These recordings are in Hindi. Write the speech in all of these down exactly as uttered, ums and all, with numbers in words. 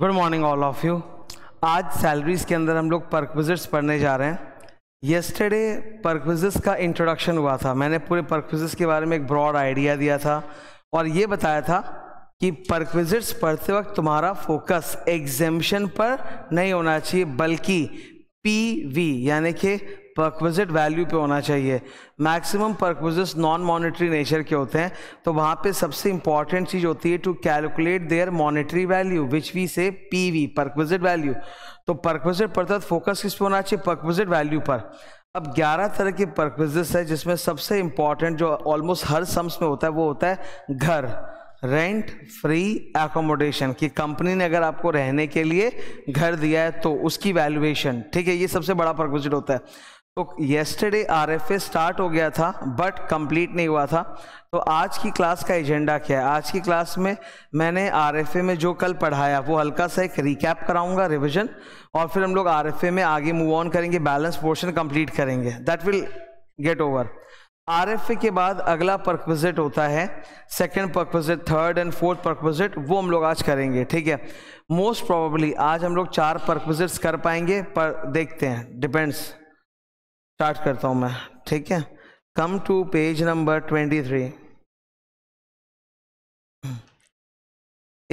Good morning all of you. आज सैलरीज के अंदर हम लोग परक्विजिट्स पढ़ने जा रहे हैं। येस्टरडे परक्विजिट्स का इंट्रोडक्शन हुआ था, मैंने पूरे परक्विजिट्स के बारे में एक ब्रॉड आइडिया दिया था और ये बताया था कि परक्विजिट्स पढ़ते वक्त तुम्हारा फोकस एग्जेम्पशन पर नहीं होना चाहिए बल्कि पीवी यानी कि परक्विजिट वैल्यू पे होना चाहिए। Maximum perquisites non monetary nature के होते हैं, तो वहाँ पे सबसे इंपॉर्टेंट चीज़ होती है to calculate their monetary value which we say PV perquisite value. तो परक्विजिट पर फोकस किस पे होना चाहिए? परक्विजिट वैल्यू पर। अब ग्यारह तरह के परक्विजिट्स है जिसमें सबसे इंपॉर्टेंट जो ऑलमोस्ट हर सम्स में होता है वो होता है घर, रेंट, फ्री एकोमोडेशन कि कंपनी ने अगर आपको रहने के लिए घर दिया है तो उसकी वैल्यूएशन। ठीक है, ये सबसे बड़ा परक्विजिट होता है। तो येस्टरडे आरएफए स्टार्ट हो गया था बट कंप्लीट नहीं हुआ था। तो आज की क्लास का एजेंडा क्या है? आज की क्लास में मैंने आरएफए में जो कल पढ़ाया वो हल्का सा एक रिकैप कराऊंगा, रिविजन, और फिर हम लोग आरएफए में आगे मूव ऑन करेंगे, बैलेंस पोर्शन कंप्लीट करेंगे। That will get over. RFA के बाद अगला परक्विजिट होता है second perquisite, third and fourth perquisite, वो हम लोग आज करेंगे। ठीक है, मोस्ट प्रोबेबली आज हम लोग चार परक्विजिट्स कर पाएंगे पर देखते हैं, डिपेंड्स। स्टार्ट करता हूं मैं, ठीक है। Come to page number twenty three.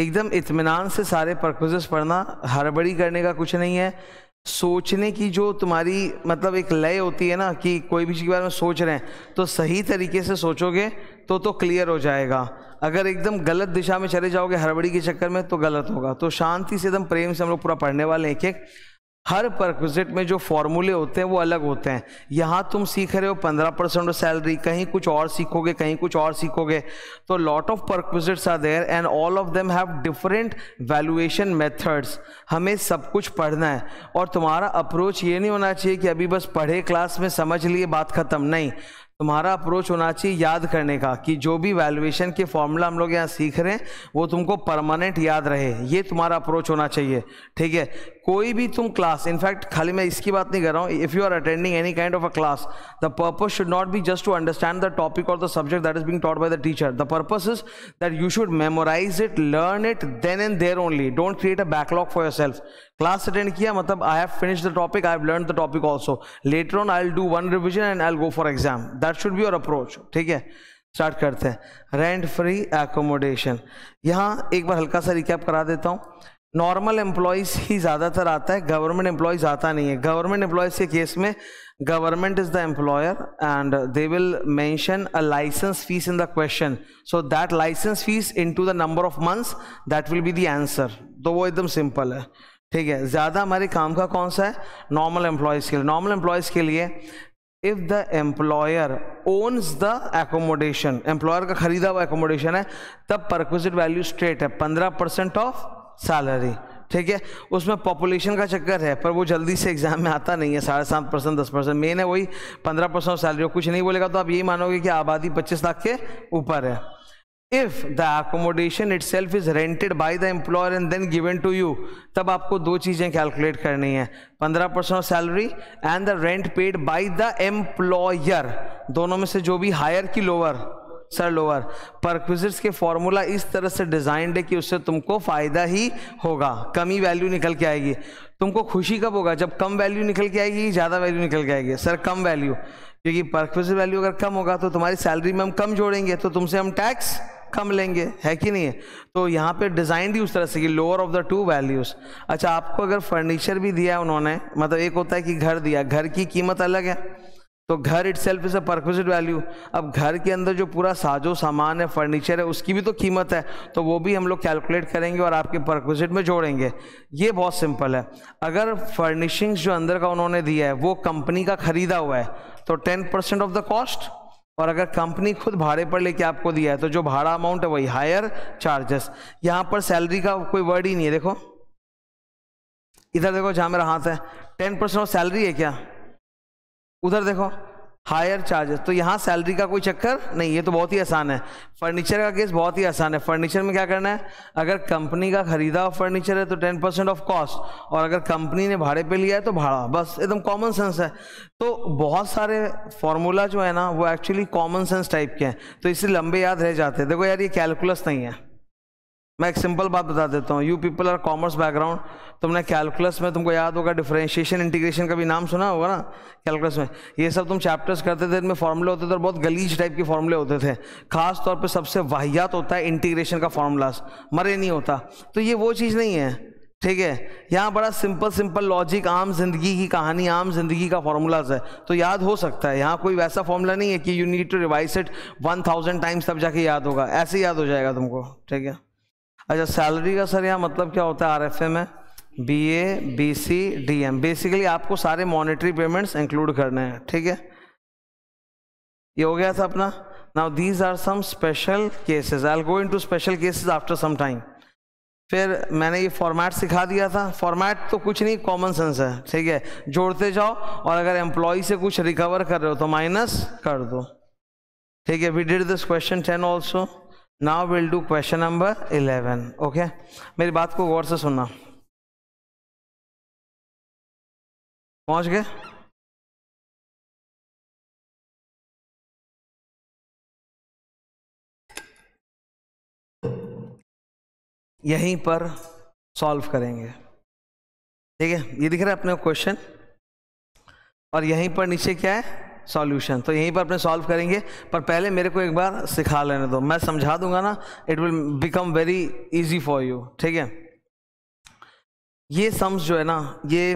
एकदम इत्मीनान से सारे परक्विजिट्स पढ़ना, हड़बड़ी करने का कुछ नहीं है। सोचने की जो तुम्हारी मतलब एक लय होती है ना कि कोई भी चीज़ के बारे में सोच रहे हैं तो सही तरीके से सोचोगे तो तो क्लियर हो जाएगा। अगर एकदम गलत दिशा में चले जाओगे हड़बड़ी के चक्कर में तो गलत होगा। तो शांति से एकदम प्रेम से हम लोग पूरा पढ़ने वाले हैं। एक एक हर परक्विजिट में जो फॉर्मूले होते हैं वो अलग होते हैं। यहाँ तुम सीख रहे हो पंद्रह परसेंट सैलरी, कहीं कुछ और सीखोगे, कहीं कुछ और सीखोगे। तो lot of perquisites are there and all of them have different valuation methods. हमें सब कुछ पढ़ना है और तुम्हारा अप्रोच ये नहीं होना चाहिए कि अभी बस पढ़े क्लास में, समझ लिए, बात खत्म। नहीं, तुम्हारा अप्रोच होना चाहिए याद करने का कि जो भी वैल्यूएशन के फॉर्मूला हम लोग यहाँ सीख रहे हैं वो तुमको परमानेंट याद रहे, ये तुम्हारा अप्रोच होना चाहिए। ठीक है, कोई भी तुम क्लास, इनफैक्ट खाली मैं इसकी बात नहीं कर रहा हूँ, if you are attending any kind of a class the purpose should not be just to understand the topic और the subject that is being taught by the teacher. The purpose is that you should memorise it, learn it, then and there only. Don't create a backlog for your self. Class attend किया मतलब I have finished the topic, I have learn the topic also, later on I will do one revision and I will go for exam. That should be your approach. ठीक है, स्टार्ट करते हैं। Rent, free accommodation. यहाँ एक बार हल्का सा रिकैप करा देता हूँ। नॉर्मल एम्प्लॉयज़ ही ज़्यादातर आता है, गवर्नमेंट एम्प्लॉयज़ आता नहीं है। गवर्नमेंट एम्प्लॉयज़ के केस में government is the employer and they will mention a licence fee in the question, so that licence fee into the number of months, that will be the answer. तो वो एकदम सिंपल है। ठीक है, ज़्यादा हमारे काम का कौन सा है? नॉर्मल एम्प्लॉयज़ के लिए। नॉर्मल एम्प्लॉयज़ के लिए if the employer owns the accommodation, employer का खरीदा हुआ एकोमोडेशन है, तब परक्विजिट वैल्यू स्ट्रेट है पंद्रह परसेंट ऑफ सैलरी। ठीक है, उसमें पॉपुलेशन का चक्कर है पर वो जल्दी से एग्जाम में आता नहीं है। साढ़े सात परसेंट दस परसेंट मेन है, वही पंद्रह परसेंट सैलरी कुछ नहीं बोलेगा। तो आप यही मानोगे कि आबादी पच्चीस लाख के ऊपर है। If the accommodation itself is rented by the employer and then given to you, तब आपको दो चीज़ें कैलकुलेट करनी है, पंद्रह percent salary and the rent paid by the employer. दोनों में से जो भी हायर की लोअर, सर लोअर। परक्विजिट्स के फॉर्मूला इस तरह से डिजाइंड है कि उससे तुमको फायदा ही होगा, कमी वैल्यू निकल के आएगी। तुमको खुशी कब होगा? जब कम वैल्यू निकल के आएगी, ज़्यादा वैल्यू निकल के आएगी। सर कम वैल्यू, क्योंकि परक्विजिट वैल्यू अगर कम होगा तो तुम्हारी सैलरी में हम कम जोड़ेंगे तो तुमसे हम टैक्स कम लेंगे, है कि नहीं है? तो यहाँ पे डिज़ाइन भी उस तरह से कि lower of the two values. अच्छा, आपको अगर फर्नीचर भी दिया है उन्होंने, मतलब एक होता है कि घर दिया, घर की कीमत अलग है, तो घर itself is a perquisite value. अब घर के अंदर जो पूरा साजो सामान है, फर्नीचर है, उसकी भी तो कीमत है, तो वो भी हम लोग कैलकुलेट करेंगे और आपके परक्विजिट में जोड़ेंगे। ये बहुत सिंपल है। अगर फर्निशिंग्स जो अंदर का उन्होंने दिया है वो कंपनी का खरीदा हुआ है तो ten percent of the cost, और अगर कंपनी खुद भाड़े पर लेके आपको दिया है तो जो भाड़ा अमाउंट है वही हायर चार्जेस। यहाँ पर सैलरी का कोई वर्ड ही नहीं है, देखो इधर, देखो जहाँ मेरा हाथ है, टेन परसेंट ऑफ सैलरी है क्या? उधर देखो हायर चार्जेस। तो यहाँ सैलरी का कोई चक्कर नहीं, ये तो बहुत ही आसान है। फर्नीचर का केस बहुत ही आसान है। फर्नीचर में क्या करना है? अगर कंपनी का खरीदा हुआ फर्नीचर है तो टेन परसेंट ऑफ कॉस्ट, और अगर कंपनी ने भाड़े पे लिया है तो भाड़ा। बस एकदम कॉमन सेंस है। तो बहुत सारे फॉर्मूला जो है ना वो एक्चुअली कॉमन सेंस टाइप के हैं, तो इससे लंबे याद रह जाते हैं। देखो यार, ये कैलकुलस नहीं है, मैं एक सिंपल बात बता देता हूँ, you people are commerce background, तुमने कैलकुलस में, तुमको याद होगा डिफरेंशिएशन इंटीग्रेशन का भी नाम सुना होगा ना, कैलकुलस में ये सब तुम चैप्टर्स करते थे, इनमें फॉर्मूले होते थे और बहुत गलीज टाइप के फॉर्मूले होते थे। खास तौर पे सबसे वाहियात होता है इंटीग्रेशन का फॉर्मूलास, मरे नहीं होता। तो ये वो चीज़ नहीं है, ठीक है। यहाँ बड़ा सिंपल सिंपल लॉजिक, आम जिंदगी की कहानी, आम जिंदगी का फॉर्मूलाज है, तो याद हो सकता है। यहाँ कोई वैसा फॉर्मूला नहीं है कि you need to revise it one thousand times तब जाके याद होगा, ऐसे याद हो जाएगा तुमको, ठीक है। अच्छा, सैलरी का सर यहाँ मतलब क्या होता है? आरएफए में बीए, बीसी, डीएम, बेसिकली आपको सारे मॉनेटरी पेमेंट्स इंक्लूड करने हैं, ठीक है। ये हो गया था अपना। Now these are some special cases, I will go into special cases after some time. फिर मैंने ये फॉर्मेट सिखा दिया था। फॉर्मेट तो कुछ नहीं, कॉमन सेंस है, ठीक है। जोड़ते जाओ और अगर एम्प्लॉय से कुछ रिकवर कर रहे हो तो माइनस कर दो, ठीक है। We did this question ten also. Now will do question number eleven, okay. मेरी बात को गौर से सुनना। पहुंच गए? यहीं पर सॉल्व करेंगे, ठीक है। ये दिख रहा है अपने क्वेश्चन, और यहीं पर नीचे क्या है? सॉल्यूशन। तो यहीं पर अपने सॉल्व करेंगे, पर पहले मेरे को एक बार सिखा लेने दो, मैं समझा दूंगा ना, it will become very easy for you, ठीक है। ये सम्स जो है ना, ये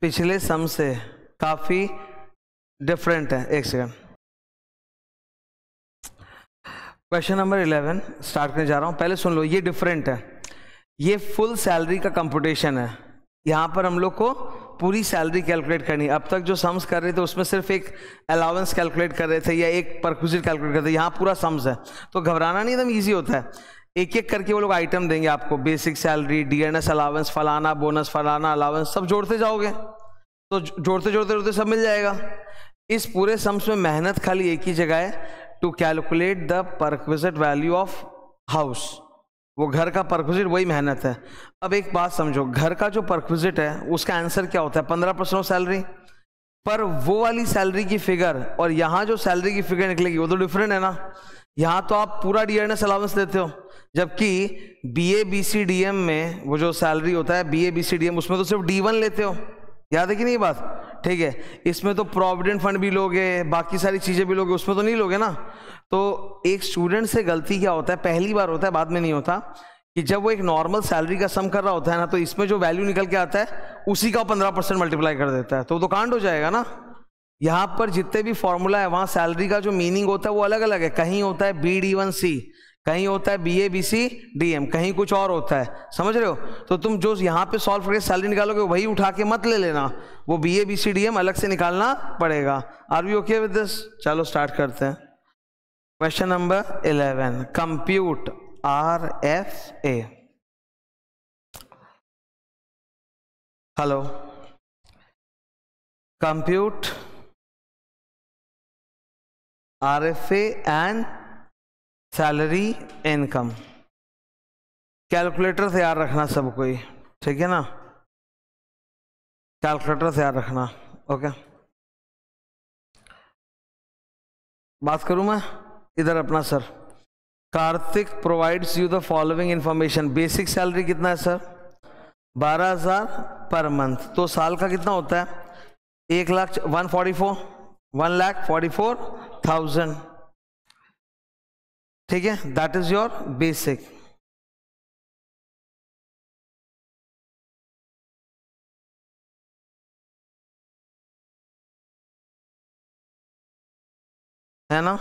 पिछले सम से काफ़ी डिफरेंट है। एक second, question number eleven start करने जा रहा हूँ, पहले सुन लो, ये डिफरेंट है। ये फुल सैलरी का कंप्यूटेशन है, यहाँ पर हम लोग को पूरी सैलरी कैलकुलेट करनी। अब तक जो सम्स कर रहे थे उसमें सिर्फ एक अलाउंस कैलकुलेट कर रहे थे या एक परक्विजिट कैलकुलेट कर रहे थे, यहाँ पूरा सम्स है, तो घबराना नहीं, एकदम ईजी होता है। एक एक करके वो लोग आइटम देंगे आपको, बेसिक सैलरी, डीएनएस अलाउंस, फलाना बोनस, फलाना अलाउंस, सब जोड़ते जाओगे तो जोड़ते जोड़ते जोड़ते सब मिल जाएगा। इस पूरे सम्स में मेहनत खाली एक ही जगह है, to calculate the perquisite value of house, वो घर का परक्विजिट, वही मेहनत है। अब एक बात समझो, घर का जो परक्विजिट है उसका आंसर क्या होता है? पंद्रह परसेंट ऑफ सैलरी, पर वो वाली सैलरी की फिगर और यहाँ जो सैलरी की फिगर निकलेगी वो तो डिफरेंट है ना। यहाँ तो आप पूरा डीएनएस अलाउंस देते हो, जबकि बीए बीसी डीएम में वो जो सैलरी होता है, बीए बीसी डीएम, उसमें तो सिर्फ डी वन लेते हो, याद है कि नहीं बात, ठीक है। इसमें तो प्रोविडेंट फंड भी लोगे, बाकी सारी चीज़ें भी लोगे, उसमें तो नहीं लोगे ना। तो एक स्टूडेंट से गलती क्या होता है, पहली बार होता है, बाद में नहीं होता, कि जब वो एक नॉर्मल सैलरी का सम कर रहा होता है ना, तो इसमें जो वैल्यू निकल के आता है उसी का पंद्रह परसेंट मल्टीप्लाई कर देता है, तो वो तो कांड हो जाएगा ना। यहाँ पर जितने भी फॉर्मूला है वहाँ सैलरी का जो मीनिंग होता है वो अलग अलग है, कहीं होता है बी डी वन सी, कहीं होता है B A B C D M, कहीं कुछ और होता है, समझ रहे हो। तो तुम जो यहाँ पे सॉल्व करके सैलरी निकालोगे वही उठा के मत ले लेना, वो B A B C D M अलग से निकालना पड़ेगा। Are you okay with this? चलो स्टार्ट करते हैं। Question number eleven, compute R F A. Hello, compute R F A and salary income. Calculator तैयार रखना सब कोई, ठीक है ना, कैलकुलेटर तैयार रखना, ओके। बात करूं मैं इधर अपना, sir Kartik provides you the following information. Basic salary कितना है सर? बारह हजार पर मंथ, तो साल का कितना होता है? एक lakh one forty four one lakh forty four thousand, ठीक है। That is your basic. है ना,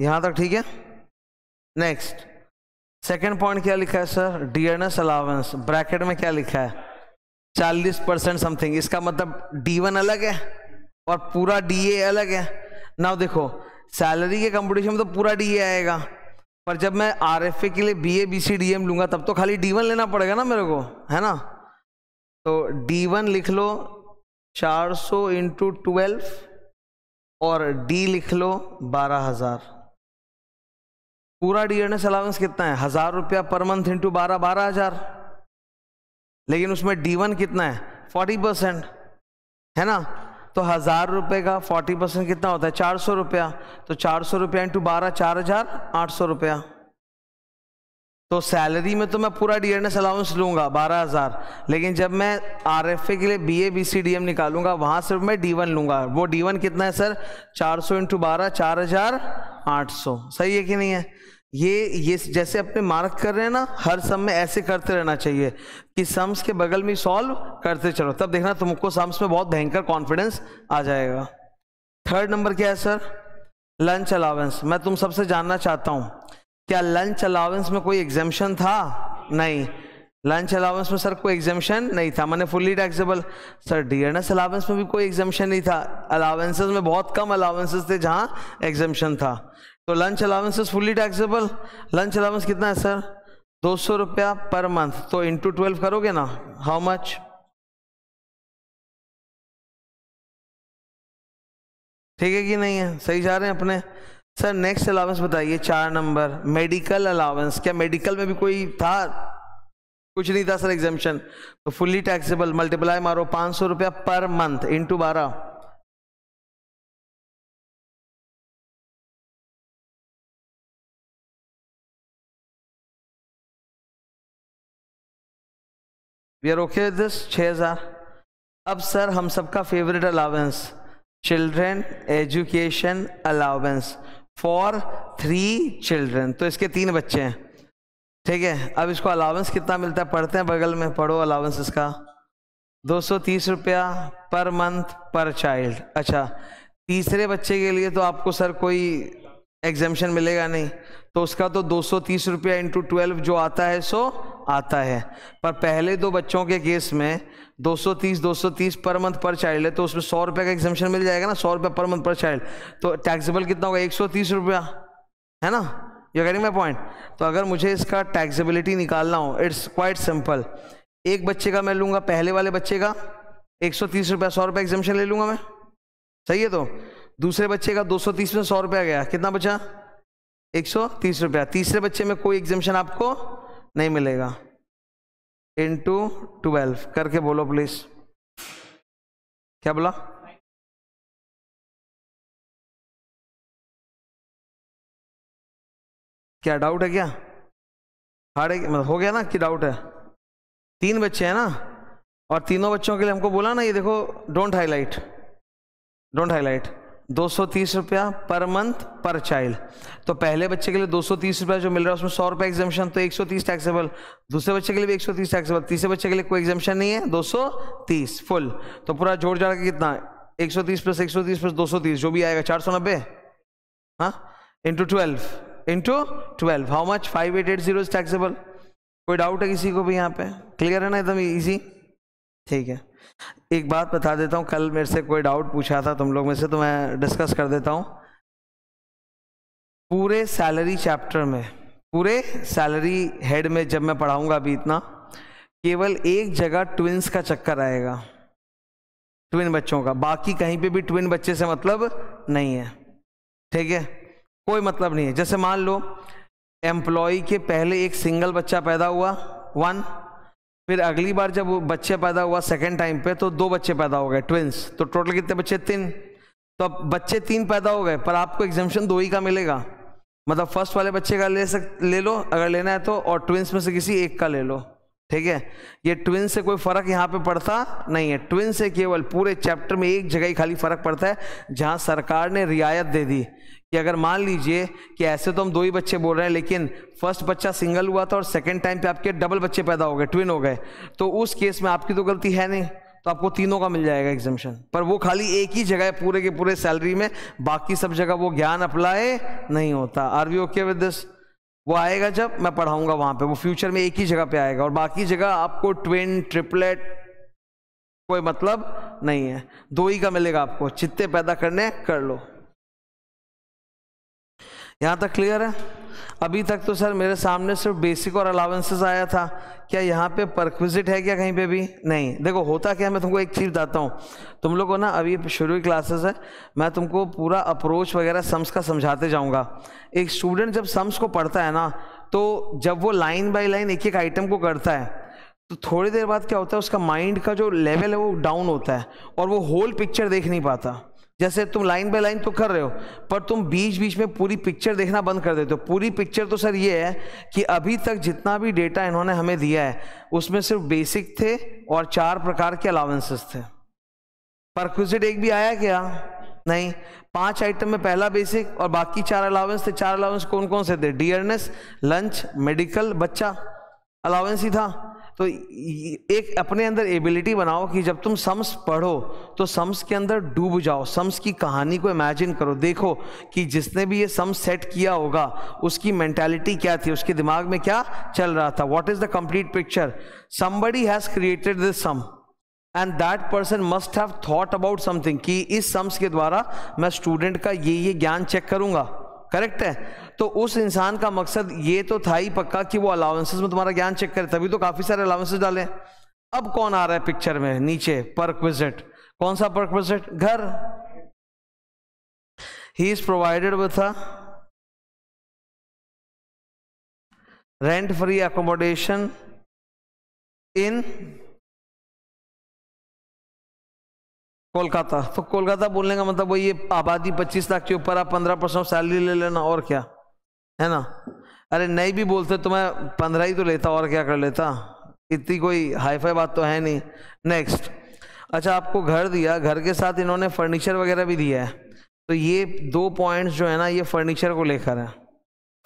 यहां तक ठीक है। नेक्स्ट सेकंड पॉइंट क्या लिखा है सर? डीएनएस अलाउंस, ब्रैकेट में क्या लिखा है? चालीस परसेंट समथिंग। इसका मतलब डी वन अलग है और पूरा डीए अलग है ना। देखो सैलरी के कंपटीशन में तो पूरा डीए आएगा, पर जब मैं आरएफए के लिए बीए बीसी डीएम लूंगा तब तो खाली डी वन लेना पड़ेगा ना मेरे को, है ना। तो डी वन लिख लो चार सौ इंटू ट्वेल्व और डी लिख लो बारह हज़ार। पूरा डीएनएस अलाउंस कितना है? हज़ार रुपया पर मंथ इंटू बारह, बारह हज़ार। लेकिन उसमें डी वन कितना है? फोर्टी परसेंट है ना। तो हज़ार रुपये का फोर्टी परसेंट कितना होता है, चार सौ रुपया। तो चार सौ रुपया इंटू बारह, चार हज़ार आठ सौ रुपया। तो सैलरी में तो मैं पूरा डियरनेस अलाउंस लूँगा बारह हज़ार, लेकिन जब मैं आरएफए के लिए बीए बीसी डीएम निकालूंगा वहाँ सिर्फ मैं डी वन लूँगा। वो डी वन कितना है सर, चार सौ इंटू बारह, चार हज़ार आठ सौ। सही है कि नहीं है? ये ये जैसे अपने मार्क कर रहे हैं ना, हर सम में ऐसे करते रहना चाहिए कि सम्स के बगल में सॉल्व करते चलो, तब देखना तुमको सम्स में बहुत भयंकर कॉन्फिडेंस आ जाएगा। थर्ड नंबर क्या है सर, लंच अलाउंस। मैं तुम सबसे जानना चाहता हूँ, क्या लंच अलाउंस में कोई एग्जेम्पशन था? नहीं, लंच अलाउंस में सर कोई एग्जेम्पशन नहीं था, मैंने fully taxable. Sir dearness allowance में भी कोई एग्जेम्पशन नहीं था, अलाउंसेस में बहुत कम अलाउंसेस थे जहाँ एग्जेम्पशन था। तो lunch allowances fully taxable. Lunch allowance कितना है सर, दो सौ रुपया पर मंथ। तो इंटू ट्वेल्व करोगे ना, हाउ मच, ठीक है कि नहीं है? सही जा रहे हैं अपने। सर नेक्स्ट अलाउंस बताइए, चार नंबर, मेडिकल अलाउंस। क्या मेडिकल में भी कोई था? कुछ नहीं था सर एग्जेम्पशन। तो फुल्ली टैक्सेबल, मल्टीप्लाई मारो, पाँच सौ रुपया पर मंथ इंटू बारह। वी आर ओके दिस, छः हज़ार। अब सर हम सबका favourite allowance, children education allowance for three children. तो इसके तीन बच्चे हैं, ठीक है। अब इसको अलाउंस कितना मिलता है, पढ़ते हैं बगल में, पढ़ो अलाउंस इसका, दो सौ तीस रुपया पर मंथ पर चाइल्ड। अच्छा, तीसरे बच्चे के लिए तो आपको सर कोई एग्जेम्पशन मिलेगा नहीं, तो उसका तो दो सौ तीस रुपया इंटू ट्वेल्व जो आता है सो आता है। पर पहले दो बच्चों के केस में दो सौ तीस दो सौ तीस पर मंथ पर चाइल्ड है, तो उसमें सौ रुपये का एग्जेम्पशन मिल जाएगा ना, सौ रुपये पर मंथ पर चाइल्ड। तो टैक्सेबल कितना होगा, एक सौ तीस रुपया, है ना? You are getting my point? तो अगर मुझे इसका टैक्सेबिलिटी निकालना हो, इट्स क्वाइट सिंपल। एक बच्चे का मैं लूँगा, पहले वाले बच्चे का एक सौ तीस रुपया, सौ रुपये एग्जेम्पशन ले लूँगा मैं, सही है? तो दूसरे बच्चे का दो सौ तीस में सौ रुपया गया, कितना बचा, एक सौ तीस रुपया। तीसरे बच्चे में कोई एग्जेम्पशन आपको नहीं मिलेगा। इंटू ट्वेल्व करके बोलो प्लीज, क्या बोला? क्या डाउट है? क्या हार्ड है? मतलब हो गया ना कि डाउट है? तीन बच्चे हैं ना, और तीनों बच्चों के लिए हमको बोला ना, ये देखो डोंट हाईलाइट, डोंट हाईलाइट, दो सौ तीस रुपया पर मंथ पर चाइल्ड। तो पहले बच्चे के लिए दो सौ तीस रुपया जो मिल रहा है उसमें सौ रुपया एग्जेम्पशन, तो एक सौ तीस टैक्सेबल। दूसरे बच्चे के लिए भी एक सौ तीस टैक्सेबल। तीसरे बच्चे के लिए कोई एग्जेम्पशन नहीं है, दो सौ तीस फुल। तो पूरा जोड़ जाड़ के कितना, एक सौ तीस प्लस एक सौ तीस प्लस दो सौ तीस, जो भी आएगा चार सौ नब्बे। हाँ, into twelve, into twelve, how much, five eight eight zero is taxable. कोई डाउट है किसी को भी यहाँ पे? क्लियर है ना, एकदम ईजी, ठीक है। एक बात बता देता हूँ, कल मेरे से कोई डाउट पूछा था तुम लोग में से, तो मैं डिस्कस कर देता हूँ। पूरे सैलरी चैप्टर में, पूरे सैलरी हेड में जब मैं पढ़ाऊँगा अभी इतना, केवल एक जगह ट्विन्स का चक्कर आएगा, ट्विन बच्चों का। बाकी कहीं पे भी ट्विन बच्चे से मतलब नहीं है, ठीक है, कोई मतलब नहीं है। जैसे मान लो एम्प्लॉय के पहले एक सिंगल बच्चा पैदा हुआ, वन, फिर अगली बार जब बच्चे पैदा हुआ सेकेंड टाइम पे तो दो बच्चे पैदा हो गए ट्विंस, तो टोटल कितने बच्चे, तीन। तो अब बच्चे तीन पैदा हो गए, पर आपको एग्जेम्पशन दो ही का मिलेगा, मतलब फर्स्ट वाले बच्चे का ले सक ले लो अगर लेना है तो, और ट्विंस में से किसी एक का ले लो, ठीक है। ये ट्विंस से कोई फ़र्क यहाँ पे पड़ता नहीं है, ट्विंस से केवल पूरे चैप्टर में एक जगह ही खाली फ़र्क पड़ता है, जहाँ सरकार ने रियायत दे दी कि अगर मान लीजिए कि ऐसे तो हम दो ही बच्चे बोल रहे हैं, लेकिन फर्स्ट बच्चा सिंगल हुआ था और सेकंड टाइम पे आपके डबल बच्चे पैदा हो गए, ट्विन हो गए, तो उस केस में आपकी तो गलती है नहीं, तो आपको तीनों का मिल जाएगा एग्जेम्पशन। पर वो खाली एक ही जगह है पूरे के पूरे सैलरी में, बाकी सब जगह वो ज्ञान अप्लाई नहीं होता। Are we okay with this? वो आएगा जब मैं पढ़ाऊंगा वहाँ पे, वो फ्यूचर में एक ही जगह पे आएगा, और बाकी जगह आपको ट्विन ट्रिपलेट कोई मतलब नहीं है, दो ही का मिलेगा आपको, चित्ते पैदा करने कर लो। यहाँ तक क्लियर है? अभी तक तो सर मेरे सामने सिर्फ बेसिक और अलाउंसेस आया था, क्या यहाँ पे परक्विजिट है क्या कहीं पे भी? नहीं। देखो होता क्या है, मैं तुमको एक चीज़ बताता हूँ, तुम लोग को ना अभी शुरू की क्लासेस है, मैं तुमको पूरा अप्रोच वगैरह सम्स का समझाते जाऊँगा। एक स्टूडेंट जब सम्स को पढ़ता है ना, तो जब वो लाइन बाई लाइन एक एक आइटम को करता है, तो थोड़ी देर बाद क्या होता है, उसका माइंड का जो लेवल है वो डाउन होता है और वो होल पिक्चर देख नहीं पाता। जैसे तुम लाइन बाय लाइन तो कर रहे हो, पर तुम बीच बीच में पूरी पिक्चर देखना बंद कर देते हो। पूरी पिक्चर तो सर ये है कि अभी तक जितना भी डेटा इन्होंने हमें दिया है उसमें सिर्फ बेसिक थे और चार प्रकार के अलाउंसेस थे। परक्विजिट एक भी आया क्या? नहीं। पांच आइटम में पहला बेसिक और बाकी चार अलाउंस थे। चार अलाउंस कौन कौन से थे? डियरनेस, लंच, मेडिकल, बच्चा अलाउंस ही था। तो एक अपने अंदर एबिलिटी बनाओ कि जब तुम सम्स पढ़ो तो सम्स के अंदर डूब जाओ, सम्स की कहानी को इमेजिन करो, देखो कि जिसने भी ये सम्स सेट किया होगा उसकी मेंटालिटी क्या थी, उसके दिमाग में क्या चल रहा था। What is the complete picture? Somebody has created this sum and that person must have thought about something कि इस सम्स के द्वारा मैं स्टूडेंट का ये ये ज्ञान चेक करूँगा। करेक्ट है? तो उस इंसान का मकसद ये तो था ही पक्का कि वो अलाउंसेस में तुम्हारा ज्ञान चेक करे, तभी तो काफ़ी सारे अलाउंसेस डाले। अब कौन आ रहा है पिक्चर में नीचे? परक्विजिट। कौन सा परक्विजिट? घर। He is provided with a rent free accommodation in Kolkata. तो कोलकाता बोलने का मतलब वही है, आबादी पच्चीस लाख के ऊपर आप पंद्रह परसेंट सैलरी ले लेना और क्या है ना। अरे नहीं भी बोलते तो मैं पंद्रह ही तो लेता और क्या कर लेता, इतनी कोई हाई फाई बात तो है नहीं। नेक्स्ट, अच्छा आपको घर दिया, घर के साथ इन्होंने फर्नीचर वगैरह भी दिया है। तो ये दो पॉइंट्स जो है ना ये फर्नीचर को लेकर है।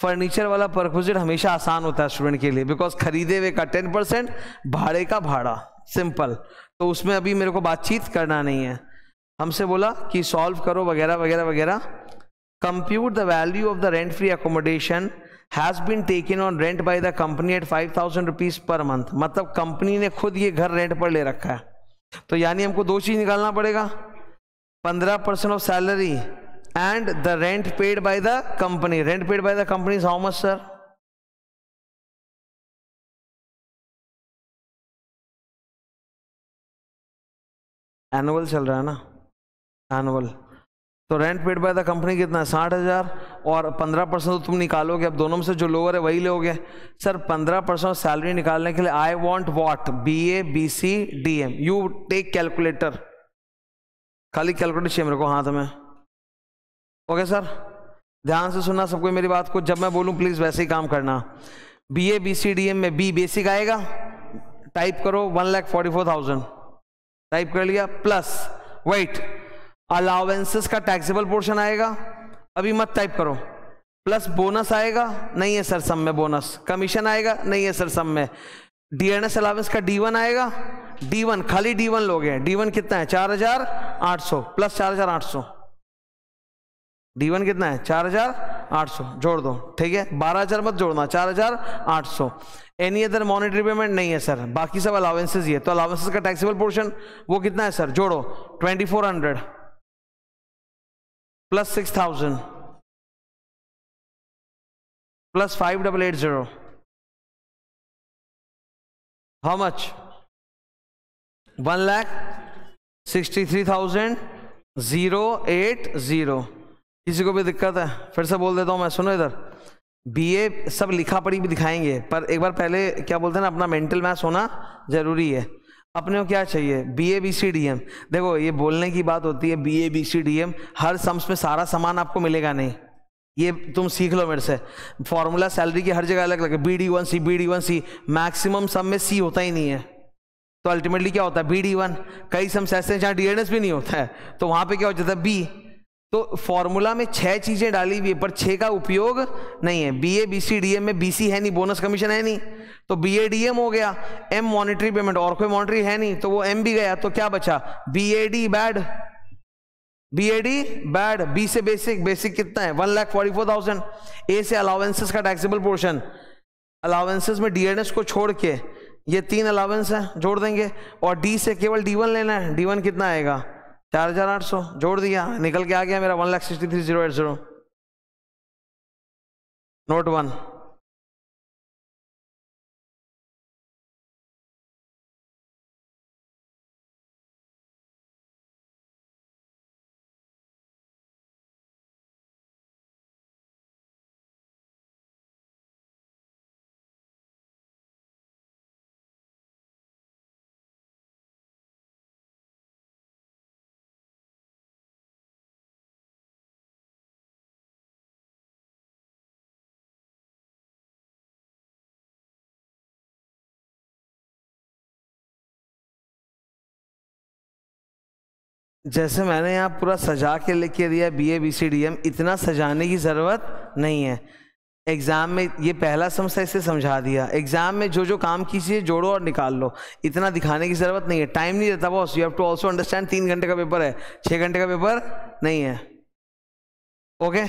फर्नीचर वाला परक्विजिट हमेशा आसान होता है स्टूडेंट के लिए, बिकॉज खरीदे हुए का टेन परसेंट भाड़े का भाड़ा, सिंपल। तो उसमें अभी मेरे को बातचीत करना नहीं है। हमसे बोला कि सॉल्व करो वगैरह वगैरह वगैरह। Compute the value of the rent free accommodation has been taken on rent by the company at five thousand rupees per month. मतलब कंपनी ने खुद ये घर रेंट पर ले रखा है। तो यानी हमको दो चीज़ निकालना पड़ेगा, पंद्रह percent of salary and the rent paid by the company. Rent paid by the company is how much sir? Annual चल रहा है ना, एनुअल। तो rent paid by the company कितना है? साठ हज़ार। और पंद्रह परसेंट तो तुम निकालोगे, अब दोनों में से जो लोअर है वही लोगे। सर पंद्रह परसेंट सैलरी निकालने के लिए I want what? B A B C D M. You take calculator, खाली कैलकुलेटर चाहिए मेरे को हाथ में। ओके सर, ध्यान से सुनना सबको मेरी बात को, जब मैं बोलूँ प्लीज़ वैसे ही काम करना। B A B C D M में बी बेसिक आएगा, टाइप करो one lakh forty four thousand, type कर लिया। प्लस वेट, अलाउंसेस का टैक्सेबल पोर्शन आएगा, अभी मत टाइप करो। प्लस बोनस आएगा, नहीं है सर सम में बोनस। कमीशन आएगा, नहीं है सर सम में। डीएनएस अलाउंस का डी वन आएगा, डी वन खाली डी वन लोगे। डी वन कितना है? चार हजार आठ सौ प्लस चार हजार आठ सौ। डी वन कितना है? चार हजार आठ सौ जोड़ दो, ठीक है। बारह हजार मत जोड़ना, चार हजार आठ सौ। एनी अदर मॉनिटरी पेमेंट नहीं है सर, बाकी सब अलाउंसेज ही है। तो अलाउंसेज का टैक्सेबल पोर्शन वो कितना है सर? जोड़ो, twenty four hundred plus six thousand plus five double eight zero. How much? One lakh sixty three thousand zero eight zero. किसी को भी दिक्कत है? फिर से बोल देता हूँ मैं, सुनो इधर। बीए सब लिखा पढ़ी भी दिखाएंगे, पर एक बार पहले क्या बोलते हैं ना, अपना मेंटल मैथ्स होना ज़रूरी है। अपने को क्या चाहिए? BA BC DM. देखो ये बोलने की बात होती है बीए बीसी डीएम, हर सम्स में सारा सामान आपको मिलेगा नहीं, ये तुम सीख लो मेरे से। फॉर्मूला सैलरी की हर जगह अलग अलग, B D one C B D one C, maximum sum में सी होता ही नहीं है। तो अल्टीमेटली क्या होता है? B D one. कई सम्स ऐसे हैं जहाँ डी एन एस भी नहीं होता है, तो वहाँ पर क्या हो जाता है? बी। तो फॉर्मूला में छह चीज़ें डाली हुई है पर छह का उपयोग नहीं है। B A B C D M में बी सी है नहीं, बोनस कमीशन है नहीं, तो बी ए डी एम हो गया। एम मॉनिटरी पेमेंट, और कोई मॉनिटरी है नहीं तो वो एम भी गया। तो क्या बचा? B A D bad, B A D bad. B से बेसिक, बेसिक कितना है? One lakh forty four thousand. A से अलाउंसेस का टैक्सेबल पोर्शन, अलाउंसेस में डी एन एस को छोड़ के ये तीन अलाउंस हैं, जोड़ देंगे। और डी से केवल डी वन लेना है, डी वन कितना आएगा? चार हजार आठ सौ। जोड़ दिया, निकल के आ गया मेरा one lakh sixty three zero eight zero. Note one, जैसे मैंने यहाँ पूरा सजा के लिख के दिया B A B C D M, इतना सजाने की ज़रूरत नहीं है। एग्ज़ाम में ये पहला समझ ऐसे समझा दिया, एग्ज़ाम में जो जो काम कीजिए जोड़ो और निकाल लो, इतना दिखाने की ज़रूरत नहीं है। टाइम नहीं रहता boss, you have to also understand तीन घंटे का पेपर है, छः घंटे का पेपर नहीं है। ओके,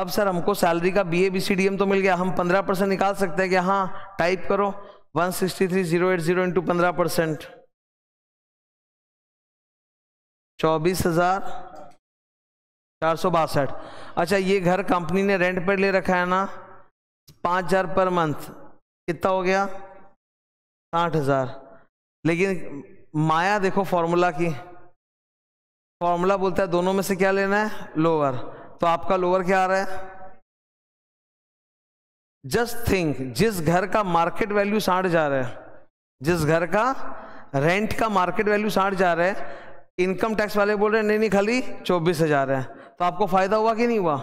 अब सर हमको सैलरी का B A B C D M तो मिल गया, हम पंद्रह परसेंट निकाल सकते हैं कि हाँ, टाइप करो one sixty three zero eight zero into पंद्रह परसेंट चौबीस हज़ार चार सौ बासठ। अच्छा, ये घर कंपनी ने रेंट पर ले रखा है ना, पाँच हज़ार पर मंथ, कितना हो गया साठ हज़ार। लेकिन माया देखो फॉर्मूला की, फॉर्मूला बोलता है दोनों में से क्या लेना है, लोअर। तो आपका लोअर क्या आ रहा है, जस्ट थिंक, जिस घर का मार्केट वैल्यू साठ जा रहा है, जिस घर का रेंट का मार्केट वैल्यू साठ जा रहा है, इनकम टैक्स वाले बोल रहे हैं नहीं नहीं खाली चौबीस हज़ार है। तो आपको फ़ायदा हुआ कि नहीं हुआ?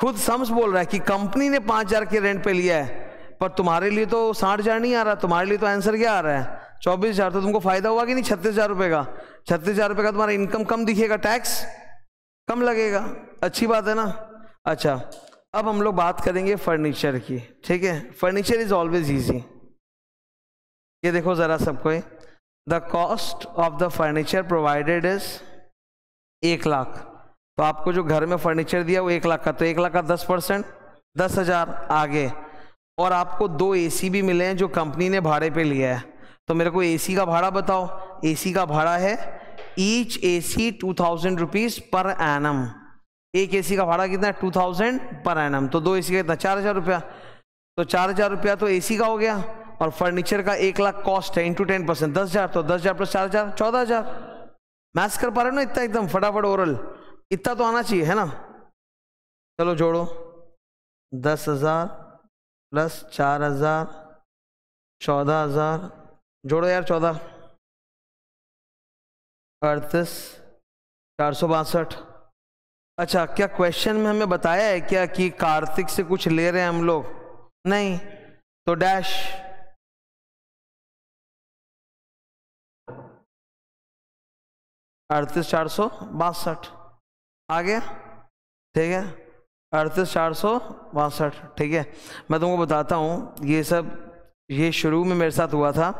खुद सम्स बोल रहा है कि कंपनी ने पाँच हज़ार के रेंट पे लिया है, पर तुम्हारे लिए तो साठ हज़ार नहीं आ रहा, तुम्हारे लिए तो आंसर क्या आ रहा है चौबीस हज़ार। तो तुमको फ़ायदा हुआ कि नहीं छत्तीस हज़ार रुपये का, छत्तीस हज़ार रुपये का तुम्हारा इनकम कम दिखेगा, टैक्स कम लगेगा, अच्छी बात है ना। अच्छा, अब हम लोग बात करेंगे फर्नीचर की, ठीक है। फर्नीचर इज़ ऑलवेज ईजी, ये देखो ज़रा सबको, the cost of the furniture provided is एक लाख। तो आपको जो घर में फर्नीचर दिया वो एक लाख का, तो एक लाख का दस परसेंट दस हज़ार आगे, और आपको दो एसी भी मिले हैं जो कंपनी ने भाड़े पे लिया है। तो मेरे को एसी का भाड़ा बताओ, एसी का भाड़ा है each AC two thousand rupees per annum. एक एसी का भाड़ा कितना है, टू थाउजेंड पर एनम। तो दो एसी का कितना, चार हज़ार रुपया। तो चार हज़ार रुपया तो एसी का हो गया, और फर्नीचर का एक लाख कॉस्ट है, इंटू टेन परसेंट दस हज़ार, तो दस हज़ार प्लस चार हज़ार चौदह हज़ार। मैथ्स कर पा रहे हो ना इतना, एकदम फटाफट ओरल इतना तो आना चाहिए, है ना। चलो जोड़ो, दस हज़ार प्लस चार हज़ार चौदह हज़ार, जोड़ो यार चौदह, अड़तीस चार सौ बासठ। अच्छा, क्या क्वेश्चन में हमें बताया है क्या कि कार्तिक से कुछ ले रहे हैं हम लोग? नहीं, तो डैश अड़तीस चार सौ बासठ आ गया, ठीक है, अड़तीस चार सौ बासठ। ठीक है, मैं तुमको बताता हूँ, ये सब ये शुरू में मेरे साथ हुआ था।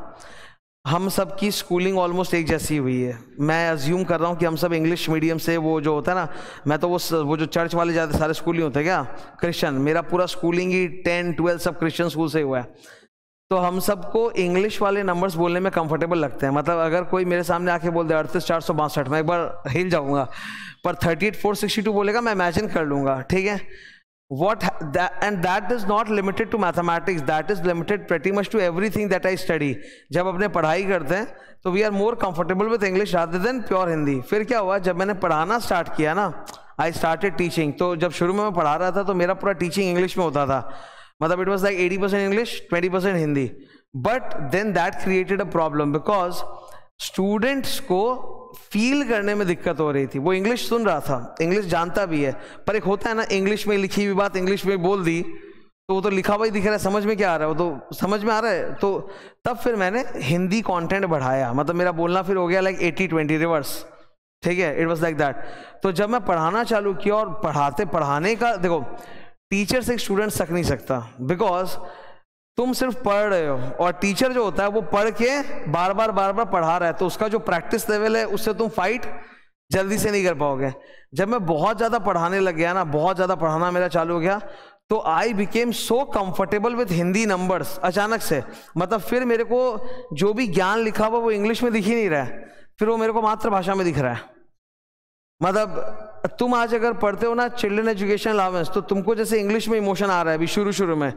हम सब की स्कूलिंग ऑलमोस्ट एक जैसी हुई है, मैं अज्यूम कर रहा हूँ कि हम सब इंग्लिश मीडियम से, वो जो होता है ना, मैं तो वो वो जो चर्च वाले जाते सारे स्कूल ही होते क्या, क्रिश्चियन, मेरा पूरा स्कूलिंग ही टेन ट्वेल्थ सब क्रिश्चियन स्कूल से हुआ है। तो हम सबको इंग्लिश वाले नंबर्स बोलने में कंफर्टेबल लगते हैं, मतलब अगर कोई मेरे सामने आके बोल दे अड़तीस चार सौ बासठ, मैं एक बार हिल जाऊँगा, पर thirty eight four sixty two बोलेगा मैं इमेजिन कर लूँगा, ठीक है। What that, and that is not limited to mathematics, that is limited pretty much to everything that I study. जब अपने पढ़ाई करते हैं तो we are more comfortable with English rather than pure Hindi. फिर क्या हुआ, जब मैंने पढ़ाना स्टार्ट किया ना, I started teaching, तो जब शुरू में मैं पढ़ा रहा था तो मेरा पूरा टीचिंग इंग्लिश में होता था, मतलब it was like eighty percent English, twenty percent Hindi. But then that created a problem because students को फील करने में दिक्कत हो रही थी। वो इंग्लिश सुन रहा था, इंग्लिश जानता भी है, पर एक होता है ना इंग्लिश में लिखी हुई बात इंग्लिश में बोल दी तो वो तो लिखा हुआ ही दिख रहा है, समझ में क्या आ रहा है, वो तो समझ में आ रहा है। तो तब फिर मैंने हिंदी कंटेंट बढ़ाया, मतलब मेरा बोलना फिर हो गया लाइक एट्टी ट्वेंटी रिवर्स, ठीक है, इट वॉज लाइक दैट। तो जब मैं पढ़ाना चालू किया और पढ़ाते पढ़ाने का, देखो टीचर से स्टूडेंट सक नहीं सकता, बिकॉज तुम सिर्फ पढ़ रहे हो और टीचर जो होता है वो पढ़ के बार बार बार बार पढ़ा रहा है, तो उसका जो प्रैक्टिस लेवल है उससे तुम फाइट जल्दी से नहीं कर पाओगे। जब मैं बहुत ज़्यादा पढ़ाने लग गया ना, बहुत ज़्यादा पढ़ाना मेरा चालू हो गया, तो I became so comfortable with Hindi numbers अचानक से, मतलब फिर मेरे को जो भी ज्ञान लिखा हुआ वो इंग्लिश में दिख ही नहीं रहा है, फिर वो मेरे को मातृभाषा में दिख रहा है। मतलब तुम आज अगर पढ़ते हो ना चिल्ड्रन एजुकेशन अलाउंस, तो तुमको जैसे इंग्लिश में इमोशन आ रहा है अभी शुरू शुरू में,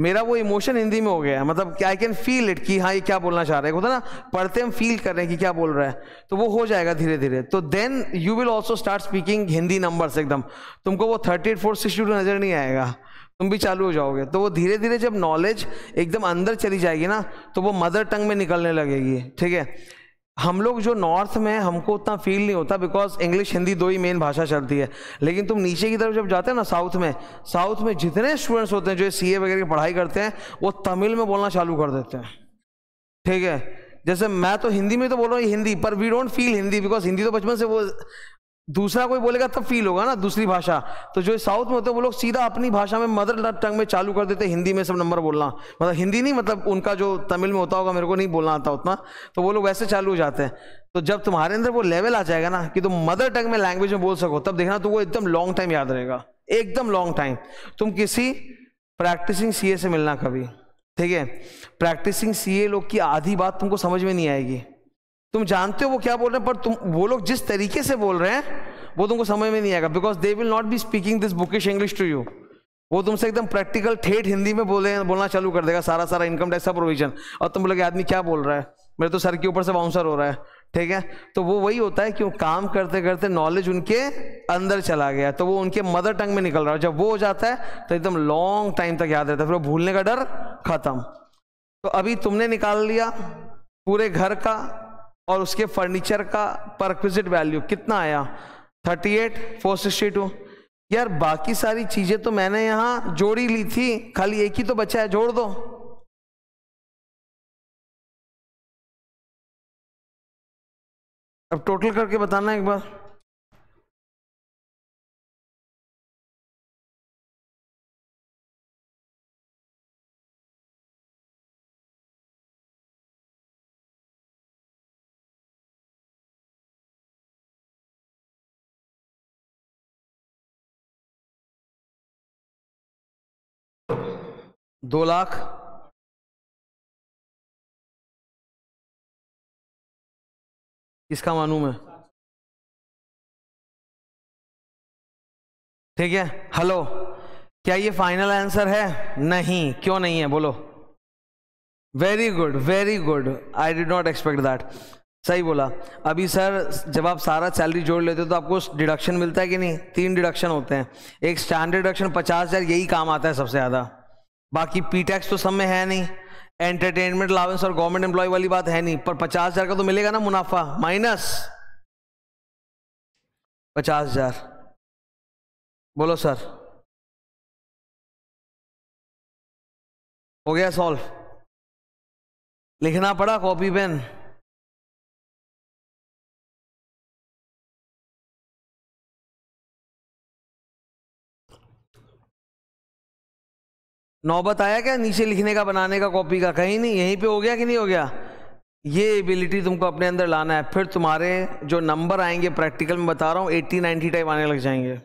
मेरा वो इमोशन हिंदी में हो गया है, मतलब आई कैन फील इट कि हाँ ये क्या बोलना चाह रहा है, होता है ना पढ़ते हम फील कर रहे हैं कि क्या बोल रहा है, तो वो हो जाएगा धीरे धीरे। तो then you will also start speaking Hindi numbers एकदम, तुमको वो thirty eight four sixty two नज़र नहीं आएगा, तुम भी चालू हो जाओगे। तो वो धीरे धीरे जब नॉलेज एकदम अंदर चली जाएगी ना तो वो मदर टंग में निकलने लगेगी, ठीक है। हम लोग जो नॉर्थ में हमको उतना फील नहीं होता बिकॉज इंग्लिश हिंदी दो ही मेन भाषा चलती है, लेकिन तुम नीचे की तरफ जब जाते हो ना साउथ में, साउथ में जितने स्टूडेंट्स होते हैं जो सीए वगैरह की पढ़ाई करते हैं वो तमिल में बोलना चालू कर देते हैं, ठीक है, जैसे मैं तो हिंदी में तो बोल रहा हूँ हिंदी, पर we don't feel Hindi because Hindi तो बचपन से वो दूसरा कोई बोलेगा तब फील होगा ना दूसरी भाषा। तो जो साउथ में होते हैं वो लोग सीधा अपनी भाषा में मदर टंग में चालू कर देते हैं हिंदी में सब नंबर बोलना, मतलब हिंदी नहीं मतलब उनका जो तमिल में होता होगा मेरे को नहीं बोलना आता उतना, तो वो लोग वैसे चालू हो जाते हैं। तो जब तुम्हारे अंदर वो लेवल आ जाएगा ना कि तुम मदर टंग में लैंग्वेज में बोल सको, तब देखना तो वो एकदम लॉन्ग टाइम याद रहेगा, एकदम लॉन्ग टाइम। तुम किसी प्रैक्टिसिंग सी ए से मिलना कभी, ठीक है, प्रैक्टिसिंग सी ए लोग की आधी बात तुमको समझ में नहीं आएगी। तुम जानते हो वो क्या बोल रहे हैं पर तुम वो लोग जिस तरीके से बोल रहे हैं वो तुमको समझ में नहीं आएगा because they will not be speaking this bookish English to you. वो तुमसे एकदम प्रैक्टिकल ठेठ हिंदी में बोले बोलना चालू कर देगा, सारा सारा इनकम टैक्स का प्रोविजन, और तुम बोलोगे आदमी क्या बोल रहा है, मेरे तो सर के ऊपर से बाउंसर हो रहा है। ठीक है, तो वो वही होता है कि वो काम करते करते नॉलेज उनके अंदर चला गया, तो वो उनके मदर टंग में निकल रहा है। जब वो हो जाता है तो एकदम लॉन्ग टाइम तक याद रहता है, फिर वो भूलने का डर खत्म। तो अभी तुमने निकाल लिया पूरे घर का और उसके फर्नीचर का परक्विजिट वैल्यू कितना आया, thirty eight four sixty two. यार बाकी सारी चीजें तो मैंने यहाँ जोड़ी ली थी, खाली एक ही तो बचा है, जोड़ दो। अब टोटल करके बताना एक बार। दो लाख इसका मानूं मैं, ठीक है। हेलो, क्या ये फाइनल आंसर है? नहीं, क्यों नहीं है बोलो? Very good, very good, I did not expect that. सही बोला। अभी सर जब आप सारा सैलरी जोड़ लेते हो तो आपको डिडक्शन मिलता है कि नहीं? तीन डिडक्शन होते हैं, एक स्टैंडर्ड डिडक्शन पचास हजार यही काम आता है सबसे ज्यादा, बाकी पी टैक्स तो सब में है नहीं, एंटरटेनमेंट अलाउंस और गवर्नमेंट एम्प्लॉय वाली बात है नहीं, पर पचास हजार का तो मिलेगा ना मुनाफा माइनस पचास हजार। बोलो सर, हो गया सॉल्व? लिखना पड़ा कॉपी पेन। नौबत आया क्या नीचे लिखने का, बनाने का, कॉपी का? कहीं नहीं। यहीं पे हो गया कि नहीं हो गया? ये एबिलिटी तुमको अपने अंदर लाना है, फिर तुम्हारे जो नंबर आएंगे प्रैक्टिकल में बता रहा हूँ अस्सी नब्बे टाइप आने लग जाएंगे।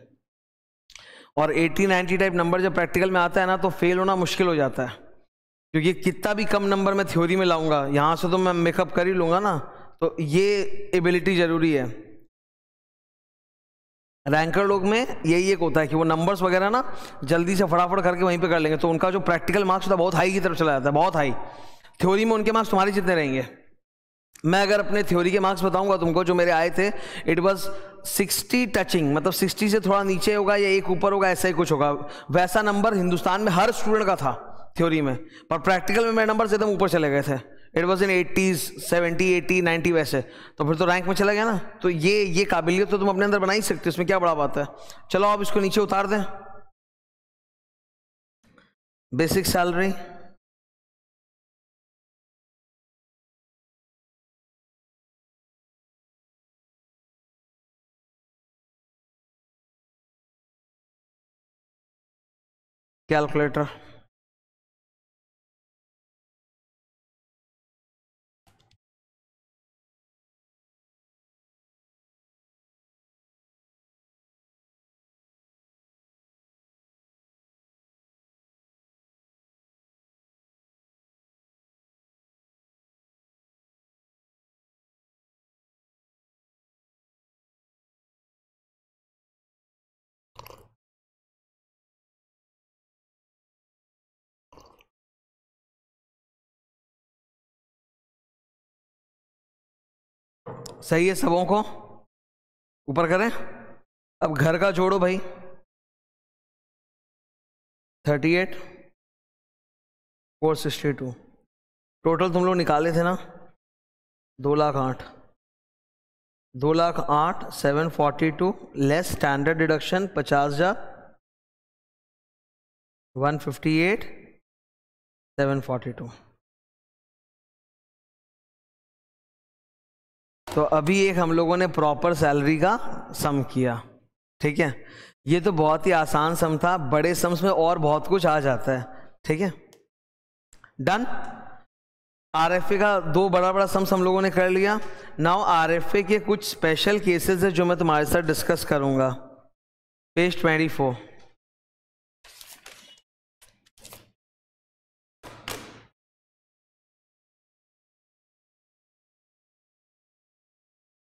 और अस्सी नब्बे टाइप नंबर जब प्रैक्टिकल में आता है ना तो फेल होना मुश्किल हो जाता है, क्योंकि कितना भी कम नंबर मैं थ्योरी में लाऊंगा यहाँ से तो मैं मेकअप कर ही लूँगा ना। तो ये एबिलिटी ज़रूरी है। रैंकर लोग में यही एक होता है कि वो नंबर्स वगैरह ना जल्दी से फटाफट करके वहीं पे कर लेंगे, तो उनका जो प्रैक्टिकल मार्क्स होता है बहुत हाई की तरफ चला जाता है, बहुत हाई। थ्योरी में उनके मार्क्स तुम्हारे जितने रहेंगे। मैं अगर अपने थ्योरी के मार्क्स बताऊंगा तुमको जो मेरे आए थे, इट वाज सिक्सटी टचिंग, मतलब सिक्सटी से थोड़ा नीचे होगा या एक ऊपर होगा, ऐसा ही कुछ होगा। वैसा नंबर हिंदुस्तान में हर स्टूडेंट का था थ्योरी में, पर प्रैक्टिकल में मेरे नंबर एकदम ऊपर चले गए थे। It was in eighties seventy eighty ninety, वैसे तो फिर तो रैंक में चला गया ना। तो ये ये काबिलियत तो तुम अपने अंदर बना ही सकते हो, इसमें क्या बड़ा बात है। चलो आप इसको नीचे उतार दें। बेसिक सैलरी कैलकुलेटर, सही है? सबों को ऊपर करें। अब घर का जोड़ो भाई, thirty eight four sixty two. Total तुम लोग निकाले थे ना दो लाख आठ, दो लाख आठ seven forty two less standard deduction पचास हजार, one fifty eight seven forty two. तो अभी एक हम लोगों ने प्रॉपर सैलरी का सम किया, ठीक है। ये तो बहुत ही आसान सम था, बड़े सम्स में और बहुत कुछ आ जाता है, ठीक है। डन। आरएफए का दो बड़ा बड़ा सम्स हम लोगों ने कर लिया। नाउ आरएफए के कुछ स्पेशल केसेस है जो मैं तुम्हारे साथ डिस्कस करूंगा। पेज चौबीस।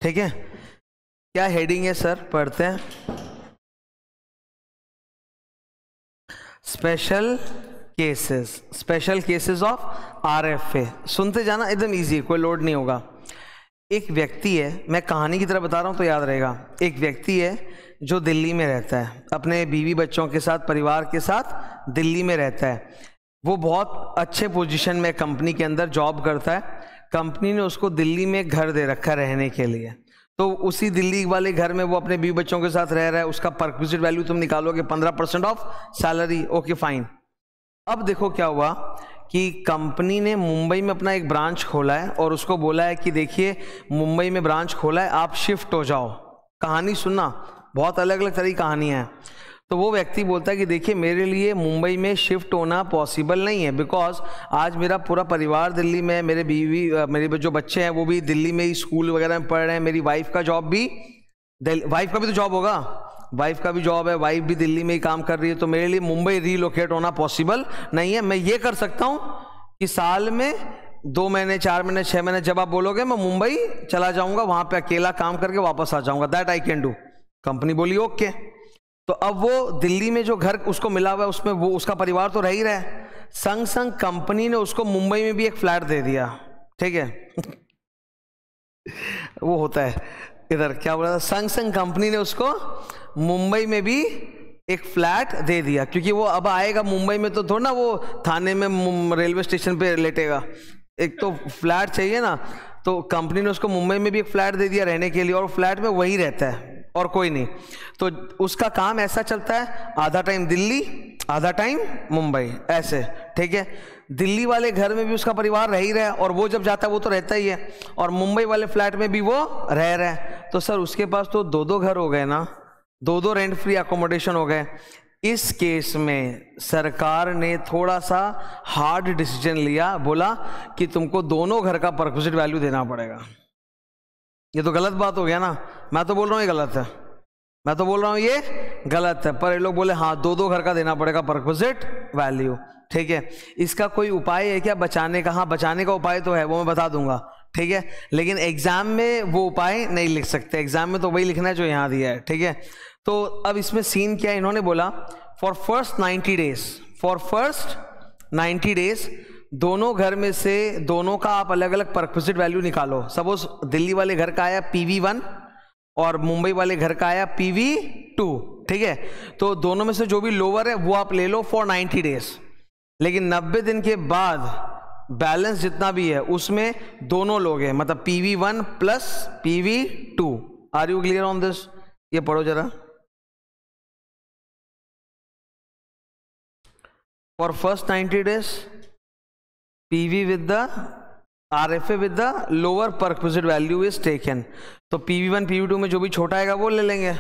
ठीक है, क्या हेडिंग है सर, पढ़ते हैं। Special cases, special cases of RFA. सुनते जाना, एकदम इजी, कोई लोड नहीं होगा। एक व्यक्ति है, मैं कहानी की तरह बता रहा हूं तो याद रहेगा। एक व्यक्ति है जो दिल्ली में रहता है, अपने बीवी बच्चों के साथ, परिवार के साथ दिल्ली में रहता है। वो बहुत अच्छे पोजीशन में कंपनी के अंदर जॉब करता है। कंपनी ने उसको दिल्ली में घर दे रखा रहने के लिए, तो उसी दिल्ली वाले घर में वो अपने बीवी बच्चों के साथ रह रहा है। उसका परक्विजिट वैल्यू तुम निकालोगे पंद्रह percent of salary, okay fine. अब देखो क्या हुआ कि कंपनी ने मुंबई में अपना एक ब्रांच खोला है और उसको बोला है कि देखिए मुंबई में ब्रांच खोला है, आप शिफ्ट हो जाओ। कहानी सुनना, बहुत अलग अलग तरह की कहानियाँ हैं। तो वो व्यक्ति बोलता है कि देखिए मेरे लिए मुंबई में शिफ्ट होना पॉसिबल नहीं है, बिकॉज आज मेरा पूरा परिवार दिल्ली में है, मेरे बीवी मेरे जो बच्चे हैं वो भी दिल्ली में ही स्कूल वगैरह में पढ़ रहे हैं, मेरी वाइफ का जॉब भी, वाइफ का भी तो जॉब होगा, वाइफ का भी जॉब है, वाइफ भी दिल्ली में ही काम कर रही है, तो मेरे लिए मुंबई रीलोकेट होना पॉसिबल नहीं है। मैं ये कर सकता हूँ कि साल में दो महीने, चार महीने, छः महीने जब आप बोलोगे मैं मुंबई चला जाऊँगा, वहाँ पर अकेला काम करके वापस आ जाऊँगा, that I can do. Company बोली ओके। तो अब वो दिल्ली में जो घर उसको मिला हुआ है उसमें वो उसका परिवार तो रह ही रहा है, संग संग कंपनी ने उसको मुंबई में भी एक फ्लैट दे दिया, ठीक है। वो होता है इधर, क्या बोला था, संग संग कंपनी ने उसको मुंबई में भी एक फ्लैट दे दिया, क्योंकि वो अब आएगा मुंबई में तो थोड़ा ना वो थाने में रेलवे स्टेशन पे लेटेगा, एक तो फ्लैट चाहिए ना। तो कंपनी ने उसको मुंबई में भी एक फ्लैट दे दिया रहने के लिए और फ्लैट में वही रहता है और कोई नहीं। तो उसका काम ऐसा चलता है, आधा टाइम दिल्ली आधा टाइम मुंबई, ऐसे, ठीक है। दिल्ली वाले घर में भी उसका परिवार रह ही रहा है और वो जब जाता है वो तो रहता ही है, और मुंबई वाले फ्लैट में भी वो रह रहा है। तो सर उसके पास तो दो दो घर हो गए ना, दो दो रेंट फ्री अकोमोडेशन हो गए। इस केस में सरकार ने थोड़ा सा हार्ड डिसीजन लिया, बोला कि तुमको दोनों घर का परक्विजिट वैल्यू देना पड़ेगा। ये तो गलत बात हो गया ना, मैं तो बोल रहा हूँ ये गलत है, मैं तो बोल रहा हूँ ये गलत है, पर ये लोग बोले हाँ दो दो घर का देना पड़ेगा परक्विजिट वैल्यू, ठीक है। इसका कोई उपाय है क्या बचाने का? हाँ बचाने का उपाय तो है, वो मैं बता दूंगा, ठीक है, लेकिन एग्जाम में वो उपाय नहीं लिख सकते, एग्जाम में तो वही लिखना है जो यहाँ दिया है, ठीक है। तो अब इसमें सीन क्या है, इन्होंने बोला for first ninety days for first ninety days दोनों घर में से दोनों का आप अलग अलग परक्विजिट वैल्यू निकालो। सपोज दिल्ली वाले घर का आया पी वी वन और मुंबई वाले घर का आया पी वी टू, ठीक है। तो दोनों में से जो भी लोअर है वो आप ले लो फॉर नाइन्टी डेज, लेकिन नब्बे दिन के बाद बैलेंस जितना भी है उसमें दोनों लोग हैं, मतलब P V one plus P V two. Are you clear on this? ये पढ़ो जरा, for first ninety days P V with the R F A with the lower perquisite value is taken। तो P V one P V two में जो भी छोटा आएगा वो ले लेंगे,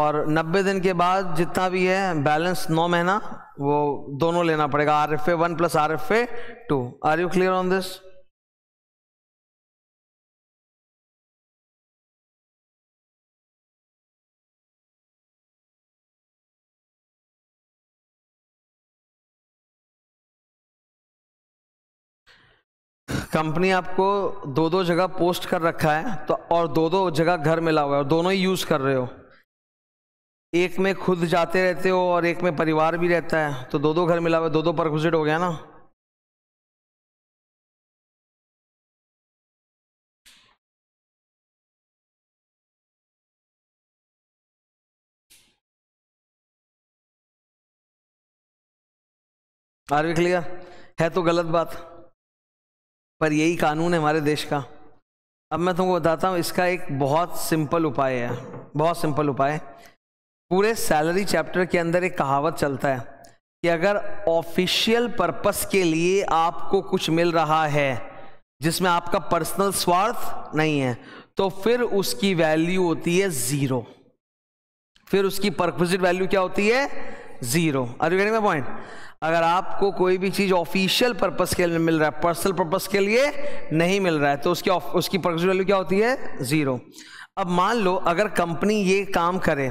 और नब्बे दिन के बाद जितना भी है बैलेंस नौ महीना वो दोनों लेना पड़ेगा, R F A one plus R F A two. Are you clear on this? Company आपको दो दो जगह पोस्ट कर रखा है तो, और दो दो जगह घर मिला हुआ है और दोनों ही यूज़ कर रहे हो, एक में खुद जाते रहते हो और एक में परिवार भी रहता है, तो दो दो घर मिला हुआ है, दो दो परक्विजिट हो गया ना। Are we clear? है तो गलत बात, पर यही कानून है हमारे देश का। अब मैं तुमको बताता हूँ इसका एक बहुत सिंपल उपाय है, बहुत सिंपल उपाय। पूरे सैलरी चैप्टर के अंदर एक कहावत चलता है कि अगर ऑफिशियल पर्पस के लिए आपको कुछ मिल रहा है जिसमें आपका पर्सनल स्वार्थ नहीं है तो फिर उसकी वैल्यू होती है जीरो, फिर उसकी परक्विजिट वैल्यू क्या होती है, zero. Are you getting the point? अगर आपको कोई भी चीज ऑफिशियल पर्पस के लिए मिल रहा है, पर्सनल पर्पस के लिए नहीं मिल रहा है, तो उसकी उसकी परक्विजिट वैल्यू क्या होती है, जीरो। अब मान लो अगर कंपनी ये काम करे,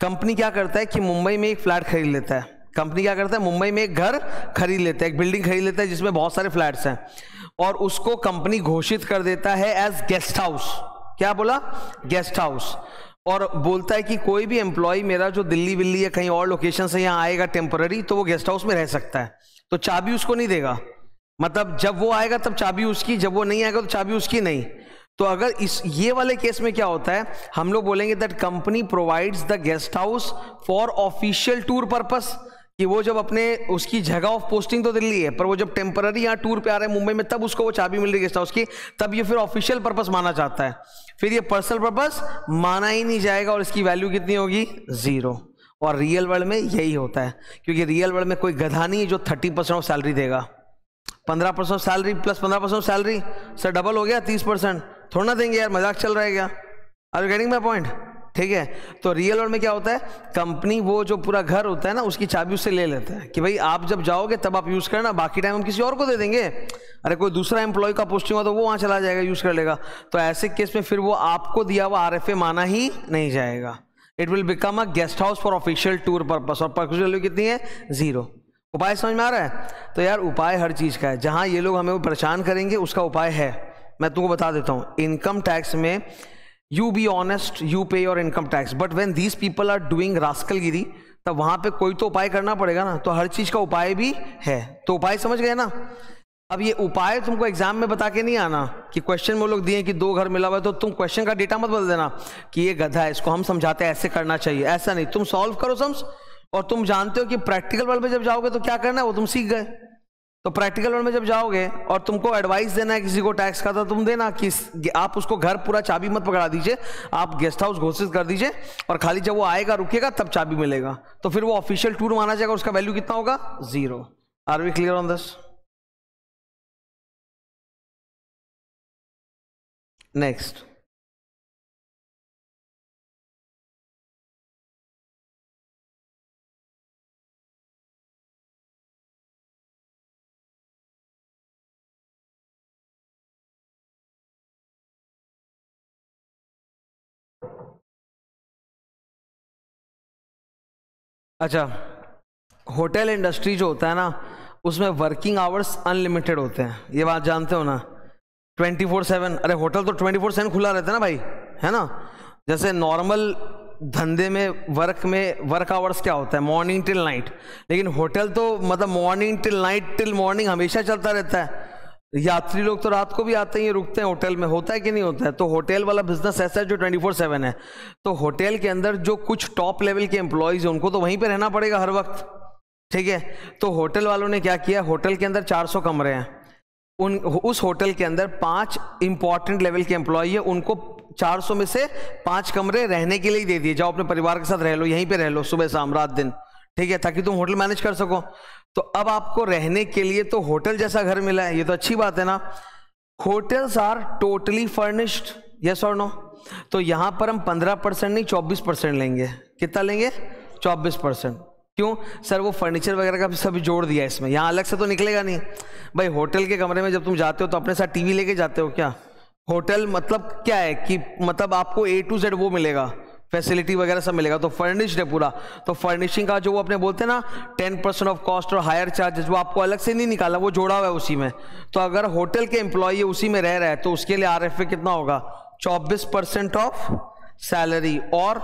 कंपनी क्या करता है कि मुंबई में एक फ्लैट खरीद लेता है, कंपनी क्या करता है मुंबई में एक घर खरीद लेता है, एक बिल्डिंग खरीद लेता है जिसमें बहुत सारे फ्लैट्स हैं, और उसको कंपनी घोषित कर देता है एज गेस्ट हाउस। क्या बोला? Guest house. और बोलता है कि कोई भी एम्प्लॉय मेरा जो दिल्ली विल्ली या कहीं और लोकेशन से यहाँ आएगा टेम्पररी, तो वो गेस्ट हाउस में रह सकता है। तो चाबी उसको नहीं देगा, मतलब जब वो आएगा तब चाबी उसकी, जब वो नहीं आएगा तो चाबी उसकी नहीं। तो अगर इस ये वाले केस में क्या होता है, हम लोग बोलेंगे that company provides the guest house for official tour purpose, कि वो जब अपने उसकी जगह ऑफ पोस्टिंग तो दिल्ली है, पर वो जब टेम्पररी यहाँ टूर पे आ रहे हैं मुंबई में, तब उसको वो चाबी मिल रही है गेस्ट हाउस की, तब ये फिर ऑफिशियल पर्पस माना जाता है, फिर ये पर्सनल पर्पस माना ही नहीं जाएगा, और इसकी वैल्यू कितनी होगी, जीरो। और रियल वर्ल्ड में यही होता है, क्योंकि रियल वर्ल्ड में कोई गधा नहीं है जो थर्टी परसेंट ऑफ सैलरी देगा। पंद्रह परसेंट सैलरी प्लस पंद्रह परसेंट सैलरी, सर डबल हो गया तीस परसेंट, थोड़ा ना देंगे यार, मजाक चल रहा है क्या? Are you getting my point? ठीक है, तो रियल वर्ल्ड में क्या होता है, कंपनी वो जो पूरा घर होता है ना उसकी चाबी उससे ले लेता है कि भाई आप जब जाओगे तब आप यूज़ करना, बाकी टाइम हम किसी और को दे देंगे। अरे कोई दूसरा एम्प्लॉय का पोस्टिंग हुआ तो वो वहाँ चला जाएगा, यूज़ कर लेगा। तो ऐसे केस में फिर वो आपको दिया हुआ आर एफ ए माना ही नहीं जाएगा। It will become a guest house for official tour purpose, और पर्पस वैल्यू कितनी है, जीरो। उपाय समझ में आ रहा है? तो यार उपाय हर चीज़ का है, जहाँ ये लोग हमें वो परेशान करेंगे उसका उपाय है, मैं तुमको बता देता हूँ। इनकम टैक्स में you be honest, you pay your income tax, but when these people are doing रास्कलगिरी, तब वहाँ पे कोई तो उपाय करना पड़ेगा ना, तो हर चीज़ का उपाय भी है। तो उपाय समझ गए ना? अब ये उपाय तुमको एग्जाम में बता के नहीं आना कि क्वेश्चन में वो लोग दिए कि दो घर मिला हुआ है, तो तुम क्वेश्चन का डेटा मत बदल देना कि ये गधा है, इसको हम समझाते हैं ऐसे करना चाहिए, ऐसा नहीं। तुम सॉल्व करो सम्स, और तुम जानते हो कि प्रैक्टिकल वर्ल्ड में जब जाओगे तो क्या करना है वो तुम सीख गए। तो प्रैक्टिकल वर्ल्ड में जब जाओगे और तुमको एडवाइस देना है किसी को टैक्स का, तो तुम देना कि आप उसको घर पूरा चाबी मत पकड़ा दीजिए, आप गेस्ट हाउस घोषित कर दीजिए, और खाली जब वो आएगा रुकेगा तब चाबी मिलेगा, तो फिर वो ऑफिशियल टूर माना जाएगा, उसका वैल्यू कितना होगा, zero. Are we clear on this? Next, अच्छा, होटल इंडस्ट्री जो होता है ना उसमें वर्किंग आवर्स अनलिमिटेड होते हैं, ये बात जानते हो ना, ट्वेंटी फोर सेवन। अरे होटल तो ट्वेंटी फोर सेवन खुला रहता है ना भाई, है ना? जैसे नॉर्मल धंधे में वर्क में वर्क आवर्स क्या होता है, मॉर्निंग टिल नाइट, लेकिन होटल तो मतलब morning till night till morning हमेशा चलता रहता है। यात्री लोग तो रात को भी आते हैं, रुकते हैं होटल में, होता है कि नहीं होता है? तो होटल वाला बिजनेस ऐसा है जो ट्वेंटी फोर सेवन है। तो होटल के अंदर जो कुछ टॉप लेवल के एम्प्लॉयज़ हैं उनको तो वहीं पे रहना पड़ेगा हर वक्त, ठीक है? तो होटल वालों ने क्या किया, होटल के अंदर चार सौ कमरे हैं, उन उस होटल के अंदर पाँच इंपॉर्टेंट लेवल के एम्प्लॉय है, उनको चार सौ में से पाँच कमरे रहने के लिए दे दिए, जाओ अपने परिवार के साथ रह लो, यहीं पर रह लो सुबह शाम रात दिन, ठीक है, ताकि तुम होटल मैनेज कर सको। तो अब आपको रहने के लिए तो होटल जैसा घर मिला है, ये तो अच्छी बात है ना। Hotels are totally furnished, yes और नो? तो यहाँ पर हम पंद्रह परसेंट नहीं चौबीस परसेंट लेंगे। कितना लेंगे? चौबीस परसेंट। क्यों सर? वो फर्नीचर वगैरह का सब जोड़ दिया इसमें, यहाँ अलग से तो निकलेगा नहीं भाई। होटल के कमरे में जब तुम जाते हो तो अपने साथ टीवी लेके जाते हो क्या? होटल मतलब क्या है कि मतलब आपको ए टू जेड वो मिलेगा, फैसिलिटी वगैरह सब मिलेगा, तो फर्निश्ड है पूरा। तो फर्निशिंग का जो वो अपने बोलते हैं ना टेन परसेंट ऑफ कॉस्ट और हायर चार्जेस, वो आपको अलग से नहीं निकाला, वो जोड़ा हुआ है उसी में। तो अगर होटल के एम्प्लॉय उसी में रह रहा है तो उसके लिए आर एफ ए कितना होगा, चौबीस परसेंट ऑफ सैलरी और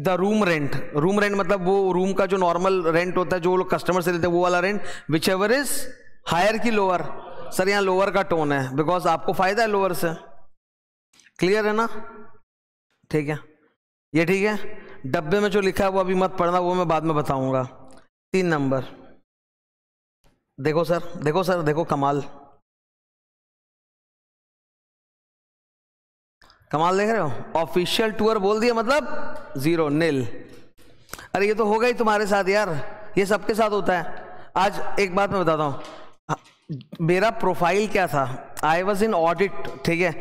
the room rent. Room rent मतलब वो रूम का जो नॉर्मल रेंट होता है जो लोग कस्टमर से लेते हैं वो वाला rent, whichever is higher की लोअर। सर यहाँ लोअर का टोन है बिकॉज आपको फायदा है लोअर से, क्लियर है ना? ठीक है, ये ठीक है। डब्बे में जो लिखा है वो अभी मत पढ़ना, वो मैं बाद में बताऊंगा। तीन नंबर देखो सर, देखो सर, देखो कमाल, कमाल देख रहे हो? ऑफिशियल टूर बोल दिया मतलब जीरो, नील। अरे ये तो होगा ही तुम्हारे साथ यार, ये सबके साथ होता है। आज एक बात मैं बताता हूँ, मेरा प्रोफाइल क्या था, आई वॉज इन ऑडिट, ठीक है?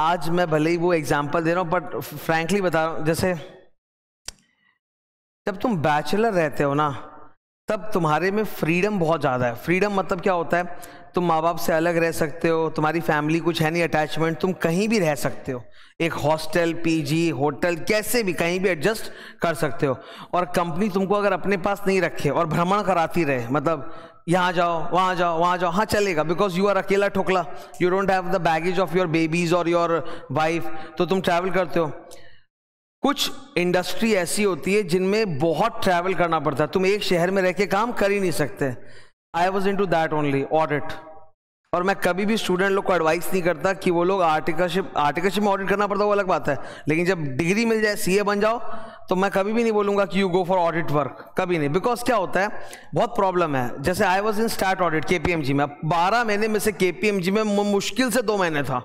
आज मैं भले ही वो एग्जाम्पल दे रहा हूँ बट फ्रैंकली बता रहा हूँ, जैसे जब तुम बैचलर रहते हो ना तब तुम्हारे में फ्रीडम बहुत ज़्यादा है। फ्रीडम मतलब क्या होता है, तुम माँ बाप से अलग रह सकते हो, तुम्हारी फैमिली कुछ है नहीं अटैचमेंट, तुम कहीं भी रह सकते हो, एक हॉस्टल पीजी होटल कैसे भी कहीं भी एडजस्ट कर सकते हो। और कंपनी तुमको अगर अपने पास नहीं रखे और भ्रमण कराती रहे, मतलब यहाँ जाओ वहाँ जाओ वहाँ जाओ, हाँ चलेगा बिकॉज यू आर अकेला ठोकला, you don't have the baggage of your babies और योर वाइफ, तो तुम ट्रैवल करते हो। कुछ इंडस्ट्री ऐसी होती है जिनमें बहुत ट्रैवल करना पड़ता है, तुम एक शहर में रह के काम कर ही नहीं सकते। I was into that only audit, और मैं कभी भी स्टूडेंट लोग को एडवाइस नहीं करता कि वो लोग आर्टिकलशिप आर्टिकलशिप में ऑडिट करना पड़ता है वो अलग बात है, लेकिन जब डिग्री मिल जाए सीए बन जाओ तो मैं कभी भी नहीं बोलूँगा कि you go for audit work, कभी नहीं। बिकॉज क्या होता है, बहुत प्रॉब्लम है। जैसे I was in start audit KPMG में, बारह महीने में से केपीएमजी में मुश्किल से दो महीने था,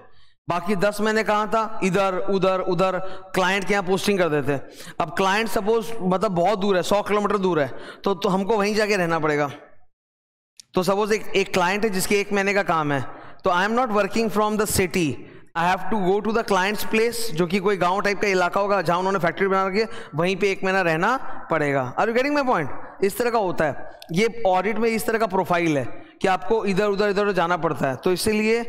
बाकी दस महीने कहाँ था, इधर उधर उधर क्लाइंट के यहाँ पोस्टिंग कर देते। अब क्लाइंट सपोज मतलब बहुत दूर है, सौ किलोमीटर दूर है, तो, तो हमको वहीं जाके रहना पड़ेगा। तो सपोज एक एक क्लाइंट है जिसके एक महीने का काम है, तो I am not working from the city, I have to go to the clients place जो कि कोई गांव टाइप का इलाका होगा जहाँ उन्होंने फैक्ट्री बना रखी है, वहीं पे एक महीना रहना पड़ेगा। Are you getting my point? इस तरह का होता है, ये ऑडिट में इस तरह का प्रोफाइल है कि आपको इधर उधर इधर जाना पड़ता है। तो इसीलिए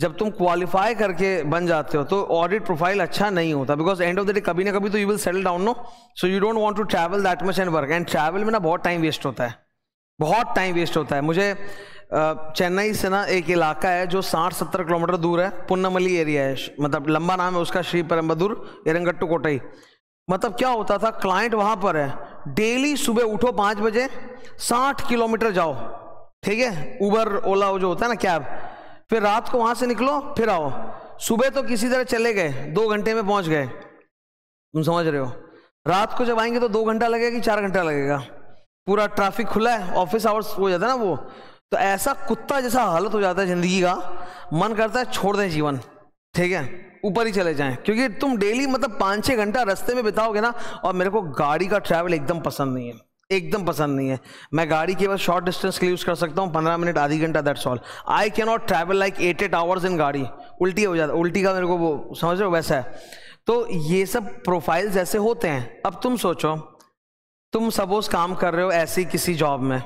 जब तुम क्वालिफाई करके बन जाते हो तो ऑडिट प्रोफाइल अच्छा नहीं होता, because end of the day कभी ना कभी तो you will settle down no, so you don't want to travel that much and work. And travel में ना बहुत टाइम वेस्ट होता है, बहुत टाइम वेस्ट होता है। मुझे चेन्नई से ना एक इलाका है जो साठ सत्तर किलोमीटर दूर है, पुन्नमली एरिया है, मतलब लंबा नाम है उसका, श्री परम्बदूर एरंगट्टू कोटई। मतलब क्या होता था, क्लाइंट वहाँ पर है, डेली सुबह उठो पाँच बजे साठ किलोमीटर जाओ, ठीक है, उबर ओला जो होता है ना कैब, फिर रात को वहाँ से निकलो फिर आओ, सुबह तो किसी तरह चले गए दो घंटे में पहुँच गए, तुम समझ रहे हो, रात को जब आएंगे तो दो घंटा लगेगा कि चार घंटा लगेगा, पूरा ट्रैफिक खुला है, ऑफिस आवर्स हो जाता है ना वो, तो ऐसा कुत्ता जैसा हालत हो जाता है ज़िंदगी का, मन करता है छोड़ दें जीवन, ठीक है, ऊपर ही चले जाएं, क्योंकि तुम डेली मतलब पाँच छः घंटा रास्ते में बिताओगे ना। और मेरे को गाड़ी का ट्रैवल एकदम पसंद नहीं है, एकदम पसंद नहीं है। मैं गाड़ी केवल शॉर्ट डिस्टेंस के लिए यूज़ कर सकता हूँ, पंद्रह मिनट आधी घंटा that's all. I can not travel like eight eight hours in गाड़ी, उल्टी हो जाता, उल्टी का मेरे को वो समझ रहे हो वैसा है। तो ये सब प्रोफाइल्स ऐसे होते हैं। अब तुम सोचो, तुम सपोज काम कर रहे हो ऐसी किसी जॉब में,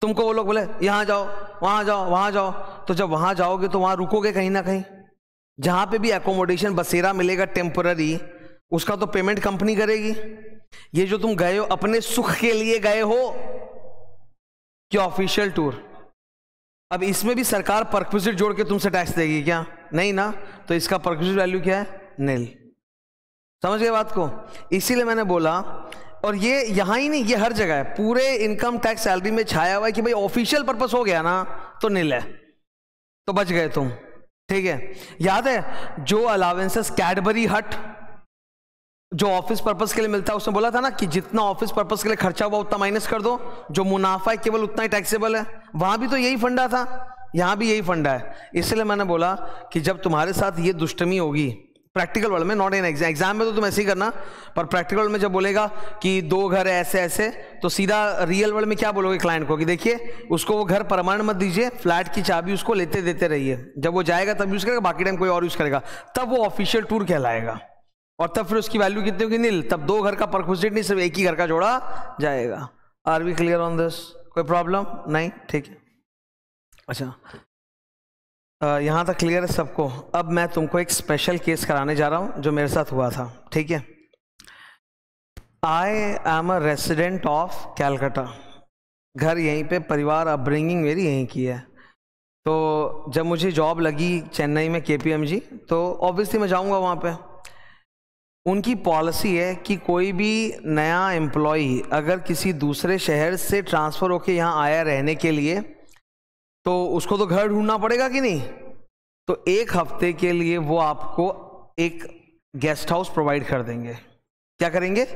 तुमको वो लोग बोले यहाँ जाओ वहाँ जाओ वहाँ जाओ, तो जब वहाँ जाओगे तो वहाँ रुकोगे कहीं ना कहीं, जहाँ पे भी एकोमोडेशन बसेरा मिलेगा टेम्पररी, उसका तो पेमेंट कंपनी करेगी। ये जो तुम गए हो अपने सुख के लिए गए हो कि ऑफिशियल टूर, अब इसमें भी सरकार परक्विजिट जोड़ के तुमसे टैक्स देगी क्या? नहीं ना, तो इसका परक्विजिट वैल्यू क्या है? निल। समझ गए बात को? इसीलिए मैंने बोला, और ये यहाँ ही नहीं, ये हर जगह है, पूरे इनकम टैक्स सैलरी में छाया हुआ है कि भाई ऑफिशियल पर्पस हो गया ना तो नील है, तो बच गए तुम, ठीक है। याद है जो अलावेंसेस कैडबरी हट जो ऑफिस पर्पस के लिए मिलता है, उसने बोला था ना कि जितना ऑफिस पर्पस के लिए खर्चा हुआ उतना माइनस कर दो, जो मुनाफा है केवल उतना ही टैक्सेबल है। वहाँ भी तो यही फंडा था, यहाँ भी यही फंडा है। इसलिए मैंने बोला कि जब तुम्हारे साथ ये दुष्टमी होगी प्रैक्टिकल वर्ल्ड में, नॉट इन एग्जाम, एग्जाम में तो तुम ऐसे ही करना, पर प्रैक्टिकल वर्ल्ड में जब बोलेगा कि दो घर है ऐसे ऐसे, तो सीधा रियल वर्ल्ड में क्या बोलोगे क्लाइंट को कि देखिए उसको वो घर परमानेंट मत दीजिए, फ्लैट की चाबी उसको लेते देते रहिए, जब वो जाएगा तब यूज़ करेगा, बाकी टाइम कोई और यूज़ करेगा, तब वो ऑफिशियल टूर कहलाएगा। और तब फिर उसकी वैल्यू कितनी होगी? नील। तब दो घर का परक्विजिट नहीं, सिर्फ एक ही घर का जोड़ा जाएगा। Are we clear on this? कोई प्रॉब्लम नहीं? ठीक है, अच्छा यहाँ तक क्लियर है सबको। अब मैं तुमको एक स्पेशल केस कराने जा रहा हूँ जो मेरे साथ हुआ था, ठीक है। I am a resident of Calcutta, घर यहीं पे, परिवार अपब्रिंगिंग मेरी यहीं की है। तो जब मुझे जॉब लगी चेन्नई में केपीएमजी, तो ऑब्वियसली मैं जाऊँगा वहाँ पे। उनकी पॉलिसी है कि कोई भी नया एम्प्लॉई अगर किसी दूसरे शहर से ट्रांसफ़र होकर यहाँ आया रहने के लिए, तो उसको तो घर ढूंढना पड़ेगा कि नहीं, तो एक हफ्ते के लिए वो आपको एक गेस्ट हाउस प्रोवाइड कर देंगे। क्या करेंगे?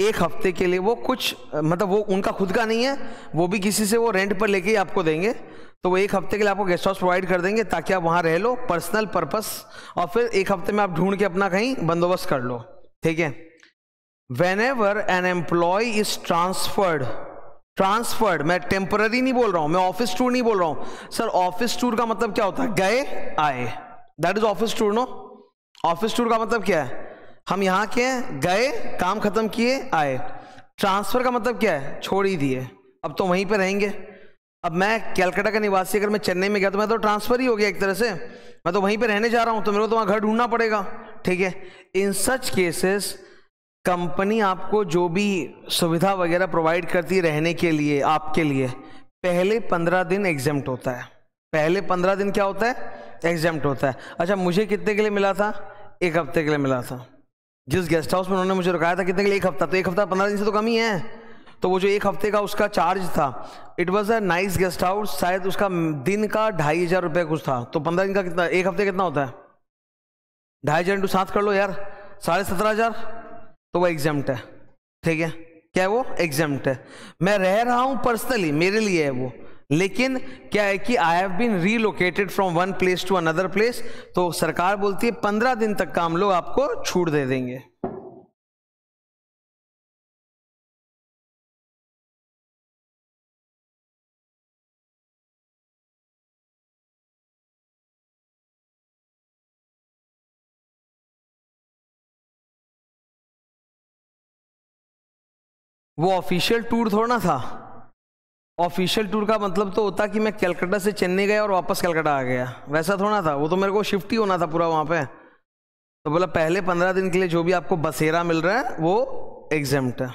एक हफ्ते के लिए वो कुछ मतलब वो उनका खुद का नहीं है, वो भी किसी से वो रेंट पर लेके आपको देंगे, तो वो एक हफ्ते के लिए आपको गेस्ट हाउस प्रोवाइड कर देंगे ताकि आप वहाँ रह लो पर्सनल पर्पस, और फिर एक हफ्ते में आप ढूंढ के अपना कहीं बंदोबस्त कर लो, ठीक है। Whenever an employee is transferred, transferred मैं टेम्पररी नहीं बोल रहा हूँ, मैं ऑफिस टूर नहीं बोल रहा हूँ सर। ऑफिस टूर का मतलब क्या होता है? गए आए, that is office tour no. Office tour का मतलब क्या है, हम यहाँ के गए, काम खत्म किए, आए। ट्रांसफ़र का मतलब क्या है, छोड़ ही दिए, अब तो वहीं पर रहेंगे। अब मैं कलकत्ता का निवासी, अगर मैं चेन्नई में गया तो मैं तो ट्रांसफ़र ही हो गया एक तरह से, मैं तो वहीं पर रहने जा रहा हूँ, तो मेरे को तो वहाँ घर ढूंढना पड़ेगा। ठीक है, इन सच केसेस कंपनी आपको जो भी सुविधा वगैरह प्रोवाइड करती है रहने के लिए, आपके लिए पहले पंद्रह दिन एग्जेम्प्ट होता है। पहले पंद्रह दिन क्या होता है, एग्जेम्प्ट होता है। अच्छा, मुझे कितने के लिए मिला था, एक हफ्ते के लिए मिला था। जिस गेस्ट हाउस में उन्होंने मुझे रुकाया था कितने के लिए, एक हफ्ता। तो एक हफ्ता पंद्रह दिन से तो कम ही है, तो वो जो एक हफ्ते का उसका चार्ज था, it was a nice guest house, शायद उसका दिन का ढाई हज़ार रुपये कुछ था। तो पंद्रह दिन का कितना, एक हफ्ते कितना होता है, ढाई हज़ार इंटू सात कर लो यार, साढ़े सत्रह हज़ार। तो वो एग्जेम्प्ट है। ठीक है, क्या है वो, एग्जेम्प्ट है। मैं रह रहा हूँ पर्सनली, मेरे लिए है वो, लेकिन क्या है कि I have been relocated from one place to another place, तो सरकार बोलती है पंद्रह दिन तक का हम लोग आपको छूट दे देंगे। वो ऑफिशियल टूर थोड़ा ना था। ऑफिशियल टूर का मतलब तो होता कि मैं कलकत्ता से चेन्नई गया और वापस कलकत्ता आ गया, वैसा थोड़ा था। वो तो मेरे को शिफ्ट ही होना था पूरा वहाँ पे। तो बोला पहले पंद्रह दिन के लिए जो भी आपको बसेरा मिल रहा है वो एग्जेम्प्ट है।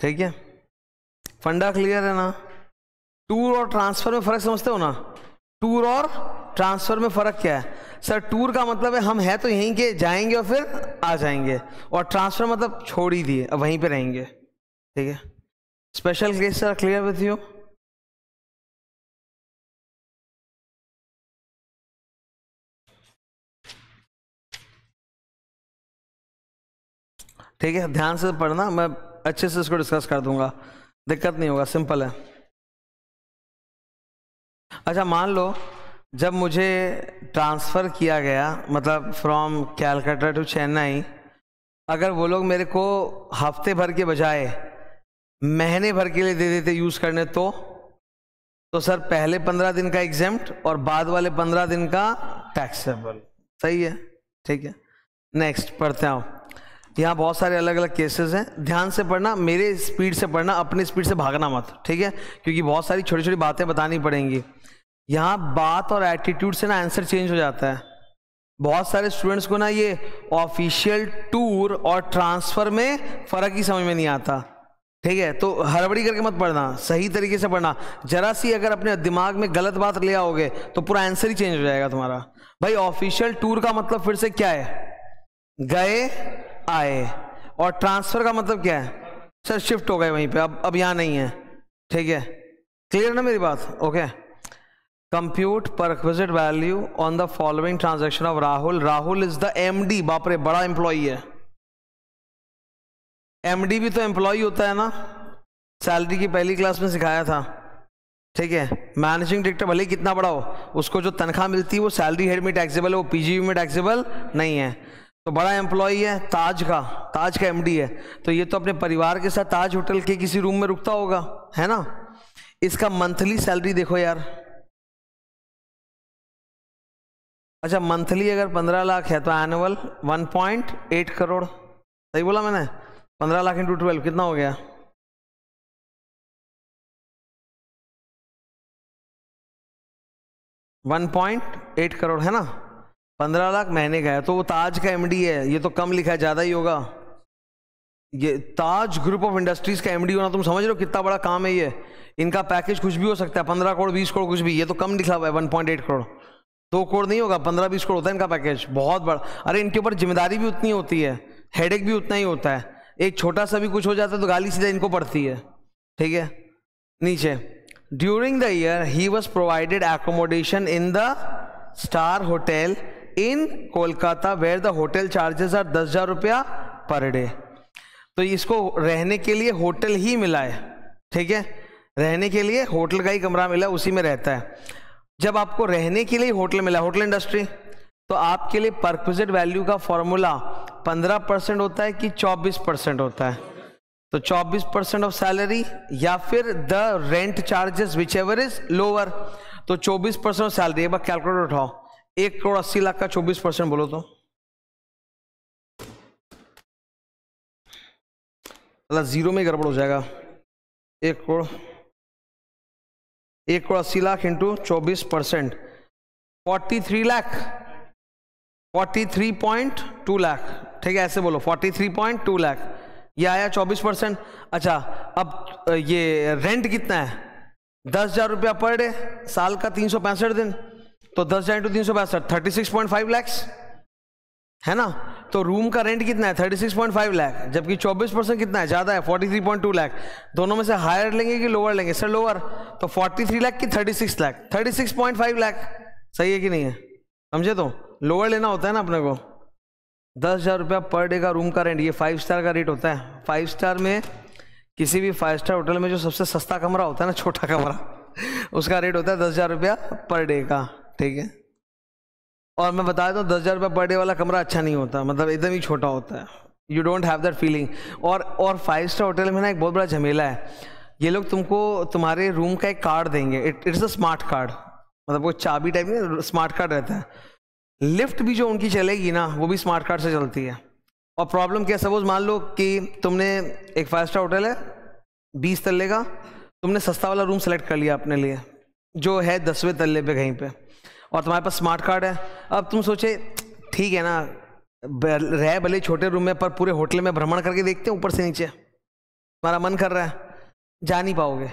ठीक है, फंडा क्लियर है ना। टूर और ट्रांसफ़र में फ़र्क समझते हो ना, टूर और ट्रांसफ़र में फ़र्क क्या है। सर टूर का मतलब है हम है तो यहीं के, जाएंगे और फिर आ जाएंगे, और ट्रांसफ़र मतलब छोड़ ही दिए, अब वहीं पे रहेंगे। ठीक है, special case sir clear with you. ठीक है, ध्यान से पढ़ना, मैं अच्छे से इसको डिस्कस कर दूंगा, दिक्कत नहीं होगा, सिंपल है। अच्छा, मान लो जब मुझे ट्रांसफ़र किया गया, मतलब फ्रॉम कलकत्ता टू चेन्नई, अगर वो लोग मेरे को हफ्ते भर के बजाय महीने भर के लिए दे देते यूज़ करने, तो तो सर पहले पंद्रह दिन का एग्जेम्प्ट और बाद वाले पंद्रह दिन का टैक्सेबल। सही है, ठीक है। नेक्स्ट पढ़ते आओ, यहाँ बहुत सारे अलग अलग केसेस हैं, ध्यान से पढ़ना, मेरे स्पीड से पढ़ना, अपनी स्पीड से भागना मत। ठीक है, क्योंकि बहुत सारी छोटी छोटी बातें बतानी पड़ेंगी। यहाँ बात और एटीट्यूड से ना आंसर चेंज हो जाता है। बहुत सारे स्टूडेंट्स को ना ये ऑफिशियल टूर और ट्रांसफ़र में फ़र्क ही समझ में नहीं आता। ठीक है, तो हड़बड़ी करके मत पढ़ना, सही तरीके से पढ़ना। जरा सी अगर अपने दिमाग में गलत बात ले आओगे तो पूरा आंसर ही चेंज हो जाएगा तुम्हारा। भाई ऑफिशियल टूर का मतलब फिर से क्या है, गए आए, और ट्रांसफ़र का मतलब क्या है, सर शिफ्ट हो गए वहीं पर, अब अब यहाँ नहीं है। ठीक है, क्लियर ना मेरी बात। Okay, compute perquisite value on the following transaction of Rahul. Rahul is the MD, बापरे बड़ा एम्प्लॉई है। एमडी भी तो एम्प्लॉई होता है ना, सैलरी की पहली क्लास में सिखाया था। ठीक है, मैनेजिंग डायरेक्टर भले कितना बड़ा हो, उसको जो तनख्वाह मिलती है वो सैलरी हेड में टैक्सेबल है, वो पीजीबी में टैक्सेबल नहीं है। तो बड़ा एम्प्लॉई है, ताज का, ताज का एमडी है। तो ये तो अपने परिवार के साथ ताज होटल के किसी रूम में रुकता होगा, है ना। इसका मंथली सैलरी देखो यार। अच्छा, मंथली अगर पंद्रह लाख है तो annual one point eight crore, सही बोला मैंने। पंद्रह लाख इंटू ट्वेल्व कितना हो गया, वन पॉइंट एट करोड़, है ना। पंद्रह लाख महीने का है, तो वो ताज का एमडी है, ये तो कम लिखा है, ज़्यादा ही होगा। ये ताज ग्रुप ऑफ इंडस्ट्रीज़ का एमडी होना, तुम समझ रहे हो कितना बड़ा काम है ये। इनका पैकेज कुछ भी हो सकता है, पंद्रह करोड़ बीस करोड़ कुछ भी। ये तो कम लिखा हुआ है, वन पॉइंट एट करोड़ दो करोड़ नहीं होगा, पंद्रह बीस करोड़ होता है इनका पैकेज, बहुत बड़ा। अरे इनके ऊपर जिम्मेदारी भी उतनी होती है, हेडेक भी उतना ही होता है। एक छोटा सा भी कुछ हो जाता है तो गाली सीधा इनको पड़ती है। ठीक है, नीचे during the year he was provided accommodation in the star hotel in Kolkata where the hotel charges are दस हज़ार रुपया पर डे। तो इसको रहने के लिए होटल ही मिला है। ठीक है, रहने के लिए होटल का ही कमरा मिला, उसी में रहता है। जब आपको रहने के लिए होटल मिला, होटल इंडस्ट्री, तो आपके लिए परक्विजिट वैल्यू का फॉर्मूला पंद्रह परसेंट होता है कि चौबीस परसेंट होता है। तो चौबीस परसेंट ऑफ सैलरी या फिर the rent charges whichever is lower. तो चौबीस परसेंट सैलरी, एक बार कैलकुलेटर उठाओ, एक करोड़ अस्सी लाख का चौबीस परसेंट बोलो तो जीरो में गड़बड़ हो जाएगा। एक करोड़ एक करोड़ अस्सी लाख इंटू चौबीस percent forty three lakh forty three point two lakh ठीक है, ऐसे बोलो forty three point two lakh. ये आया चौबीस परसेंट। अच्छा अब ये रेंट कितना है? दस हज़ार रुपया पर डे, साल का तीन सौ पैंसठ दिन, तो दस हज़ार इंटू तीन सौ पैंसठ thirty six point five lakhs है ना। तो रूम का रेंट कितना है? Thirty six point five lakh, जबकि चौबीस परसेंट कितना है? ज़्यादा है, forty three point two lakh. दोनों में से हायर लेंगे कि लोअर लेंगे? Sir lower. तो फोर्टी थ्री लाख की thirty six lakh, thirty six point five lakh सही है कि नहीं है? समझे? तो लोअर लेना होता है ना अपने को। दस हज़ार रुपया पर डे का रूम का रेंट, ये फाइव स्टार का रेट होता है। फाइव स्टार में किसी भी फाइव स्टार होटल में जो सबसे सस्ता कमरा होता है ना, छोटा कमरा, उसका रेट होता है दस हज़ार रुपया पर डे का। ठीक है, और मैं बता देता हूँ दस हज़ार रुपये पर डे वाला कमरा अच्छा नहीं होता, मतलब एकदम ही छोटा होता है। You don't have that feeling. और और फाइव स्टार होटल में ना एक बहुत बड़ा झमेला है, ये लोग तुमको तुम्हारे रूम का एक कार्ड देंगे, इट्स अ स्मार्ट कार्ड, मतलब वो चाबी टाइप में स्मार्ट कार्ड रहता है। लिफ्ट भी जो उनकी चलेगी ना वो भी स्मार्ट कार्ड से चलती है। और प्रॉब्लम क्या, सपोज मान लो कि तुमने एक फाइव स्टार होटल है बीस तल्ले का, तुमने सस्ता वाला रूम सेलेक्ट कर लिया अपने लिए जो है दसवें तल्ले पर कहीं पर, और तुम्हारे पास स्मार्ट कार्ड है। अब तुम सोचे ठीक है ना, रहे भले छोटे रूम में पर पूरे होटल में भ्रमण करके देखते हैं ऊपर से नीचे, तुम्हारा मन कर रहा है, जा नहीं पाओगे।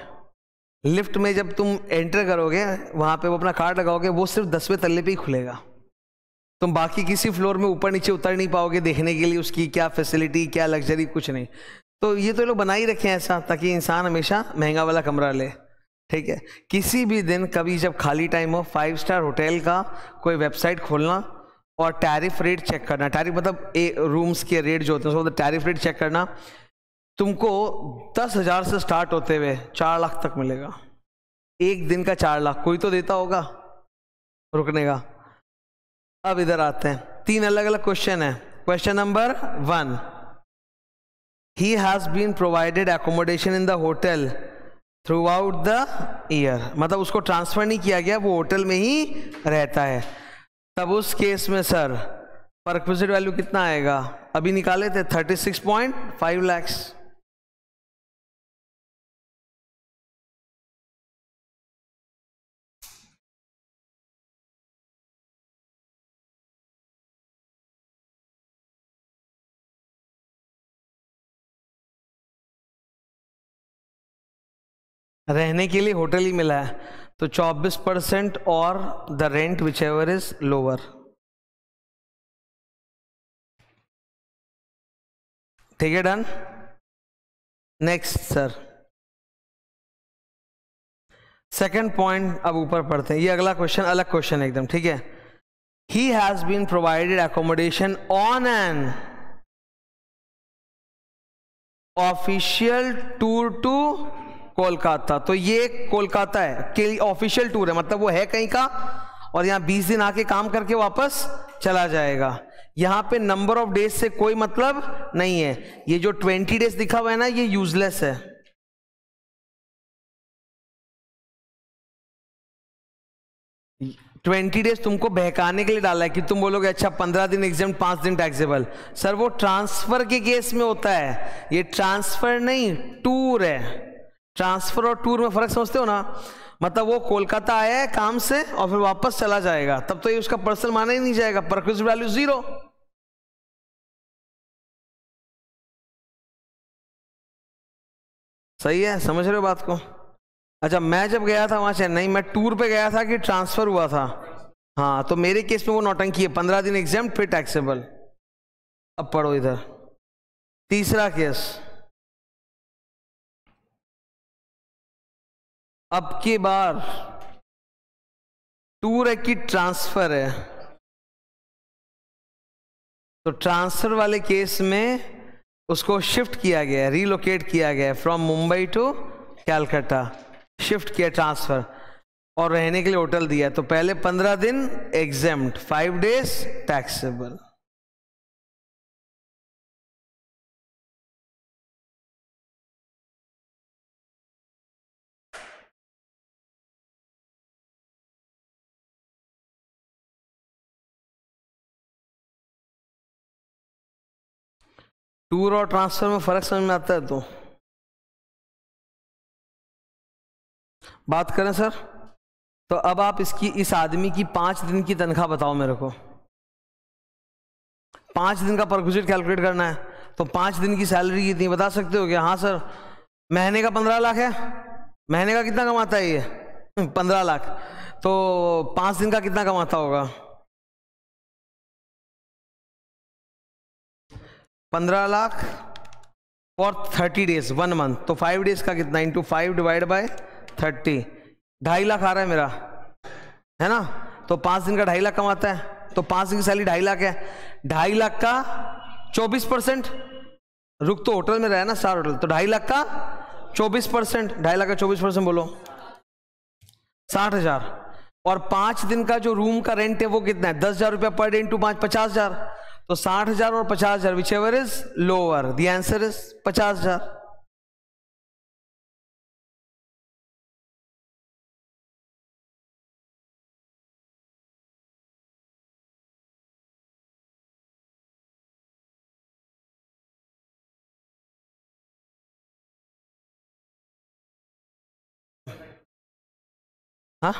लिफ्ट में जब तुम एंटर करोगे वहाँ पे वो अपना कार्ड लगाओगे, वो सिर्फ दसवें तल्ले पे ही खुलेगा। तुम बाकी किसी फ्लोर में ऊपर नीचे उतर नहीं पाओगे देखने के लिए उसकी क्या फैसिलिटी, क्या लग्जरी, कुछ नहीं। तो ये तो लोग बना ही रखे हैं ऐसा ताकि इंसान हमेशा महंगा वाला कमरा ले। ठीक है, किसी भी दिन कभी जब खाली टाइम हो फाइव स्टार होटल का कोई वेबसाइट खोलना और टैरिफ रेट चेक करना, टैरिफ मतलब ए रूम्स के रेट जो होते हैं उसको टैरिफ रेट चेक करना। तुमको दस हज़ार से स्टार्ट होते हुए चार लाख तक मिलेगा, एक दिन का चार लाख। कोई तो देता होगा रुकने का। अब इधर आते हैं, तीन अलग अलग क्वेश्चन है। Question number one, he has been provided accommodation in the hotel throughout the year, मतलब उसको ट्रांसफ़र नहीं किया गया, वो होटल में ही रहता है। तब उस केस में सर परक्विजिट वैल्यू कितना आएगा? अभी निकाले थे thirty six point five lakhs. रहने के लिए होटल ही मिला है, तो चौबीस परसेंट और the rent whichever is lower. ठीक है, done. Next sir second point, अब ऊपर पढ़ते हैं। ये अगला क्वेश्चन अलग क्वेश्चन है एकदम। ठीक है, he has been provided accommodation on an official tour to Kolkata. तो ये कोलकाता है के लिए ऑफिशियल टूर है, मतलब वो है कहीं का और यहाँ बीस दिन आके काम करके वापस चला जाएगा। यहाँ पे नंबर ऑफ डेज से कोई मतलब नहीं है। ये जो बीस डेज दिखा हुआ है ना, ये यूजलेस है। बीस डेज तुमको बहकाने के लिए डाला है कि तुम बोलोगे अच्छा पंद्रह दिन एग्जेम्प्ट, पाँच दिन टैक्सेबल। सर वो ट्रांसफर के केस में होता है, ये ट्रांसफर नहीं टूर है। ट्रांसफर और टूर में फर्क समझते हो ना, मतलब वो कोलकाता आया है काम से और फिर वापस चला जाएगा, तब तो ये उसका पर्सनल माना ही नहीं जाएगा। Perquisite value zero. सही है, समझ रहे हो बात को? अच्छा, मैं जब गया था वहां चेन्नई, मैं टूर पे गया था कि ट्रांसफर हुआ था? हाँ, तो मेरे केस में वो नौटंकी है, पंद्रह दिन एग्जेम्प्ट फिर टैक्सेबल। अब पढ़ो इधर तीसरा केस, अब की बार टूर है कि ट्रांसफर है? तो ट्रांसफर वाले केस में उसको शिफ्ट किया गया है, रिलोकेट किया गया है from Mumbai to Calcutta, shift किया ट्रांसफर। और रहने के लिए होटल दिया, तो पहले पंद्रह दिन exempt, five days taxable. Tour और ट्रांसफर में फर्क समझ में आता है तो बात करें सर। तो अब आप इसकी इस आदमी की पाँच दिन की तनख्वाह बताओ मेरे को। पाँच दिन का परक्विजिट कैलकुलेट करना है तो पाँच दिन की सैलरी कितनी बता सकते हो क्या? हाँ सर महीने का पंद्रह लाख है। महीने का कितना कमाता है ये? पंद्रह लाख। तो पाँच दिन का कितना कमाता होगा? पंद्रह lakh for thirty days one month. तो फाइव डेज का कितना? Into five divide by thirty, ढाई लाख आ रहा है मेरा, है ना। तो पाँच दिन का ढाई लाख कमाता है तो पाँच दिन की सैलरी ढाई लाख है। ढाई लाख का चौबीस परसेंट, रुक तो होटल में रहा है ना स्टार होटल, तो ढाई लाख का चौबीस परसेंट, ढाई लाख का चौबीस परसेंट बोलो साठ हज़ार। और पाँच दिन का जो रूम का रेंट है वो कितना है? दस हज़ार रुपया पर डे इंटू पाँच पचास हज़ार। तो साठ हज़ार और पचास हज़ार whichever is lower the answer is पचास हज़ार। हाँ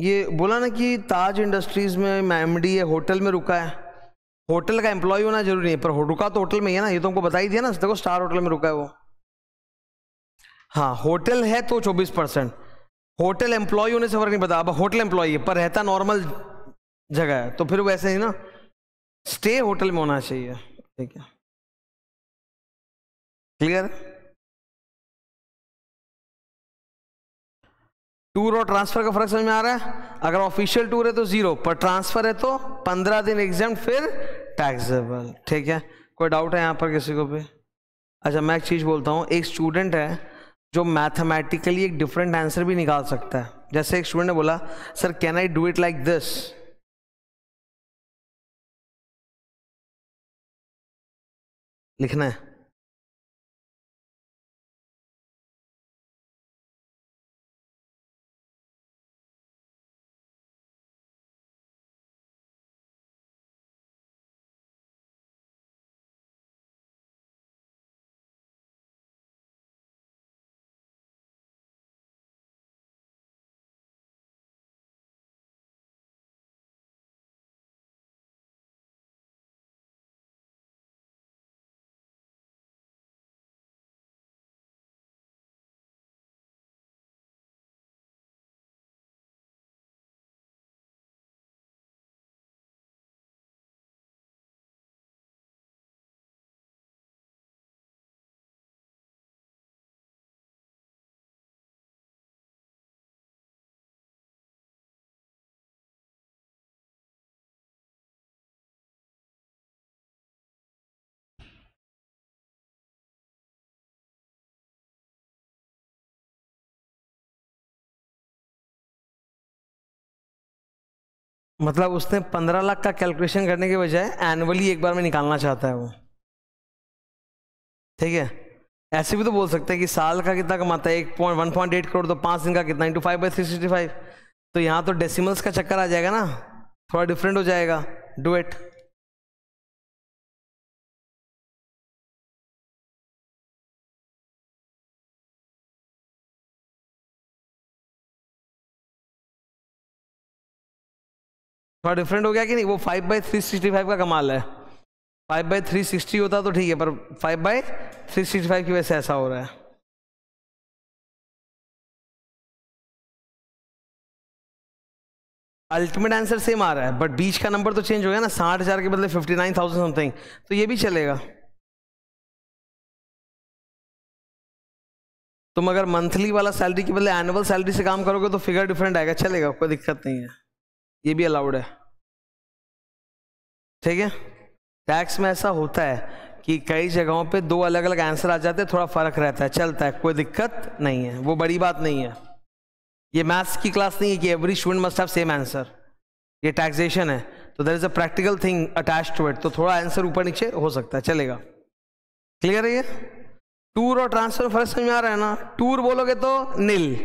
ये बोला ना कि ताज इंडस्ट्रीज में एमडी है, होटल में रुका है। होटल का एम्प्लॉय होना जरूरी नहीं है पर रुका तो होटल में ही है ना। ये तो हमको बता ही दिया ना, देखो स्टार होटल में रुका है वो। हाँ होटल है तो चौबीस परसेंट। होटल एम्प्लॉय होने से फर्क नहीं पड़ता। अब होटल एम्प्लॉय है पर रहता नॉर्मल जगह है तो फिर वैसे ही ना स्टे होटल में होना चाहिए। ठीक है क्लियर। टूर और ट्रांसफर का फर्क समझ में आ रहा है। अगर ऑफिशियल टूर है तो जीरो, पर ट्रांसफर है तो पंद्रह दिन एग्जाम फिर टैक्सेबल। ठीक है कोई डाउट है यहाँ पर किसी को भी? अच्छा मैं एक चीज़ बोलता हूँ, एक स्टूडेंट है जो मैथमेटिकली एक डिफरेंट आंसर भी निकाल सकता है। जैसे एक स्टूडेंट ने बोला sir can I do it like this, लिखना है। मतलब उसने पंद्रह लाख का कैलकुलेशन करने के बजाय एनुअली एक बार में निकालना चाहता है वो। ठीक है ऐसे भी तो बोल सकते हैं कि साल का कितना कमाता है, एक point one point eight crore, तो पाँच दिन का कितना into five by three sixty five. तो यहाँ तो डेसिमल्स का चक्कर आ जाएगा ना, थोड़ा डिफरेंट हो जाएगा। Do it. थोड़ा डिफरेंट हो गया कि नहीं? वो five by three sixty five का कमाल है। फाइव बाई थ्री सिक्सटी होता तो ठीक है, पर five by three sixty five की वजह से ऐसा हो रहा है। अल्टीमेट आंसर सेम आ रहा है बट बीच का नंबर तो चेंज हो गया ना। साठ हज़ार के बदले फिफ्टी नाइन थाउजेंड समथिंग, तो ये भी चलेगा। तुम अगर मंथली वाला सैलरी के बदले एनुअल सैलरी से काम करोगे तो फिगर डिफरेंट आएगा, चलेगा, कोई दिक्कत नहीं है, ये भी अलाउड है। ठीक है टैक्स में ऐसा होता है कि कई जगहों पे दो अलग अलग आंसर आ जाते हैं, थोड़ा फर्क रहता है, चलता है, कोई दिक्कत नहीं है, वो बड़ी बात नहीं है। ये मैथ्स की क्लास नहीं है कि every student must have same answer. ये टैक्सेशन है तो there is a practical thing attach to it, तो थोड़ा आंसर ऊपर नीचे हो सकता है, चलेगा। क्लियर है ये। टूर और ट्रांसफर फर्क समझ में आ रहा है ना। टूर बोलोगे तो नील,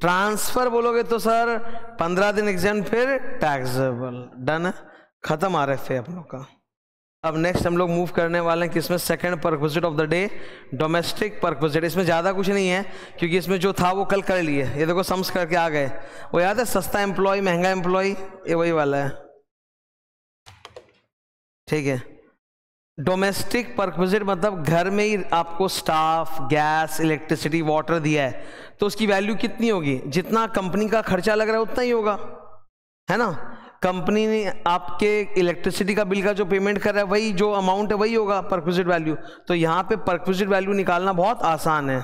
ट्रांसफर बोलोगे तो सर पंद्रह दिन एग्जाम फिर टैक्सेबल। डन, खत्म आ रहा है अपनों का। अब नेक्स्ट हम लोग मूव करने वाले हैं किसमें, second perquisite of the day, domestic perquisite. इसमें ज़्यादा कुछ नहीं है क्योंकि इसमें जो था वो कल कर लिए। ये देखो सम्स करके आ गए। वो याद है सस्ता एम्प्लॉय महंगा एम्प्लॉय, ये वही वाला है। ठीक है, डोमेस्टिक परक्विजिट मतलब घर में ही आपको स्टाफ, गैस, इलेक्ट्रिसिटी, वाटर दिया है तो उसकी वैल्यू कितनी होगी, जितना कंपनी का खर्चा लग रहा है उतना ही होगा, है ना। कंपनी ने आपके इलेक्ट्रिसिटी का बिल का जो पेमेंट कर रहा है वही जो अमाउंट है वही होगा परक्विजिट वैल्यू। तो यहाँ पे परक्विजिट वैल्यू निकालना बहुत आसान है।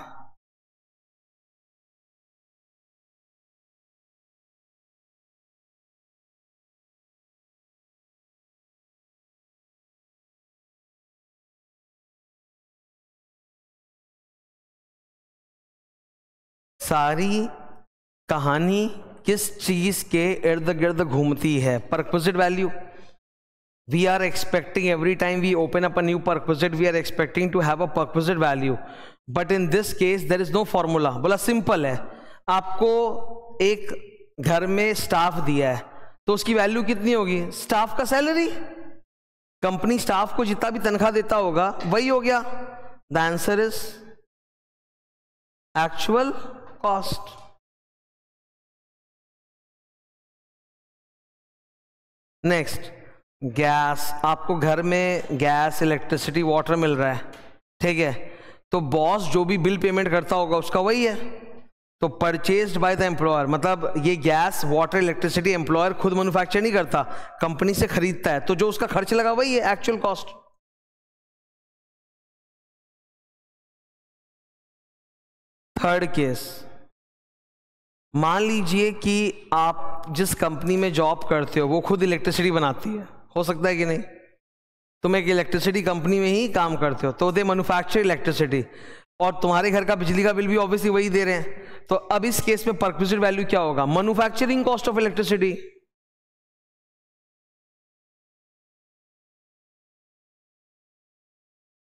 सारी कहानी किस चीज के इर्द गिर्द घूमती है, perquisite value. We are expecting every time we open up a new perquisite we are expecting to have a perquisite value, but in this case there is no formula. बोला सिंपल है, आपको एक घर में स्टाफ दिया है तो उसकी वैल्यू कितनी होगी, स्टाफ का सैलरी, कंपनी स्टाफ को जितना भी तनख्वाह देता होगा वही हो गया। The answer is actual cost. Next, gas, आपको घर में गैस, इलेक्ट्रिसिटी, वाटर मिल रहा है, ठीक है, तो बॉस जो भी बिल पेमेंट करता होगा उसका वही है। तो परचेज्ड बाय द एम्प्लॉयर मतलब ये गैस, वाटर, इलेक्ट्रिसिटी एम्प्लॉयर खुद मैन्युफैक्चर नहीं करता, कंपनी से खरीदता है, तो जो उसका खर्च लगा वही है एक्चुअल कॉस्ट। थर्ड केस, मान लीजिए कि आप जिस कंपनी में जॉब करते हो वो खुद इलेक्ट्रिसिटी बनाती है, हो सकता है कि नहीं, तुम एक इलेक्ट्रिसिटी कंपनी में ही काम करते हो, तो दे मैन्युफैक्चर इलेक्ट्रिसिटी और तुम्हारे घर का बिजली का बिल भी ऑब्वियसली वही दे रहे हैं। तो अब इस केस में परक्विजिट वैल्यू क्या होगा, मैन्युफैक्चरिंग कॉस्ट ऑफ इलेक्ट्रिसिटी।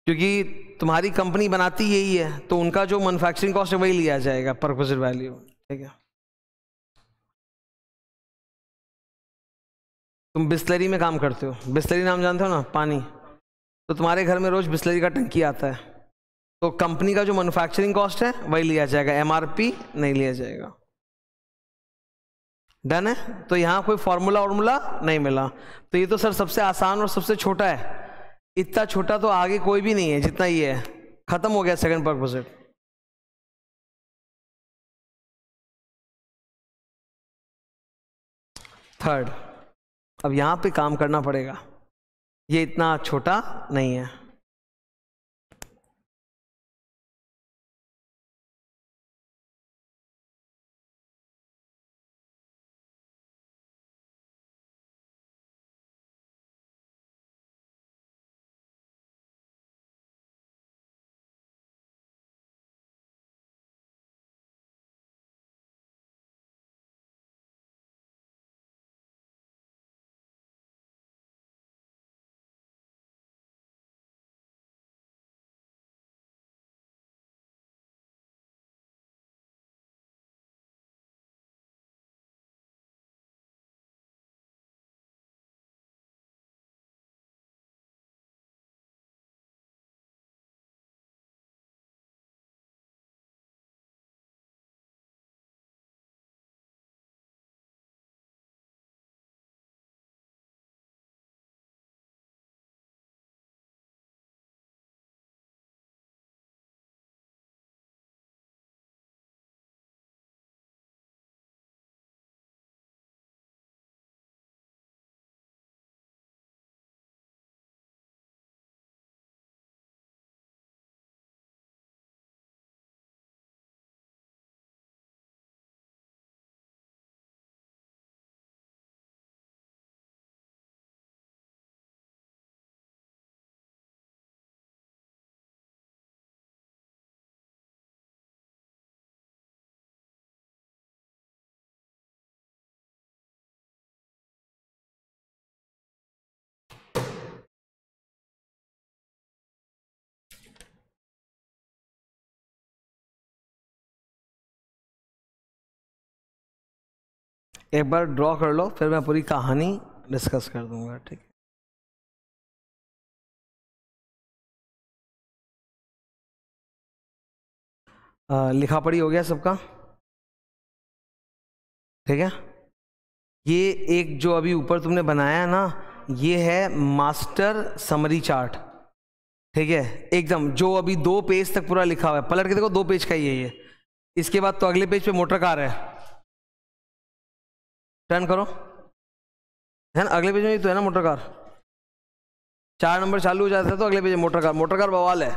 क्योंकि तुम्हारी कंपनी बनाती यही है तो उनका जो मैन्युफैक्चरिंग कॉस्ट है वही लिया जाएगा परक्विजिट वैल्यू। ठीक है, तुम बिस्लरी में काम करते हो, बिस्लरी नाम जानते हो ना, पानी, तो तुम्हारे घर में रोज बिस्लरी का टंकी आता है तो कंपनी का जो मैन्युफैक्चरिंग कॉस्ट है वही लिया जाएगा, एमआरपी नहीं लिया जाएगा। डन है, तो यहाँ कोई फार्मूला वार्मूला नहीं मिला। तो ये तो सर सबसे आसान और सबसे छोटा है, इतना छोटा तो आगे कोई भी नहीं है जितना ये है। खत्म हो गया सेकंड परक्विजिट। थर्ड, अब यहाँ पे काम करना पड़ेगा, ये इतना छोटा नहीं है। एक बार ड्रॉ कर लो फिर मैं पूरी कहानी डिस्कस कर दूंगा। ठीक है। आ, लिखा पढ़ी हो गया सबका, ठीक है। ये एक जो अभी ऊपर तुमने बनाया ना, ये है मास्टर समरी चार्ट, ठीक है, एकदम जो अभी दो पेज तक पूरा लिखा हुआ है। पलट के देखो, दो पेज का ही है ये। इसके बाद तो अगले पेज पे मोटर कार है, टर्न करो, है ना, अगले पेज में तो है ना मोटर कार। चार नंबर चालू हो जाता है तो अगले page motor car. Motor car बवाल है,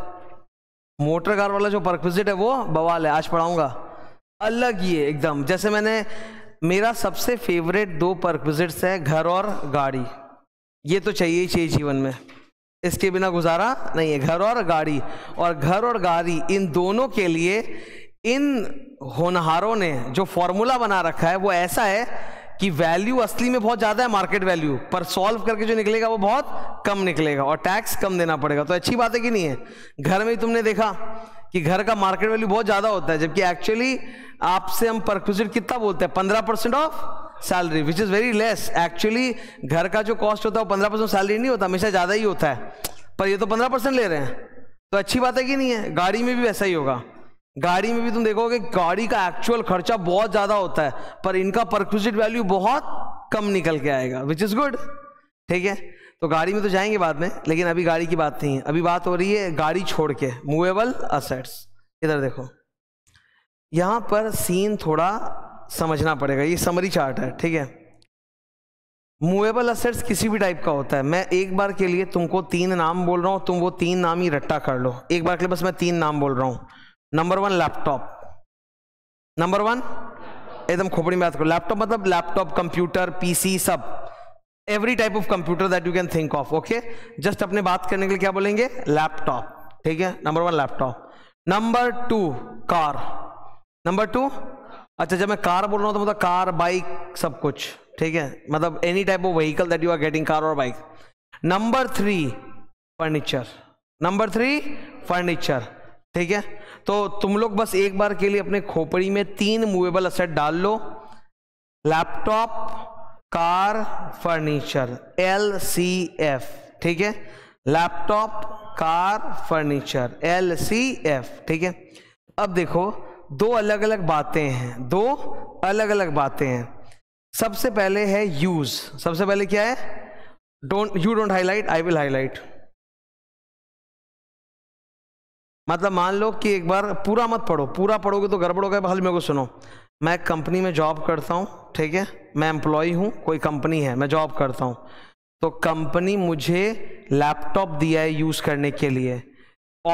मोटर कार वाला जो परक्विजिट है वो बवाल है, आज पढ़ाऊंगा अलग ये एकदम। जैसे मैंने, मेरा सबसे फेवरेट दो परक्विजिट्स है घर और गाड़ी, ये तो चाहिए ही चाहिए जीवन में, इसके बिना गुजारा नहीं है, घर और गाड़ी। और घर और गाड़ी इन दोनों के लिए इन होनहारों ने जो फॉर्मूला बना रखा है वो ऐसा है कि वैल्यू असली में बहुत ज़्यादा है मार्केट वैल्यू, पर सॉल्व करके जो निकलेगा वो बहुत कम निकलेगा और टैक्स कम देना पड़ेगा। तो अच्छी बात है कि नहीं है। घर में तुमने देखा कि घर का मार्केट वैल्यू बहुत ज़्यादा होता है, जबकि एक्चुअली आपसे हम परक्विजिट कितना बोलते हैं, पंद्रह percent of salary, which is very less. Actually घर का जो कॉस्ट होता है वो पंद्रह परसेंट सैलरी नहीं होता, हमेशा ज़्यादा ही होता है, पर ये तो पंद्रह परसेंट ले रहे हैं। तो अच्छी बात है कि नहीं है। गाड़ी में भी वैसा ही होगा, गाड़ी में भी तुम देखोगे गाड़ी का एक्चुअल खर्चा बहुत ज़्यादा होता है, पर इनका परक्विजिट वैल्यू बहुत कम निकल के आएगा, विच इज़ गुड, ठीक है। तो गाड़ी में तो जाएंगे बाद में, लेकिन अभी गाड़ी की बात नहीं है, अभी बात हो रही है गाड़ी छोड़ के मूवेबल असेट्स। इधर देखो, यहाँ पर सीन थोड़ा समझना पड़ेगा, ये समरी चार्ट है, ठीक है। मूवेबल असेट्स किसी भी टाइप का होता है। मैं एक बार के लिए तुमको तीन नाम बोल रहा हूँ, तुम वो तीन नाम ही रट्टा कर लो, एक बार के लिए बस मैं तीन नाम बोल रहा हूँ। Number one laptop, number one एकदम खोपड़ी में याद करो, लैपटॉप मतलब लैपटॉप, कंप्यूटर, पीसी, सब, every type of computer that you can think of, okay. Just अपने बात करने के लिए क्या बोलेंगे, लैपटॉप, ठीक है, number one laptop. Number two car, number two, अच्छा जब मैं कार बोल रहा हूँ तो मतलब कार, बाइक, सब कुछ, ठीक है, मतलब any type of vehicle that you are getting, car और bike. Number three furniture, number three furniture, ठीक है। तो तुम लोग बस एक बार के लिए अपने खोपड़ी में तीन मूवेबल असेट डाल लो, laptop, car, furniture, L C F, ठीक है, laptop, car, furniture, L C F, ठीक है। अब देखो, दो अलग अलग बातें हैं, दो अलग अलग बातें हैं। सबसे पहले है यूज, सबसे पहले क्या है, don't, you don't highlight, I will highlight, मतलब मान लो कि एक बार पूरा मत पढ़ो, पूरा पढ़ोगे तो गड़बड़ होगा। भले मेरे को सुनो, मैं कंपनी में जॉब करता हूँ, ठीक है, मैं एम्प्लॉय हूँ, कोई कंपनी है, मैं जॉब करता हूँ, तो कंपनी मुझे लैपटॉप दिया है यूज़ करने के लिए,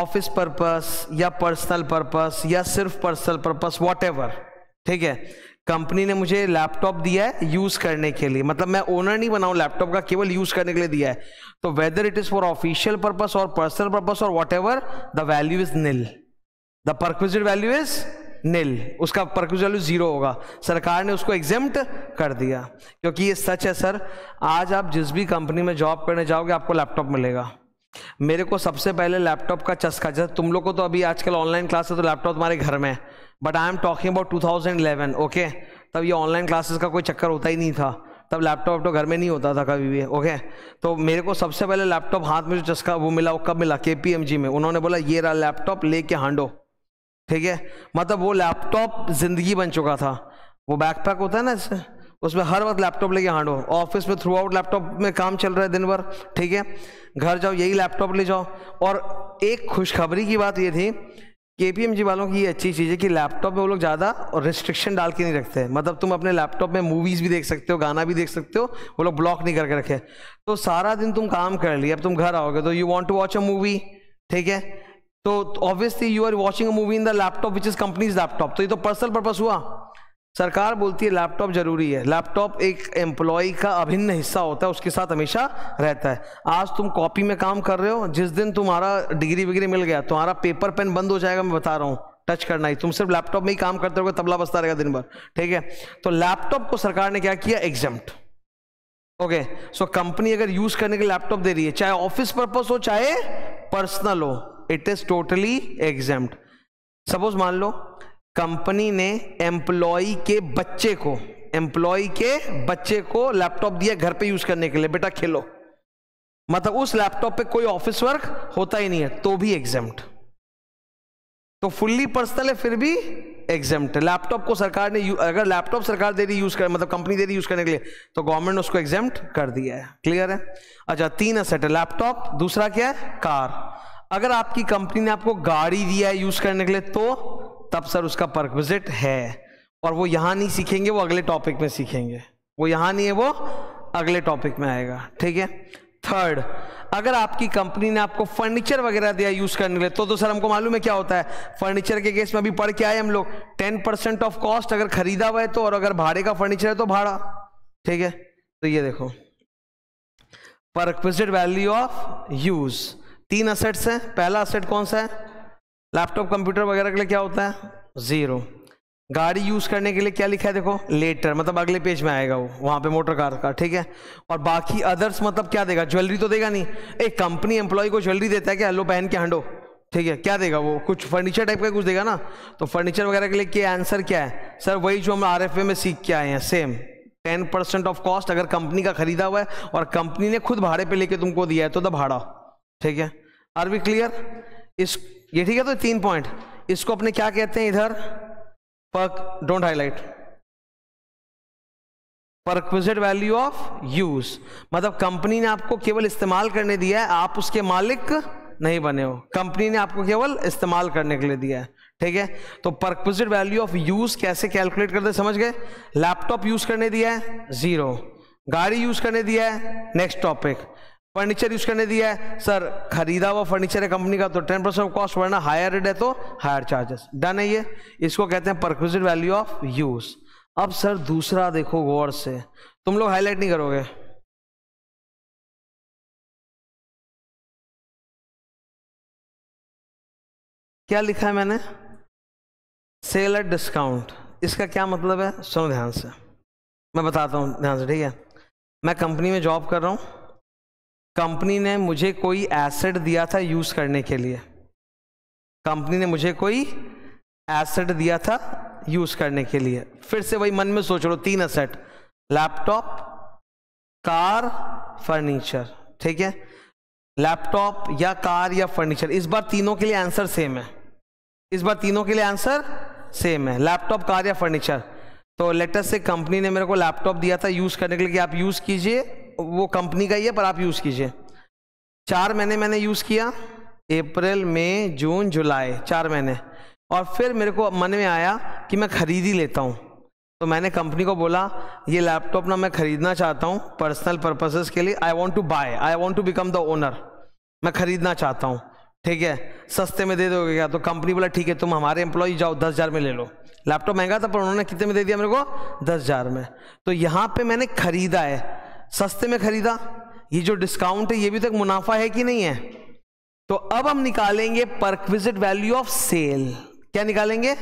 ऑफिस पर्पस या पर्सनल पर्पस या सिर्फ पर्सनल पर्पस, व्हाटएवर, ठीक है। कंपनी ने मुझे लैपटॉप दिया है यूज़ करने के लिए, मतलब मैं ओनर नहीं बनाऊँ लैपटॉप का, केवल यूज़ करने के लिए दिया है। तो whether it is for official purpose और पर्सनल पर्पस और whatever, the value is nil, the perquisite value is nil, उसका परक्विजिट वैल्यू ज़ीरो होगा। सरकार ने उसको एग्जेम्प्ट कर दिया, क्योंकि ये सच है सर, आज आप जिस भी कंपनी में जॉब करने जाओगे आपको लैपटॉप मिलेगा। मेरे को सबसे पहले लैपटॉप का चस्का, जैसे तुम लोग को तो अभी आजकल ऑनलाइन क्लास है तो लैपटॉप तुम्हारे घर में, but I am talking about two thousand eleven, okay, तब ये ऑनलाइन क्लासेस का कोई चक्कर होता ही नहीं था, तब लैपटॉप तो घर में नहीं होता था कभी भी, ओके। तो मेरे को सबसे पहले लैपटॉप हाथ में जो चस्का वो मिला, वो कब मिला, के पी एम जी में, उन्होंने बोला ये रहा लैपटॉप, लेके हांडो, ठीक है, मतलब वो लैपटॉप जिंदगी बन चुका था। वो बैकपैक होता है ना इससे, उसमें हर वक्त लैपटॉप लेके हांडो, ऑफिस में थ्रू आउट लैपटॉप में काम चल रहा है दिन भर, ठीक है, घर जाओ यही लैपटॉप ले जाओ। और एक खुशखबरी की बात ये थी, के पी एम जी वालों की ये अच्छी चीज़ है कि लैपटॉप में वो लोग ज़्यादा और रिस्ट्रिक्शन डाल के नहीं रखते, मतलब तुम अपने लैपटॉप में मूवीज़ भी देख सकते हो, गाना भी देख सकते हो, वो लोग ब्लॉक नहीं करके रखे। तो सारा दिन तुम काम कर लिए, अब तुम घर आओगे तो you want to watch a movie, ठीक है, तो obviously you are watching a movie in the laptop which is company's laptop. तो ये तो पर्सनल पर्पस हुआ, सरकार बोलती है लैपटॉप जरूरी है, लैपटॉप एक एम्प्लॉय का अभिन्न हिस्सा होता है, उसके साथ हमेशा रहता है। आज तुम कॉपी में काम कर रहे हो, जिस दिन तुम्हारा डिग्री विग्री मिल गया तुम्हारा पेपर पेन बंद हो जाएगा, मैं बता रहा हूँ, टच करना ही, तुम सिर्फ लैपटॉप में ही काम करते रहोगे, तबला बजता रहेगा दिन भर, ठीक है। तो लैपटॉप को सरकार ने क्या किया, एग्जम्प्ट, ओके। सो कंपनी अगर यूज़ करने के लिए लैपटॉप दे रही है, चाहे ऑफिस पर्पस हो चाहे पर्सनल हो, it is totally exempt. Suppose मान लो कंपनी ने एम्प्लॉय के बच्चे को एम्प्लॉय के बच्चे को लैपटॉप दिया घर पे यूज करने के लिए, बेटा खेलो, मतलब उस लैपटॉप पे कोई ऑफिस वर्क होता ही नहीं है, तो भी एग्जेम्प्ट। तो फुल्ली पर्सनल है फिर भी एग्जेम्प्ट है। लैपटॉप को सरकार ने, अगर लैपटॉप सरकार दे रही यूज कर, मतलब कंपनी दे रही यूज करने के लिए, तो गवर्नमेंट ने उसको एग्जेम्प्ट कर दिया है। क्लियर है? अच्छा, तीन असेट है लैपटॉप, दूसरा क्या है कार। अगर आपकी कंपनी ने आपको गाड़ी दिया है यूज करने के लिए तो तब सर उसका परक्विजिट है, और वो यहाँ नहीं सीखेंगे, वो अगले टॉपिक में सीखेंगे। वो यहाँ नहीं है, वो अगले टॉपिक में आएगा। ठीक है। थर्ड, अगर आपकी कंपनी ने आपको फर्नीचर वगैरह दिया यूज करने के लिए तो तो सर हमको मालूम है क्या होता है। फर्नीचर के केस में अभी पढ़ के आए हम लोग, टेन परसेंट ऑफ कॉस्ट अगर खरीदा हुआ है तो, और अगर भाड़े का फर्नीचर है तो भाड़ा। ठीक है। तो ये देखो परक्विजिट वैल्यू ऑफ यूज, तीन असेट्स हैं। पहला असेट कौन सा है? लैपटॉप कंप्यूटर वगैरह के लिए क्या होता है? जीरो। गाड़ी यूज करने के लिए क्या लिखा है? देखो लेटर, मतलब अगले पेज में आएगा वो, वहां पे मोटर कार का। ठीक है। और बाकी अदर्स मतलब क्या देगा? ज्वेलरी तो देगा नहीं। एक कंपनी एम्प्लॉय को ज्वेलरी देता है क्या? हेलो पहन के हंडो। ठीक है। क्या देगा वो? कुछ फर्नीचर टाइप का कुछ देगा ना। तो फर्नीचर वगैरह के लिए क्या आंसर क्या है सर? वही जो हम आर एफ ए में सीख के आए हैं, same. Ten percent of cost अगर कंपनी का खरीदा हुआ है और कंपनी ने खुद भाड़े पर लेके तुमको दिया है तो द भाड़ा। ठीक है। Are we clear? इस ये ठीक है। तो तीन पॉइंट, इसको अपने क्या कहते हैं इधर? Perk, don't highlight, perquisite value of use. मतलब कंपनी ने आपको केवल इस्तेमाल करने दिया है, आप उसके मालिक नहीं बने हो। कंपनी ने आपको केवल इस्तेमाल करने के लिए दिया है। ठीक है। तो परक्विजिट वैल्यू ऑफ यूज कैसे कैलकुलेट करते समझ गए। लैपटॉप यूज करने दिया है जीरो, गाड़ी यूज करने दिया है, नेक्स्ट टॉपिक। फर्नीचर यूज करने दिया है सर, खरीदा हुआ फर्नीचर है कंपनी का तो टेन परसेंट कॉस्ट, वरना हायर रेट है तो हायर चार्जेस। डन है। ये इसको कहते हैं परक्विजिट वैल्यू ऑफ यूज। अब सर दूसरा देखो गौर से, तुम लोग हाईलाइट नहीं करोगे। क्या लिखा है मैंने? Sale at discount. इसका क्या मतलब है सुनो ध्यान से, मैं बताता हूँ ध्यान से। ठीक है। मैं कंपनी में जॉब कर रहा हूँ, कंपनी ने मुझे कोई एसेट दिया था यूज़ करने के लिए। कंपनी ने मुझे कोई एसेट दिया था यूज़ करने के लिए। फिर से वही मन में सोच लो, तीन एसेट लैपटॉप कार फर्नीचर। ठीक है। लैपटॉप या कार या फर्नीचर, इस बार तीनों के लिए आंसर सेम है। इस बार तीनों के लिए आंसर सेम है, लैपटॉप कार या फर्नीचर। तो लेटेस्ट से कंपनी ने मेरे को लैपटॉप दिया था यूज़ करने के लिए कि आप यूज़ कीजिए, वो कंपनी का ही है पर आप यूज़ कीजिए। चार महीने मैंने यूज़ किया, अप्रैल मई जून जुलाई, चार महीने। और फिर मेरे को मन में आया कि मैं ख़रीद ही लेता हूँ, तो मैंने कंपनी को बोला ये लैपटॉप ना मैं ख़रीदना चाहता हूँ पर्सनल पर्पसेस के लिए। I want to buy, I want to become the owner, मैं ख़रीदना चाहता हूँ। ठीक है। सस्ते में दे दोगे क्या? तो कंपनी बोला ठीक है, तुम हमारे एम्प्लॉय जाओ दस हज़ार में ले लो। लैपटॉप महंगा था पर उन्होंने कितने में दे दिया मेरे को? दस हज़ार में। तो यहाँ पर मैंने ख़रीदा है, सस्ते में खरीदा। ये जो डिस्काउंट है ये भी तो एक मुनाफा है कि नहीं है। तो अब हम निकालेंगे परक्विजिट वैल्यू ऑफ सेल। क्या निकालेंगे?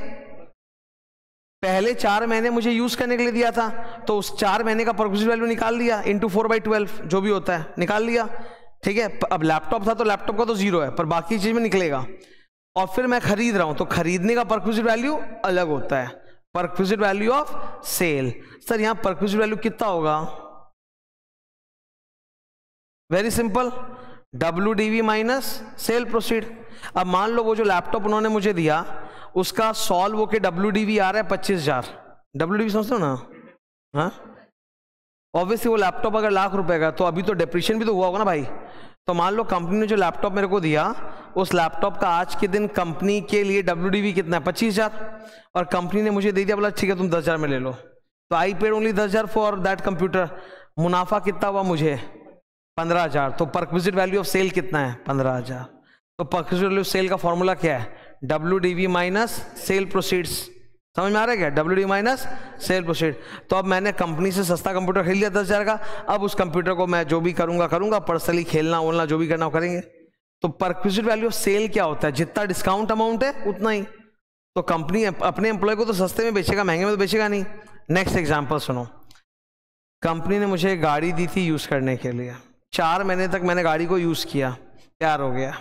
पहले चार महीने मुझे यूज करने के लिए दिया था तो उस चार महीने का परक्विजिट वैल्यू निकाल लिया, इंटू फोर बाई ट्वेल्व जो भी होता है निकाल लिया। ठीक है। अब लैपटॉप था तो लैपटॉप का तो जीरो है पर बाकी चीज में निकलेगा। और फिर मैं खरीद रहा हूं तो खरीदने का परक्विजिट वैल्यू अलग होता है, perquisite value of sale. Sir यहां परक्विजिट वैल्यू कितना होगा? Very simple, W D V minus sale proceed. अब मान लो वो जो लैपटॉप उन्होंने मुझे दिया उसका सॉल्व होके डब्ल्यू डी वी आ रहा है पच्चीस हज़ार। डब्ल्यू डी वी समझते हो ना? हाँ ऑब्वियसली वो लैपटॉप अगर लाख रुपए का तो अभी तो डिप्रेशन भी तो हुआ होगा ना भाई। तो मान लो कंपनी ने जो लैपटॉप मेरे को दिया उस लैपटॉप का आज के दिन कंपनी के लिए डब्ल्यू डी वी कितना है? पच्चीस हज़ार। और कंपनी ने मुझे दे दिया बोला ठीक है तुम दस हज़ार में ले लो, तो आई पेड ओनली दस हज़ार फॉर दैट कंप्यूटर। मुनाफा कितना हुआ मुझे? पंद्रह हज़ार। तो परक्विजिट वैल्यू ऑफ सेल कितना है? पंद्रह हज़ार। तो परक्विजिट वैल्यू ऑफ सेल का फॉर्मूला क्या है? W D V minus sale proceeds. समझ में आ रहा है क्या? W D minus sale proceed. तो अब मैंने कंपनी से सस्ता कंप्यूटर खरीद लिया दस हज़ार का। अब उस कंप्यूटर को मैं जो भी करूँगा करूँगा पर्सनली, खेलना ओलना जो भी करना करेंगे। तो परक्विजिट वैल्यू ऑफ सेल क्या होता है? जितना डिस्काउंट अमाउंट है उतना ही। तो कंपनी अपने एम्प्लॉय को तो सस्ते में बेचेगा, महंगे में तो बेचेगा नहीं। नेक्स्ट एग्जाम्पल सुनो, कंपनी ने मुझे गाड़ी दी थी यूज़ करने के लिए, चार महीने तक मैंने गाड़ी को यूज़ किया, प्यार हो गया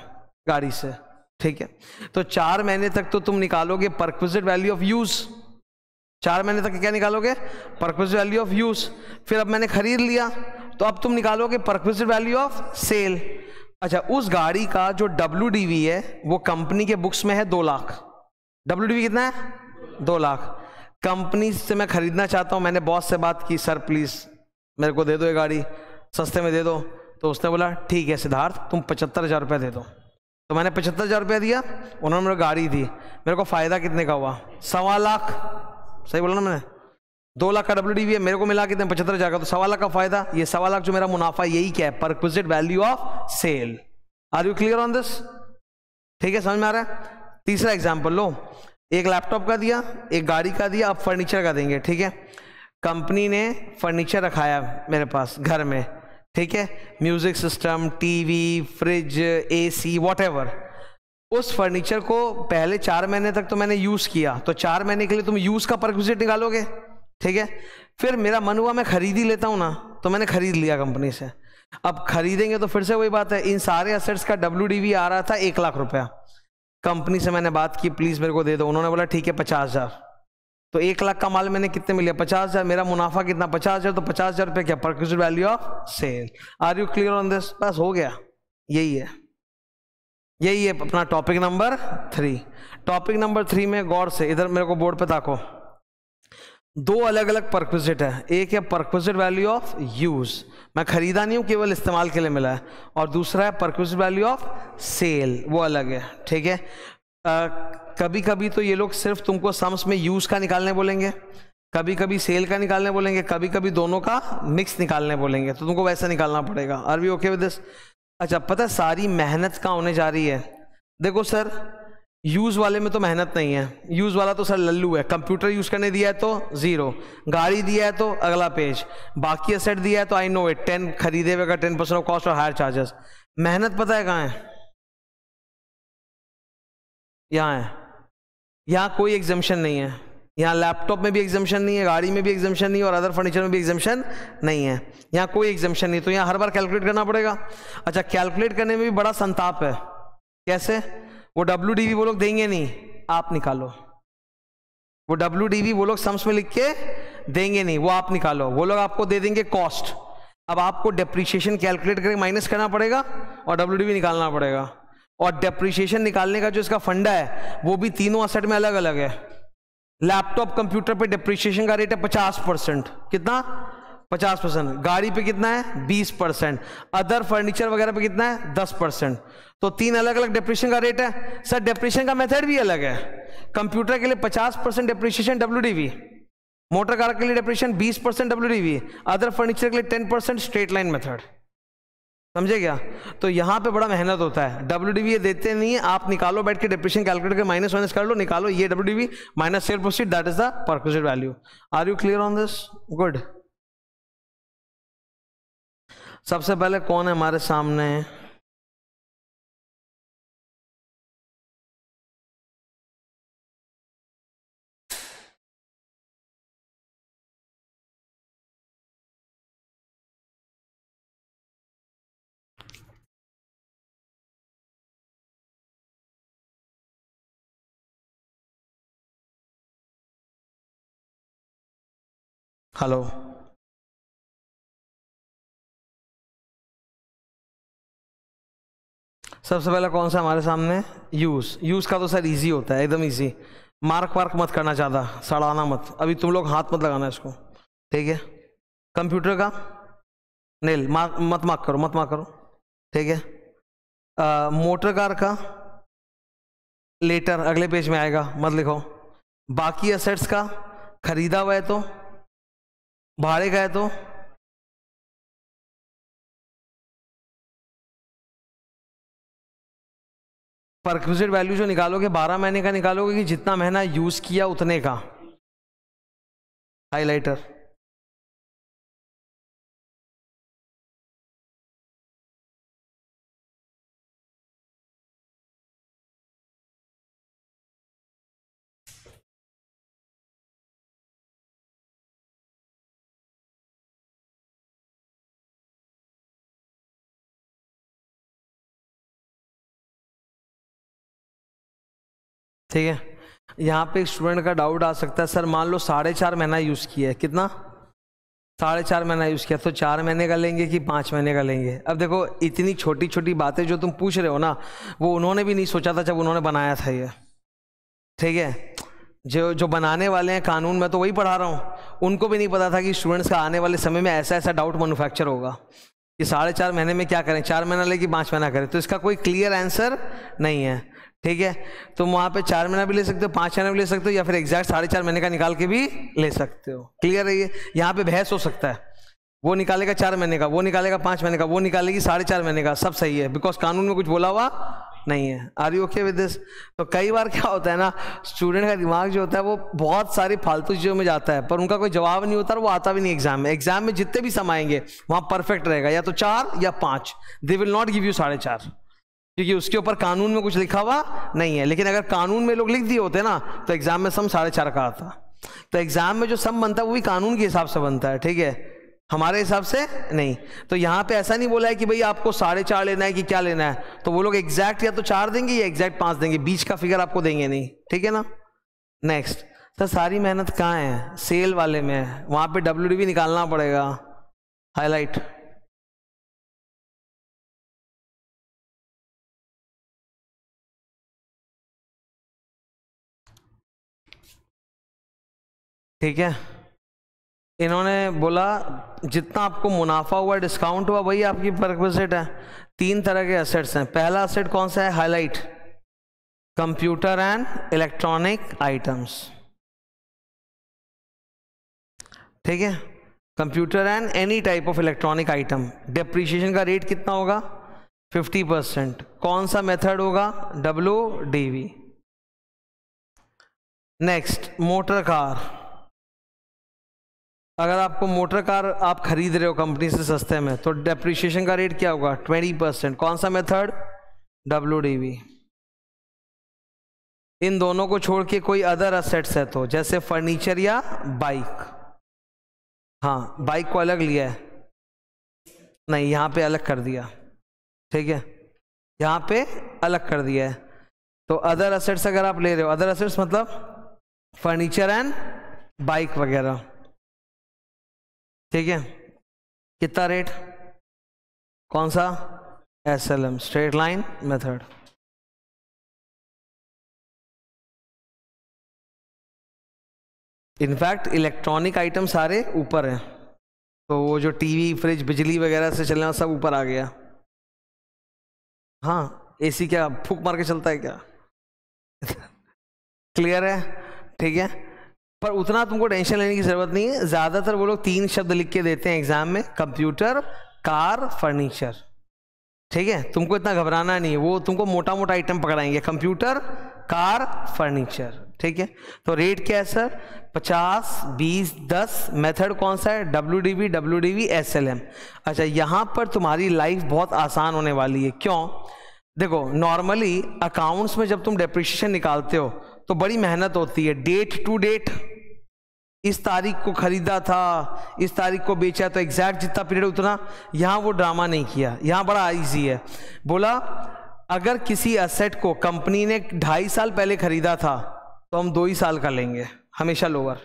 गाड़ी से। ठीक है। तो चार महीने तक तो तुम निकालोगे परक्विजिट वैल्यू ऑफ यूज़। चार महीने तक क्या निकालोगे? Perquisite value of use. फिर अब मैंने खरीद लिया तो अब तुम निकालोगे परक्विजिट वैल्यू ऑफ सेल। अच्छा, उस गाड़ी का जो डब्ल्यू डी वी है वो कंपनी के बुक्स में है दो लाख, डब्ल्यूडीपी कितना है, दो लाख। कंपनी से मैं खरीदना चाहता हूँ, मैंने बॉस से बात की, सर प्लीज़ मेरे को दे दो ये गाड़ी, सस्ते में दे दो। तो उसने बोला ठीक है सिद्धार्थ, तुम पचहत्तर हज़ार रुपये दे दो। तो मैंने पचहत्तर हज़ार रुपया दिया, उन्होंने मेरे को गाड़ी दी। मेरे को फ़ायदा कितने का हुआ, सवा लाख, सही बोला ना मैंने, दो लाख का डब्ल्यू डी वी है, मेरे को मिला कितने, पचहत्तर हज़ार का। तो सवा लाख का फ़ायदा, ये सवा लाख जो मेरा मुनाफा, यही क्या है, perquisite value of sale. Are you clear on this? ठीक है, समझ में आ रहा है? तीसरा एग्जाम्पल लो, एक लैपटॉप का दिया, एक गाड़ी का दिया, अब फर्नीचर का देंगे। ठीक है, कंपनी ने फर्नीचर रखाया मेरे पास घर में, ठीक है, music system, TV, fridge, AC, whatever. उस फर्नीचर को पहले चार महीने तक तो मैंने यूज़ किया, तो चार महीने के लिए तुम यूज़ का परक्विजिट निकालोगे। ठीक है, फिर मेरा मन हुआ मैं खरीद ही लेता हूँ ना, तो मैंने खरीद लिया कंपनी से। अब खरीदेंगे तो फिर से वही बात है, इन सारे असेट्स का डब्ल्यू डी वी आ रहा था एक लाख रुपया। कंपनी से मैंने बात की, प्लीज़ मेरे को दे दो। उन्होंने बोला ठीक है पचास हज़ार। तो एक लाख का माल मैंने कितने मिले, पचास हज़ार। मेरा मुनाफा कितना, पचास हज़ार। तो पचास हज़ार रुपये क्या, perquisite value of sale. Are you clear on this? बस हो गया, यही है यही है अपना topic number three. Topic number three में गौर से इधर मेरे को बोर्ड पे ताको, दो अलग अलग परक्विजिट है। एक है परक्विजिट वैल्यू ऑफ यूज़, मैं ख़रीदा नहीं हूँ, केवल इस्तेमाल के लिए मिला है। और दूसरा है परक्विजिट वैल्यू ऑफ सेल, वो अलग है। ठीक है, आ, कभी कभी तो ये लोग सिर्फ तुमको सम्स में यूज़ का निकालने बोलेंगे, कभी कभी सेल का निकालने बोलेंगे, कभी कभी दोनों का मिक्स निकालने बोलेंगे, तो तुमको वैसा निकालना पड़ेगा। Are we okay with this? अच्छा, पता है सारी मेहनत कहाँ होने जा रही है? देखो सर, यूज़ वाले में तो मेहनत नहीं है, यूज़ वाला तो सर लल्लू है। कंप्यूटर यूज़ करने दिया है तो ज़ीरो, गाड़ी दिया है तो अगला पेज, बाकी असेट दिया है तो आई नो इट, टेन खरीदे हुए का टेन परसेंट ऑफ कॉस्ट और हायर चार्जेस। मेहनत पता है कहाँ है? यहाँ है। यहाँ कोई एग्जम्पशन नहीं है, यहाँ लैपटॉप में भी एग्जम्पशन नहीं है, गाड़ी में भी एग्जम्पशन नहीं है, और अदर फर्नीचर में भी एग्जम्पशन नहीं है। यहाँ कोई एग्जम्पशन नहीं, तो यहाँ हर बार कैलकुलेट करना पड़ेगा। अच्छा, कैलकुलेट करने में भी बड़ा संताप है। कैसे? वो डब्ल्यू डी वी वो लोग देंगे नहीं, आप निकालो। वो डब्ल्यू डी वी वो लोग सम्स में लिख के देंगे नहीं, वो आप निकालो। वो लोग आपको दे देंगे कॉस्ट। अब आपको डेप्रीशिएशन कैलकुलेट करके माइनस करना पड़ेगा और डब्ल्यू डी वी निकालना पड़ेगा। और डेप्रीशिएशन निकालने का जो इसका फंडा है वो भी तीनों असेट में अलग अलग है। लैपटॉप कंप्यूटर पे डेप्रीशिएशन का रेट है पचास परसेंट। कितना? पचास परसेंट। गाड़ी पे कितना है? बीस परसेंट। अदर फर्नीचर वगैरह पे कितना है? दस परसेंट। तो तीन अलग अलग डेप्रीशिएशन का रेट है। सर, डेप्रीशिएशन का मेथड भी अलग है। कंप्यूटर के लिए पचास percent depreciation W D V, motor car के लिए डेप्रीशिएशन बीस percent W D V, other furniture के लिए ten percent straight line method. समझे क्या? तो यहाँ पे बड़ा मेहनत होता है। डब्ल्यू डी वी ये देते नहीं है, आप निकालो बैठ के, डिप्रेशन कैलकुलेट कर माइनस वाइनस कर लो, निकालो ये W D V minus sale proceed, that is the perquisite value. Are you clear on this? Good. सबसे पहले कौन है हमारे सामने? हेलो, सबसे पहला कौन सा हमारे सामने? यूज़। यूज़ का तो सर इजी होता है, एकदम इजी। मार्क वार्क मत करना, ज़्यादा सड़ाना मत, अभी तुम लोग हाथ मत लगाना इसको, ठीक है। कंप्यूटर का नेल मार्क मत मार्क करो मत मार्क करो ठीक है। मोटर कार का लेटर अगले पेज में आएगा, मत लिखो। बाकी असेट्स का खरीदा हुआ है तो, भाड़े का है तो, परक्विजिट वैल्यू जो निकालोगे बारह महीने का निकालोगे कि जितना महीना यूज किया उतने का। हाइलाइटर ठीक है। यहाँ पे स्टूडेंट का डाउट आ सकता है, सर मान लो साढ़े चार महीना यूज़ किया है, कितना? साढ़े चार महीना यूज़ किया, तो चार महीने का लेंगे कि पाँच महीने का लेंगे? अब देखो, इतनी छोटी छोटी बातें जो तुम पूछ रहे हो ना, वो उन्होंने भी नहीं सोचा था जब उन्होंने बनाया था ये, ठीक है, जो जो बनाने वाले हैं कानून, में तो वही पढ़ा रहा हूँ, उनको भी नहीं पता था कि स्टूडेंट्स का आने वाले समय में ऐसा ऐसा डाउट मैनुफैक्चर होगा कि साढ़े चार महीने में क्या करें, चार महीना ले कि पाँच महीना करें, तो इसका कोई क्लियर आंसर नहीं है। ठीक है, तो वहाँ पे चार महीना भी ले सकते हो, पाँच महीना भी ले सकते हो, या फिर एग्जैक्ट साढ़े चार महीने का निकाल के भी ले सकते हो। क्लियर है ये, यहाँ पे बहस हो सकता है, वो निकालेगा चार महीने का, वो निकालेगा पाँच महीने का, वो निकालेगी साढ़े चार महीने का, सब सही है, बिकॉज कानून में कुछ बोला हुआ नहीं है। Are you okay with this? तो कई बार क्या होता है ना, स्टूडेंट का दिमाग जो होता है वो बहुत सारी फालतू चीज़ों में जाता है, पर उनका कोई जवाब नहीं होता और वो आता भी नहीं एग्जाम में। एग्जाम में जितने भी सम आएंगे वहाँ परफेक्ट रहेगा, या तो चार या पाँच, they will not give you साढ़े चार, क्योंकि उसके ऊपर कानून में कुछ लिखा हुआ नहीं है। लेकिन अगर कानून में लोग लिख दिए होते ना, तो एग्जाम में सम साढ़े चार का आता। तो एग्जाम में जो सम बनता है वो भी कानून के हिसाब से बनता है, ठीक है, हमारे हिसाब से नहीं। तो यहाँ पे ऐसा नहीं बोला है कि भाई आपको साढ़े चार लेना है कि क्या लेना है, तो वो लोग एग्जैक्ट या तो चार देंगे या एग्जैक्ट पाँच देंगे, बीच का फिगर आपको देंगे नहीं, ठीक है ना। नेक्स्ट सर, सारी मेहनत कहाँ है? सेल वाले में है, वहाँ पे डब्ल्यू डी भी निकालना पड़ेगा, हाईलाइट। ठीक है, इन्होंने बोला जितना आपको मुनाफा हुआ, डिस्काउंट हुआ, वही आपकी परक्विजिट है। तीन तरह के एसेट्स हैं, पहला एसेट कौन सा है? Highlight, computer and electronic items. ठीक है, computer and any type of electronic item. Depreciation का रेट कितना होगा? Fifty percent. कौन सा मेथड होगा? W D V. Next, motor car. अगर आपको मोटर कार आप खरीद रहे हो कंपनी से सस्ते में, तो डेप्रिसिएशन का रेट क्या होगा? Twenty percent. कौन सा मेथड? W D V. इन दोनों को छोड़ के कोई अदर असेट्स है तो, जैसे फर्नीचर या बाइक। हाँ, बाइक को अलग लिया है, नहीं यहाँ पे अलग कर दिया, ठीक है, यहाँ पे अलग कर दिया है। तो अदर असेट्स अगर आप ले रहे हो, अदर असेट्स मतलब फर्नीचर एंड बाइक वगैरह, ठीक है। कितना रेट? कौन सा? S L M, straight line method. In fact electronic item सारे ऊपर हैं, तो वो जो टीवी, फ्रिज, बिजली वगैरह से चलने वाला सब ऊपर आ गया। हाँ, एसी क्या फूक मार के चलता है क्या? क्लियर है, ठीक है, पर उतना तुमको टेंशन लेने की जरूरत नहीं है। ज़्यादातर वो लोग तीन शब्द लिख के देते हैं एग्जाम में, कंप्यूटर, कार, फर्नीचर, ठीक है। तुमको इतना घबराना नहीं है, वो तुमको मोटा मोटा आइटम पकड़ाएंगे, कंप्यूटर, कार, फर्नीचर, ठीक है। तो रेट क्या है सर? पचास, बीस, दस। मेथड कौन सा है? W D V, W D V, S L M. अच्छा, यहाँ पर तुम्हारी लाइफ बहुत आसान होने वाली है। क्यों? देखो, नॉर्मली अकाउंट्स में जब तुम डेप्रिसिएशन निकालते हो तो बड़ी मेहनत होती है, डेट टू डेट, इस तारीख को खरीदा था, इस तारीख को बेचा, तो एग्जैक्ट जितना पीरियड उतना। यहाँ वो ड्रामा नहीं किया, यहाँ बड़ा इजी है। बोला अगर किसी एसेट को कंपनी ने ढाई साल पहले खरीदा था तो हम दो ही साल का लेंगे, हमेशा लोअर।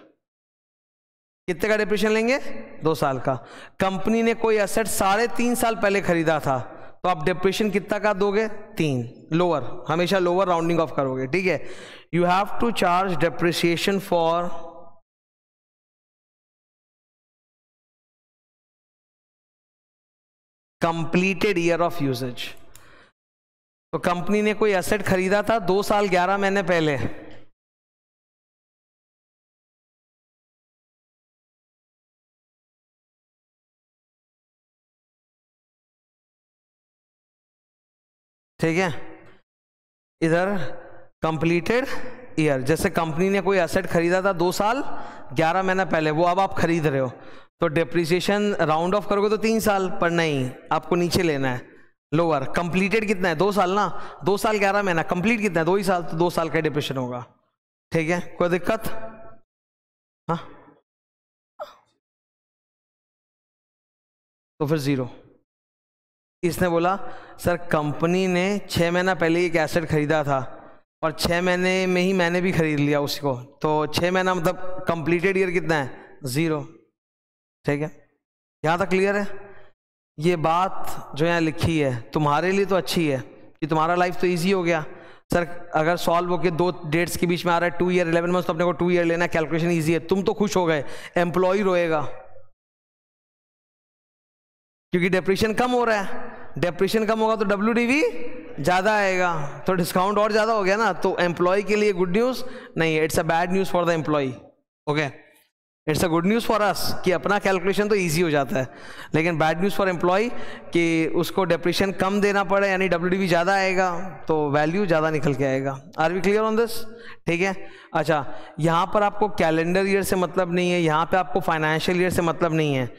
कितने का डिप्रेशन लेंगे? दो साल का। कंपनी ने कोई एसेट साढ़े तीन साल पहले खरीदा था तो आप डिप्रेशन कितना का दोगे? तीन, लोअर, हमेशा लोअर, राउंडिंग ऑफ करोगे, ठीक है। You have to charge depreciation for completed year of usage. तो कंपनी ने कोई एसेट खरीदा था दो साल ग्यारह महीने पहले, ठीक है। इधर कंप्लीटेड ईयर, जैसे कंपनी ने कोई एसेट खरीदा था दो साल ग्यारह महीना पहले, वो अब आप खरीद रहे हो, तो डिप्रिसिएशन राउंड ऑफ करोगे तो तीन साल, पर नहीं, आपको नीचे लेना है, लोअर। कंप्लीटेड कितना है? दो साल ना, दो साल ग्यारह महीना, कंप्लीट कितना है? दो ही साल, तो दो साल का डिप्रेशन होगा, ठीक है। कोई दिक्कत? हाँ, तो फिर जीरो। इसने बोला सर कंपनी ने छः महीना पहले एक एसेट खरीदा था और छः महीने में ही मैंने भी खरीद लिया उसको, तो छः महीना मतलब कंप्लीटेड ईयर कितना है? ज़ीरो, ठीक है। यहाँ तक क्लियर है? ये बात जो यहाँ लिखी है तुम्हारे लिए तो अच्छी है कि तुम्हारा लाइफ तो इजी हो गया, सर अगर सॉल्व होकर दो डेट्स के बीच में आ रहा है टू ईयर इलेवन मंथ, तो अपने को टू ईयर लेना है, कैलकुलेशन ईजी है। तुम तो खुश हो गए, एम्प्लॉय रोएगा क्योंकि डेप्रिशन कम हो रहा है। डेप्रिशन कम होगा तो डब्ल्यू डी वी ज़्यादा आएगा, तो डिस्काउंट और ज़्यादा हो गया ना। तो एम्प्लॉय के लिए गुड न्यूज़ नहीं है, it's a bad news for the employee. Okay, it's a good news for us कि अपना कैलकुलेशन तो ईजी हो जाता है, लेकिन बैड न्यूज़ फॉर एम्प्लॉय कि उसको डेप्रिशन कम देना पड़े, यानी डब्ल्यू डी वी ज़्यादा आएगा तो वैल्यू ज़्यादा निकल के आएगा। Are we clear on this? ठीक है। अच्छा, यहाँ पर आपको कैलेंडर ईयर से मतलब नहीं है, यहाँ पर आपको फाइनेंशियल ईयर से मतलब नहीं है।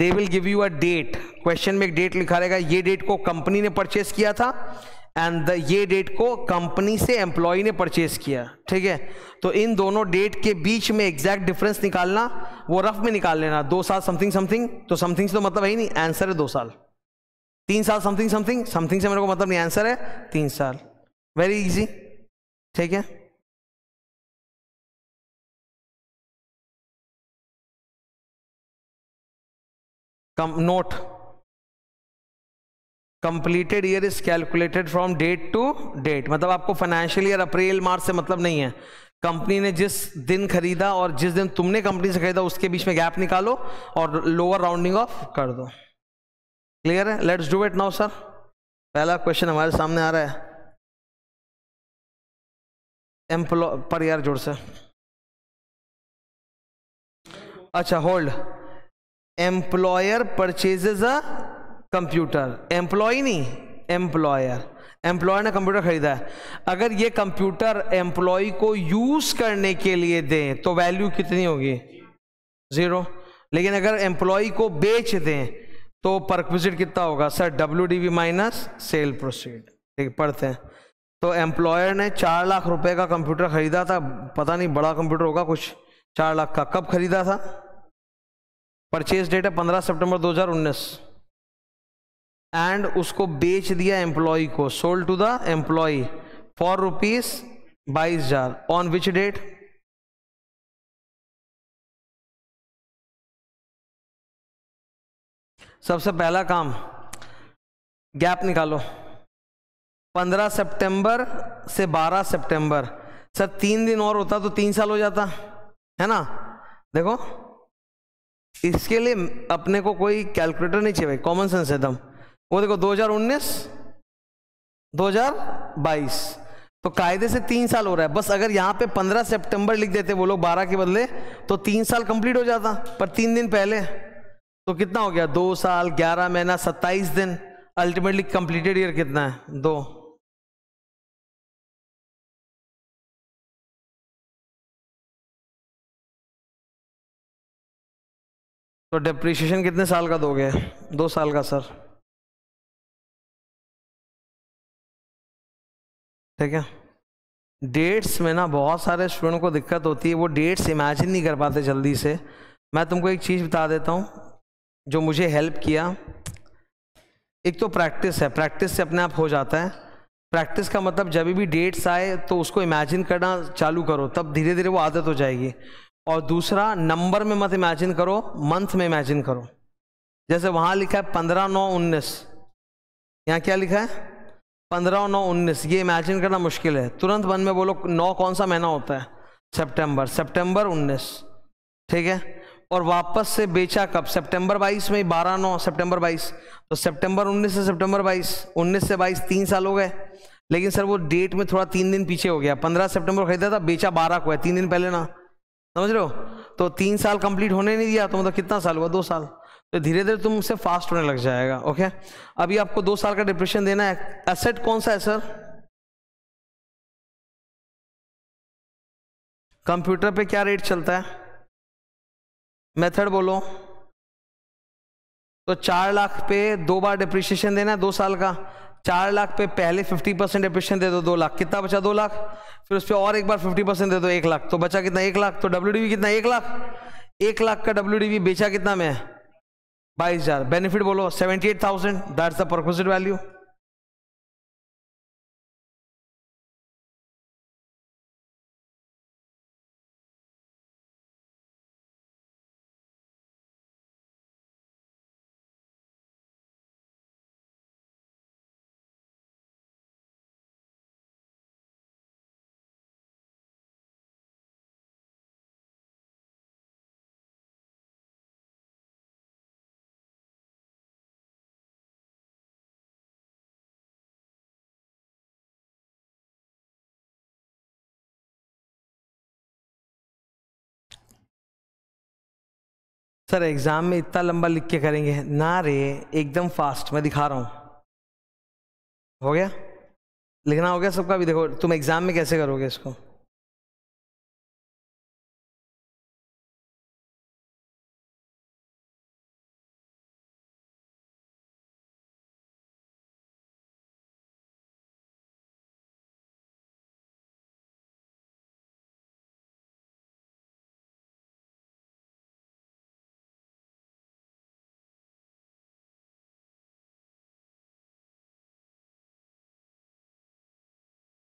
They will give you a date, question में एक डेट लिखा रहेगा, ये डेट को कंपनी ने परचेस किया था एंड ये डेट को कंपनी से एम्प्लॉय ने परचेस किया। ठीक है, तो इन दोनों डेट के बीच में एग्जैक्ट डिफरेंस निकालना, वो रफ में निकाल लेना। दो साल समथिंग समथिंग, तो समथिंग से तो मतलब है ही नहीं, आंसर है दो साल। तीन साल समथिंग समथिंग, समथिंग से मेरे को मतलब नहीं, आंसर है तीन साल। Very easy. ठीक है, note, completed year is calculated from date to date, मतलब आपको फाइनेंशियल ईयर अप्रैल मार्च से मतलब नहीं है। कंपनी ने जिस दिन खरीदा और जिस दिन तुमने कंपनी से खरीदा उसके बीच में गैप निकालो और लोअर राउंडिंग ऑफ कर दो। क्लियर है? Let's do it now. Sir, पहला क्वेश्चन हमारे सामने आ रहा है, एम्प्लॉय पर ईयर जोड़ से। अच्छा hold, employer purchases a computer, employee नहीं एम्प्लॉयर, एम्प्लॉयर ने कंप्यूटर खरीदा है। अगर ये कंप्यूटर एम्प्लॉय को यूज करने के लिए दें तो वैल्यू कितनी होगी? जीरो। लेकिन अगर एम्प्लॉय को बेच दें तो परक्विजिट कितना होगा? Sir W D V minus sale proceed. ठीक, पढ़ते हैं। तो एम्प्लॉयर ने चार लाख रुपए का कंप्यूटर खरीदा था, पता नहीं बड़ा कंप्यूटर होगा कुछ, चार लाख का। कब खरीदा था? परचेज डेट है पंद्रह सितंबर दो हज़ार उन्नीस, एंड उसको बेच दिया एम्प्लॉय को, sold to the employ for rupees बाईस हज़ार। On which date? सबसे पहला काम गैप निकालो, पंद्रह सितंबर से बारह सितंबर। सर तीन दिन और होता तो तीन साल हो जाता है ना। देखो, इसके लिए अपने को कोई कैलकुलेटर नहीं चाहिए भाई, कॉमन सेंस एकदम। वो देखो दो हज़ार उन्नीस दो हज़ार बाईस, तो कायदे से तीन साल हो रहा है। बस अगर यहाँ पे पंद्रह सितंबर लिख देते वो लोग बारह के बदले तो तीन साल कंप्लीट हो जाता, पर तीन दिन पहले, तो कितना हो गया? दो साल ग्यारह महीना सत्ताईस दिन। अल्टीमेटली कंप्लीटेड ईयर कितना है? दो। तो डेप्रिसिएशन कितने साल का दोगे? दो साल का सर। ठीक है, डेट्स में ना बहुत सारे स्टूडेंट को दिक्कत होती है, वो डेट्स इमेजिन नहीं कर पाते जल्दी से। मैं तुमको एक चीज़ बता देता हूँ जो मुझे हेल्प किया। एक तो प्रैक्टिस है, प्रैक्टिस से अपने आप हो जाता है। प्रैक्टिस का मतलब जब भी डेट्स आए तो उसको इमेजिन करना चालू करो, तब धीरे धीरे वो आदत हो जाएगी। और दूसरा, नंबर में मत इमेजिन करो, मंथ में इमेजिन करो। जैसे वहाँ लिखा है पंद्रह नौ उन्नीस, यहाँ क्या लिखा है? पंद्रह नौ उन्नीस। ये इमेजिन करना मुश्किल है, तुरंत मन में बोलो नौ कौन सा महीना होता है? सितंबर, सितंबर उन्नीस। ठीक है, और वापस से बेचा कब? सितंबर बाईस में, बारह नौ, सितंबर बाईस। तो सितंबर उन्नीस से सितंबर बाईस, उन्नीस से बाईस, तीन साल हो गए। लेकिन सर वो डेट में थोड़ा तीन दिन पीछे हो गया, पंद्रह सितंबर खरीदा था, बेचा बारह को है, तीन दिन पहले ना, समझ रहे हो? तो तीन साल कंप्लीट होने नहीं दिया, तो मतलब कितना साल हुआ? दो साल। तो धीरे धीरे तुमसे फास्ट होने लग जाएगा। ओके, अभी आपको दो साल का डिप्रेशन देना है। एसेट कौन सा है सर? कंप्यूटर पे क्या रेट चलता है? मेथड बोलो। तो चार लाख पे दो बार डिप्रेशन देना है, दो साल का। चार लाख पे पहले फिफ्टी परसेंट डिप्रेशन दे दो, दो लाख। कितना बचा? दो लाख। फिर उस पर और एक बार फिफ्टी परसेंट दे दो, एक लाख। तो बचा कितना? एक लाख। तो डब्ल्यू डी वी कितना? एक लाख। एक लाख का डब्ल्यू डी वी बेचा कितना में? बाईस हजार। बेनिफिट बोलो, seventy eight thousand. That's the perquisite value. Sir exam में इतना लंबा लिख के करेंगे ना रे, एकदम फास्ट मैं दिखा रहा हूँ। हो गया लिखना, हो गया सबका भी। देखो तुम एग्ज़ाम में कैसे करोगे इसको।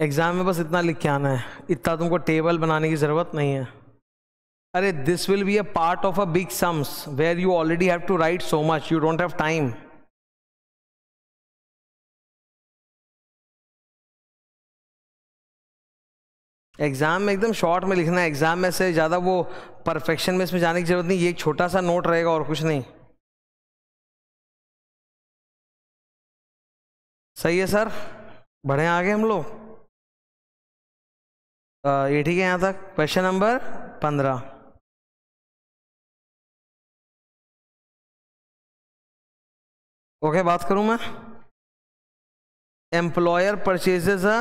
एग्ज़ाम में बस इतना लिख के आना है, इतना तुमको टेबल बनाने की ज़रूरत नहीं है। अरे this will be a part of a big sums where you already have to write so much, you don't have time. Exam में एकदम शॉर्ट में लिखना है। एग्ज़ाम में से ज़्यादा वो परफेक्शन में इसमें जाने की ज़रूरत नहीं। ये एक छोटा सा नोट रहेगा और कुछ नहीं। सही है सर, बढ़े आगे हम लोग। ये ठीक है यहाँ तक। क्वेश्चन नंबर पंद्रह, ओके बात करूँ मैं। एम्प्लॉयर परचेजेज अ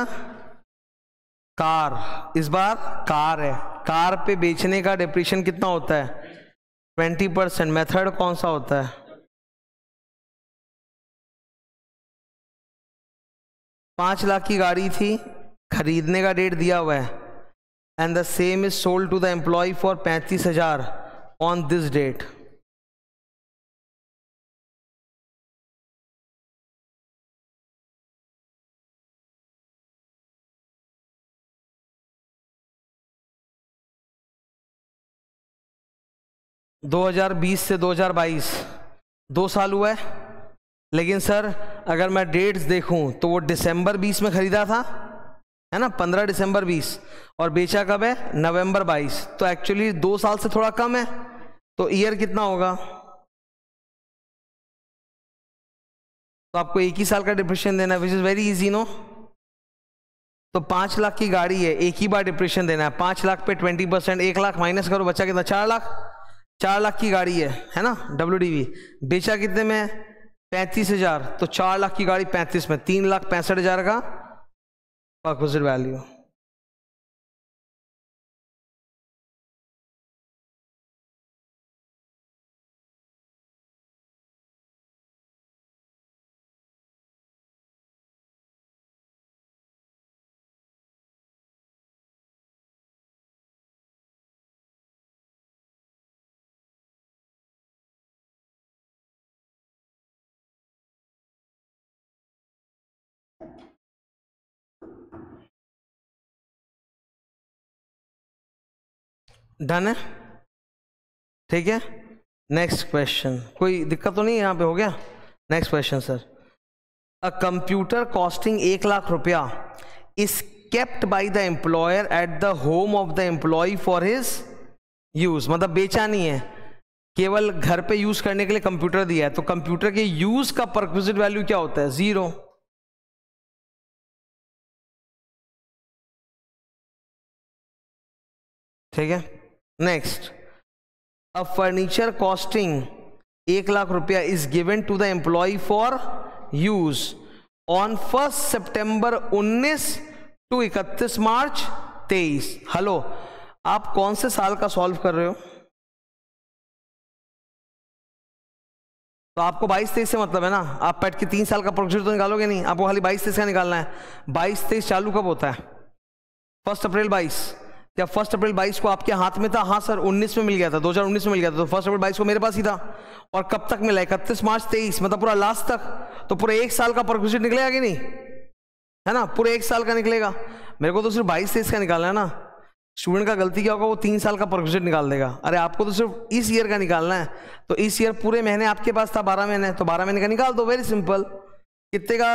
कार, इस बार कार है। कार पे बेचने का डिप्रीशन कितना होता है? Twenty percent. मेथड कौन सा होता है? पाँच लाख की गाड़ी थी, खरीदने का डेट दिया हुआ है। And the same is sold to the employ for पैंतीस हजार ऑन दिस डेट। दो हज़ार बीस से दो हज़ार बाईस दो साल हुआ है। लेकिन सर अगर मैं डेट्स देखूं तो वो दिसंबर बीस में खरीदा था है ना, पंद्रह दिसंबर बीस, और बेचा कब है? नवंबर बाईस। तो एक्चुअली दो साल से थोड़ा कम है, तो ईयर कितना होगा? तो आपको एक ही साल का डिप्रेशन देना है, which is very easy no. तो पाँच लाख की गाड़ी है, एक ही बार डिप्रेशन देना है। पाँच लाख पे ट्वेंटी परसेंट, एक लाख माइनस करो, बचा कितना? चार लाख। चार लाख की गाड़ी है है ना, डब्ल्यू डी वी। बेचा कितने में? पैंतीस हज़ार। तो चार लाख की गाड़ी पैंतीस में, तीन लाख पैंसठ हज़ार का अपोजिट वैल्यू। डन है, ठीक है। नेक्स्ट क्वेश्चन, कोई दिक्कत तो नहीं यहाँ पे? हो गया। Next question sir, a computer costing एक लाख रुपया is kept by the employer at the home of the employ for his use. मतलब बेचा नहीं है, केवल घर पे यूज करने के लिए कंप्यूटर दिया है। तो कंप्यूटर के यूज का परक्विजिट वैल्यू क्या होता है? जीरो। ठीक है। नेक्स्ट, अ फर्नीचर कॉस्टिंग एक लाख रुपया is given to the employ for use on first सितंबर उन्नीस टू इकतीस मार्च तेईस। हेलो, आप कौन से साल का सॉल्व कर रहे हो? तो आपको बाईस तेईस से मतलब है ना, आप बैठ के तीन साल का प्रोजेक्ट तो निकालोगे नहीं, आपको खाली बाईस तेईस का निकालना है। बाईस तेईस चालू कब होता है? फर्स्ट अप्रैल बाईस। या फर्स्ट अप्रैल बाईस को आपके हाथ में था? हाँ सर, उन्नीस में मिल गया था, दो हज़ार उन्नीस में मिल गया था, तो फर्स्ट अप्रैल बाईस को मेरे पास ही था। और कब तक मिला? इकतीस मार्च तेईस, मतलब पूरा लास्ट तक। तो पूरा एक साल का परक्विजिट निकलेगा कि नहीं, है ना? पूरे एक साल का निकलेगा। मेरे को तो सिर्फ बाईस तेईस का निकालना है ना। स्टूडेंट का गलती क्या होगा, वो तीन साल का परक्विजिट निकाल देगा। अरे आपको तो सिर्फ इस ईयर का निकालना है। तो इस ईयर पूरे महीने आपके पास था, बारह महीने, तो बारह महीने का निकाल दो। Very simple. कितने का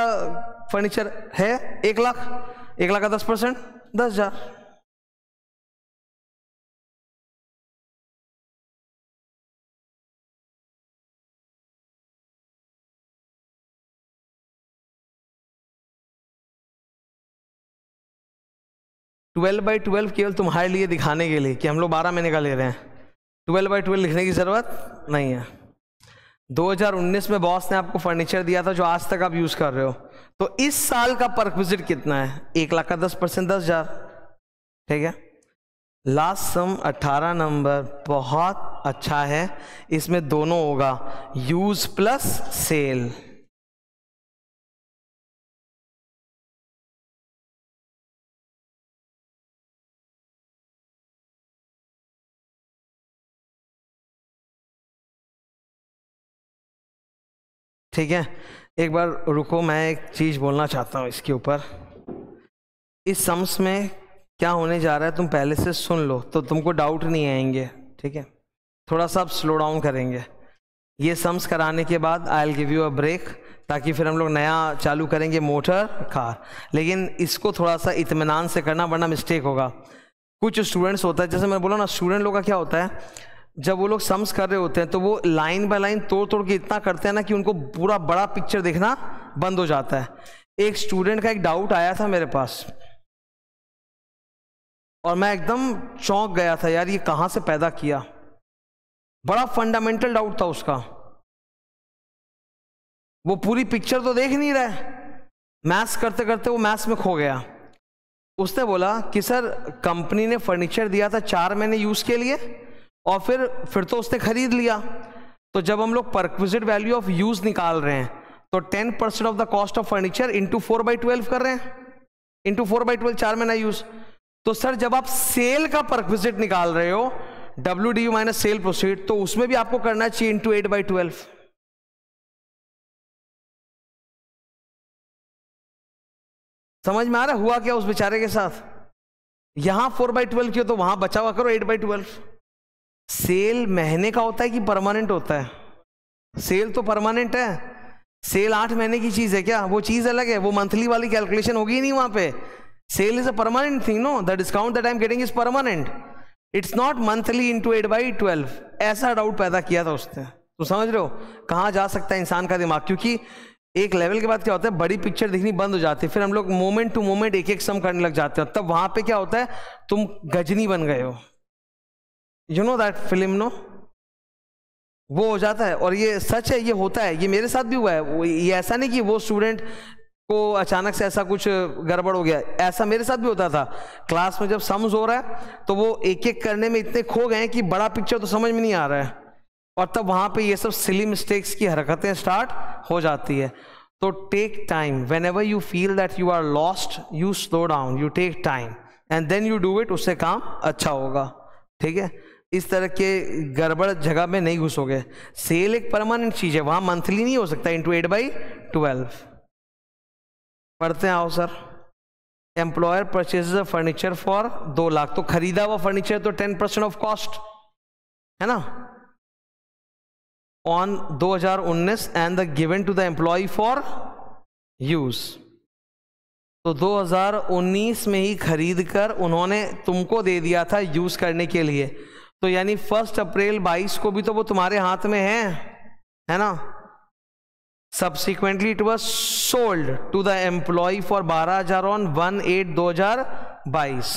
फर्नीचर है? एक लाख। एक लाख का दस परसेंट दस हज़ार ट्वेल्व बाई ट्वेल्व केवल तुम्हारे लिए दिखाने के लिए कि हम लोग बारह महीने का ले रहे हैं। ट्वेल्व बाई ट्वेल्व लिखने की ज़रूरत नहीं है। दो हज़ार उन्नीस में बॉस ने आपको फर्नीचर दिया था जो आज तक आप यूज़ कर रहे हो, तो इस साल का परक्विजिट कितना है? एक लाख का दस परसेंट दस हज़ार, ठीक है। लास्ट सम अट्ठारह नंबर बहुत अच्छा है, इसमें दोनों होगा, यूज प्लस सेल। ठीक है, एक बार रुको, मैं एक चीज़ बोलना चाहता हूँ इसके ऊपर। इस सम्स में क्या होने जा रहा है तुम पहले से सुन लो तो तुमको डाउट नहीं आएंगे, ठीक है। थोड़ा सा आप स्लो डाउन करेंगे। ये सम्स कराने के बाद I will give you a break, ताकि फिर हम लोग नया चालू करेंगे मोटर कार। लेकिन इसको थोड़ा सा इत्मीनान से करना, वरना मिस्टेक होगा। कुछ स्टूडेंट्स होता है, जैसे मैंने बोला ना, स्टूडेंट लोग का क्या होता है, जब वो लोग सम्स कर रहे होते हैं तो वो लाइन बाय लाइन तोड़ तोड़ के इतना करते हैं ना कि उनको पूरा बड़ा पिक्चर देखना बंद हो जाता है। एक स्टूडेंट का एक डाउट आया था मेरे पास और मैं एकदम चौंक गया था, यार ये कहाँ से पैदा किया। बड़ा फंडामेंटल डाउट था उसका, वो पूरी पिक्चर तो देख नहीं रहा, मैथ्स करते करते वो मैथ्स में खो गया। उसने बोला कि सर कंपनी ने फर्नीचर दिया था चार महीने यूज़ के लिए और फिर फिर तो उसने खरीद लिया, तो जब हम लोग परक्विजिट वैल्यू ऑफ यूज़ निकाल रहे हैं तो ten percent of the cost of furniture into four by twelve कर रहे हैं, इंटू फोर बाई ट्वेल्व चार महीना यूज़। तो सर जब आप सेल का परक्विजिट निकाल रहे हो W D U minus sale proceed, तो उसमें भी आपको करना चाहिए इंटू एट बाई ट्वेल्व। समझ में आ रहा हुआ क्या उस बेचारे के साथ? यहां फोर बाई ट्वेल्व किया तो वहां बचा हुआ करो एट बाई ट्वेल्व। सेल महीने का होता है कि परमानेंट होता है? सेल तो परमानेंट है। सेल आठ महीने की चीज है क्या? वो चीज अलग है, वो मंथली वाली कैलकुलेशन होगी ही नहीं वहां पे। Sale is a permanent thing, no? The discount that I am getting is permanent. It's not monthly into eight by twelve. ऐसा डाउट पैदा किया था उसने। तो समझ रहे हो कहाँ जा सकता है इंसान का दिमाग, क्योंकि एक लेवल के बाद क्या होता है बड़ी पिक्चर दिखनी बंद हो जाती है। फिर हम लोग मोमेंट टू मोमेंट एक एक सम करने लग जाते हैं, तब वहाँ पे क्या होता है तुम गजनी बन गए हो। You know that film, no? वो हो जाता है, और ये सच है, ये होता है, ये मेरे साथ भी हुआ है। ये ऐसा नहीं कि वो स्टूडेंट को अचानक से ऐसा कुछ गड़बड़ हो गया, ऐसा मेरे साथ भी होता था। क्लास में जब सम्स हो रहा है तो वो एक एक करने में इतने खो गए कि बड़ा पिक्चर तो समझ में नहीं आ रहा है, और तब वहाँ पे ये सब सिली मिस्टेक्स की हरकतें स्टार्ट हो जाती है। तो take time, whenever you feel that you are lost you slow down, you take time and then you do it, उससे काम अच्छा होगा, ठीक है। इस तरह के गड़बड़ जगह में नहीं घुसोगे। सेल एक परमानेंट चीज़ है, वहाँ मंथली नहीं हो सकता इंटू एट बाई ट्वेल्व। पढ़ते हैं, आओ sir. Employer purchase a furniture for दो लाख, तो खरीदा हुआ फर्नीचर तो टेन परसेंट ऑफ कॉस्ट है ना, ऑन दो हज़ार उन्नीस and the given to the employ for use. तो दो हज़ार उन्नीस में ही खरीद कर उन्होंने तुमको दे दिया था यूज करने के लिए, तो यानी फर्स्ट अप्रैल बाईस को भी तो वो तुम्हारे हाथ में है, है ना। Subsequently it was sold to the employee for बारह हज़ार on वन एट दो हज़ार बाईस।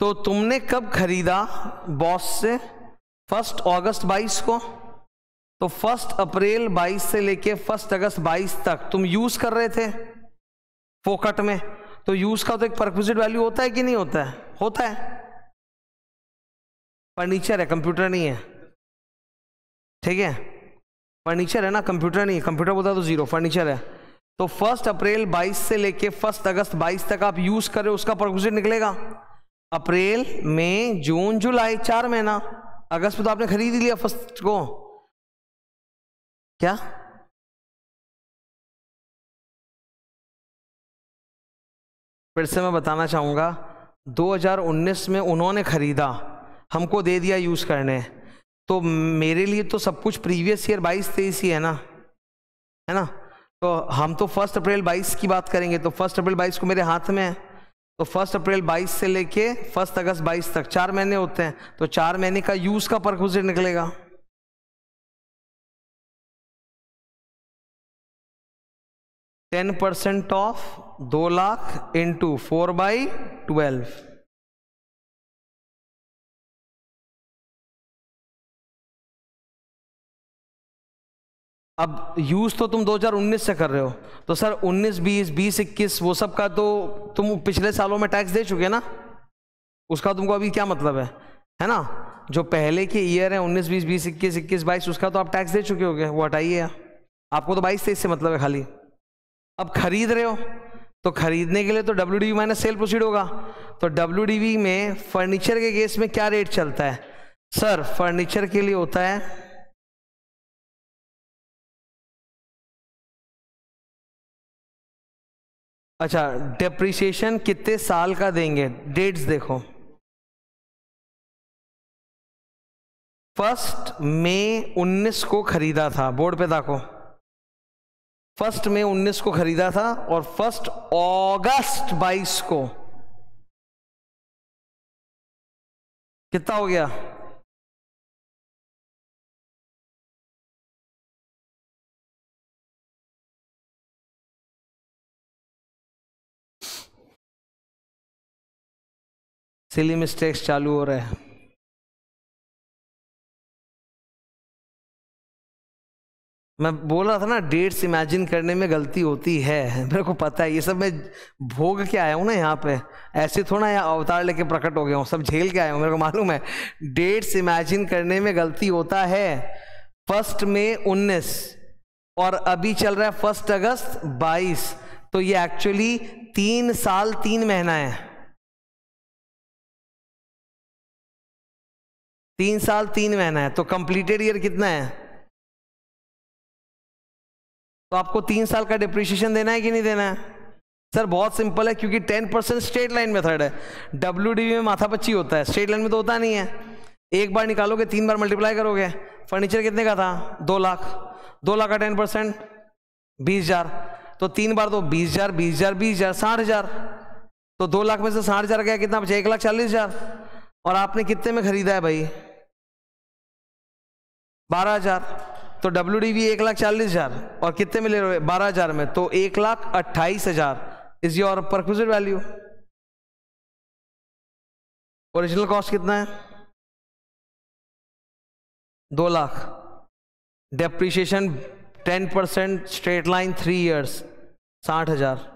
तो तुमने कब खरीदा बॉस से? फर्स्ट अगस्त बाईस को। तो फर्स्ट अप्रैल बाईस से लेके फर्स्ट अगस्त बाईस तक तुम यूज कर रहे थे फोकट में, तो यूज का तो एक परक्विजिट वैल्यू होता है कि नहीं होता है? होता है। फर्नीचर है, कंप्यूटर नहीं है, ठीक है। फर्नीचर है ना, कंप्यूटर नहीं। कंप्यूटर बोलता तो जीरो, फर्नीचर है। तो फर्स्ट अप्रैल बाईस से लेके फर्स्ट अगस्त बाईस तक आप यूज कर रहे हो, उसका परक्विजिट निकलेगा अप्रैल मई जून जुलाई, चार महीना। अगस्त में तो आपने खरीद ही लिया फर्स्ट को, क्या? फिर से मैं बताना चाहूंगा, दो हज़ार उन्नीस में उन्होंने खरीदा, हमको दे दिया यूज करने, तो मेरे लिए तो सब कुछ प्रीवियस ईयर बाईस तेईस ही है ना, है ना। तो हम तो फर्स्ट अप्रैल बाईस की बात करेंगे, तो फर्स्ट अप्रैल बाईस को मेरे हाथ में है, तो फर्स्ट अप्रैल बाईस से लेके फर्स्ट अगस्त बाईस तक चार महीने होते हैं, तो चार महीने का यूज़ का परक्विजिट निकलेगा। टेन परसेंट ऑफ दो lakh into four by twelve, अब यूज़ तो तुम दो हज़ार उन्नीस से कर रहे हो, तो सर उन्नीस, बीस, बीस, इक्कीस वो सब का तो तुम पिछले सालों में टैक्स दे चुके ना, उसका तुमको अभी क्या मतलब है, है ना। जो पहले के ईयर हैं उन्नीस, बीस, बीस, इक्कीस, इक्कीस, बाईस उसका तो आप टैक्स दे चुके होगे, वो हटाइए। आपको तो बाईस, तेईस से मतलब है खाली। अब खरीद रहे हो तो खरीदने के लिए तो W D V minus sale proceed होगा। तो डब्ल्यू डी वी में फर्नीचर के केस में क्या रेट चलता है सर? फर्नीचर के लिए होता है अच्छा डेप्रिसिएशन कितने साल का देंगे, डेट्स देखो, फर्स्ट मई उन्नीस को खरीदा था, बोर्ड पे देखो, फर्स्ट मई उन्नीस को खरीदा था और फर्स्ट अगस्त बाईस को कितना हो गया, सिली मिस्टेक्स चालू हो रहे हैं। मैं बोल रहा था ना डेट्स इमेजिन करने में गलती होती है, मेरे को पता है, ये सब मैं भोग के आया हूँ ना यहाँ पे, ऐसे थोड़ा यहाँ अवतार लेके प्रकट हो गया हूँ, सब झेल के आया हूँ, मेरे को मालूम है डेट्स इमेजिन करने में गलती होता है। फर्स्ट मई उन्नीस और अभी चल रहा है फर्स्ट अगस्त बाईस, तो ये एक्चुअली तीन साल तीन महीना है, तीन साल तीन महीना है। तो कंप्लीटेड ईयर कितना है? तो आपको तीन साल का डिप्रिसिएशन देना है कि नहीं देना है? सर बहुत सिंपल है, क्योंकि ten percent straight line method है। डब्ल्यू डी में माथा पच्ची होता है, स्ट्रेट लाइन में तो होता नहीं है, एक बार निकालोगे तीन बार मल्टीप्लाई करोगे। फर्नीचर कितने का था? दो लाख, दो लाख का टेन परसेंट बीस हजार, तो तीन बार तो बीस हजार बीस हजार बीस हजार साठ हजार, तो दो लाख में से साठ हजार गया, कितना बचा? एक लाख चालीस हजार। और आपने कितने में खरीदा है भाई? बारह हज़ार, तो डब्ल्यू डी वी एक लाख चालीस हज़ार और कितने में ले रहे हो? बारह हज़ार में, तो एक लाख अट्ठाईस हज़ार is your perquisite value. Original cost कितना है? दो lakh, depreciation ten percent, straight line three years, साठ हज़ार।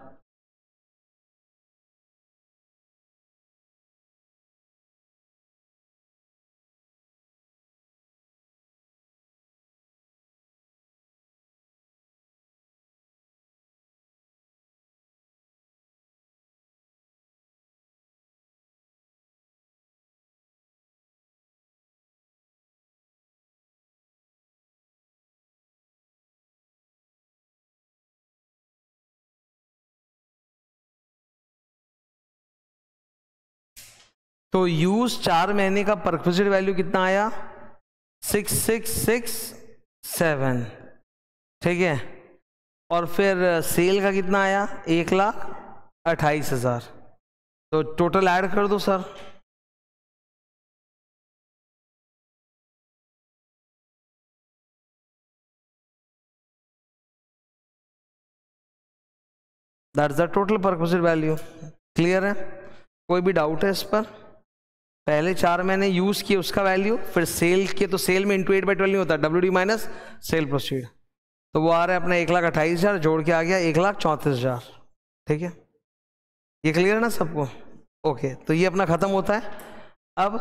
तो यूज चार महीने का परक्विजिट वैल्यू कितना आया? सिक्स सिक्स सिक्स सेवन, ठीक है। और फिर सेल का कितना आया? एक लाख अट्ठाईस हजार। तो टोटल ऐड कर दो sir, that's the total perquisite value. Clear है? कोई भी डाउट है इस पर? पहले चार महीने यूज़ किए उसका वैल्यू, फिर सेल किए, तो सेल में इंटू एट बाई ट्वेल्व नहीं होता, W D minus sale proceed, तो वो आ रहा है अपना एक लाख अट्ठाईस हज़ार, जोड़ के आ गया एक लाख चौंतीस हज़ार, ठीक है। ये क्लियर है ना सबको? ओके, तो ये अपना ख़त्म होता है। अब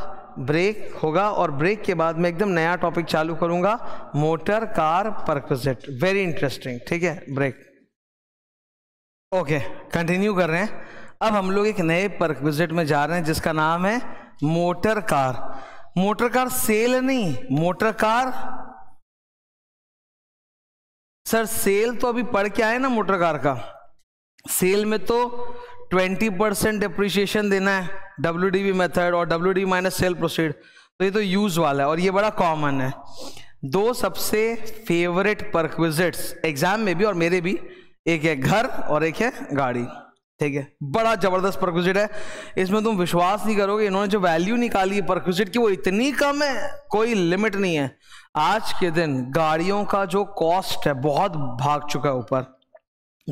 ब्रेक होगा और ब्रेक के बाद मैं एकदम नया टॉपिक चालू करूँगा, motor car perquisite, very interesting, ठीक है। ब्रेक, ओके, कंटिन्यू कर रहे हैं। अब हम लोग एक नए परक्विजिट में जा रहे हैं जिसका नाम है motor car. Motor car sale नहीं, मोटर कार। सर सेल तो अभी पढ़ के आए ना, मोटर कार का सेल में तो ट्वेंटी परसेंट डिप्रिशिएशन देना है, डब्ल्यू डी वी मेथड और W D minus sale proceed, तो ये तो यूज वाला है और ये बड़ा कॉमन है। दो सबसे फेवरेट परक्विजिट्स एग्जाम में भी और मेरे भी, एक है घर और एक है गाड़ी, ठीक है। बड़ा जबरदस्त परक्विजिट है, इसमें तुम विश्वास नहीं करोगे, इन्होंने जो वैल्यू निकाली है परक्विजिट की वो इतनी कम है, कोई लिमिट नहीं है। आज के दिन गाड़ियों का जो कॉस्ट है बहुत भाग चुका है ऊपर।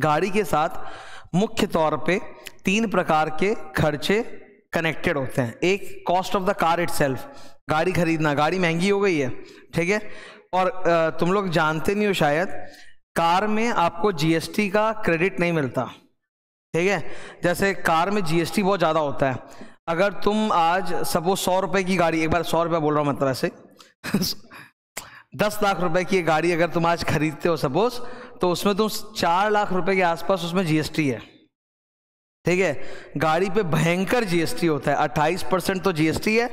गाड़ी के साथ मुख्य तौर पे तीन प्रकार के खर्चे कनेक्टेड होते हैं। एक, cost of the car itself, गाड़ी खरीदना, गाड़ी महंगी हो गई है, ठीक है। और तुम लोग जानते नहीं हो शायद, कार में आपको जीएसटी का क्रेडिट नहीं मिलता, ठीक है। जैसे कार में जीएसटी बहुत ज़्यादा होता है। अगर तुम आज सपोज सौ रुपये की गाड़ी, एक बार सौ रुपये बोल रहा हूँ मतलब ऐसे दस लाख रुपए की गाड़ी अगर तुम आज खरीदते हो सपोज, तो उसमें तुम चार लाख रुपए के आसपास उसमें जीएसटी है, ठीक है। गाड़ी पे भयंकर जीएसटी होता है, अट्ठाईस परसेंट तो जीएसटी है,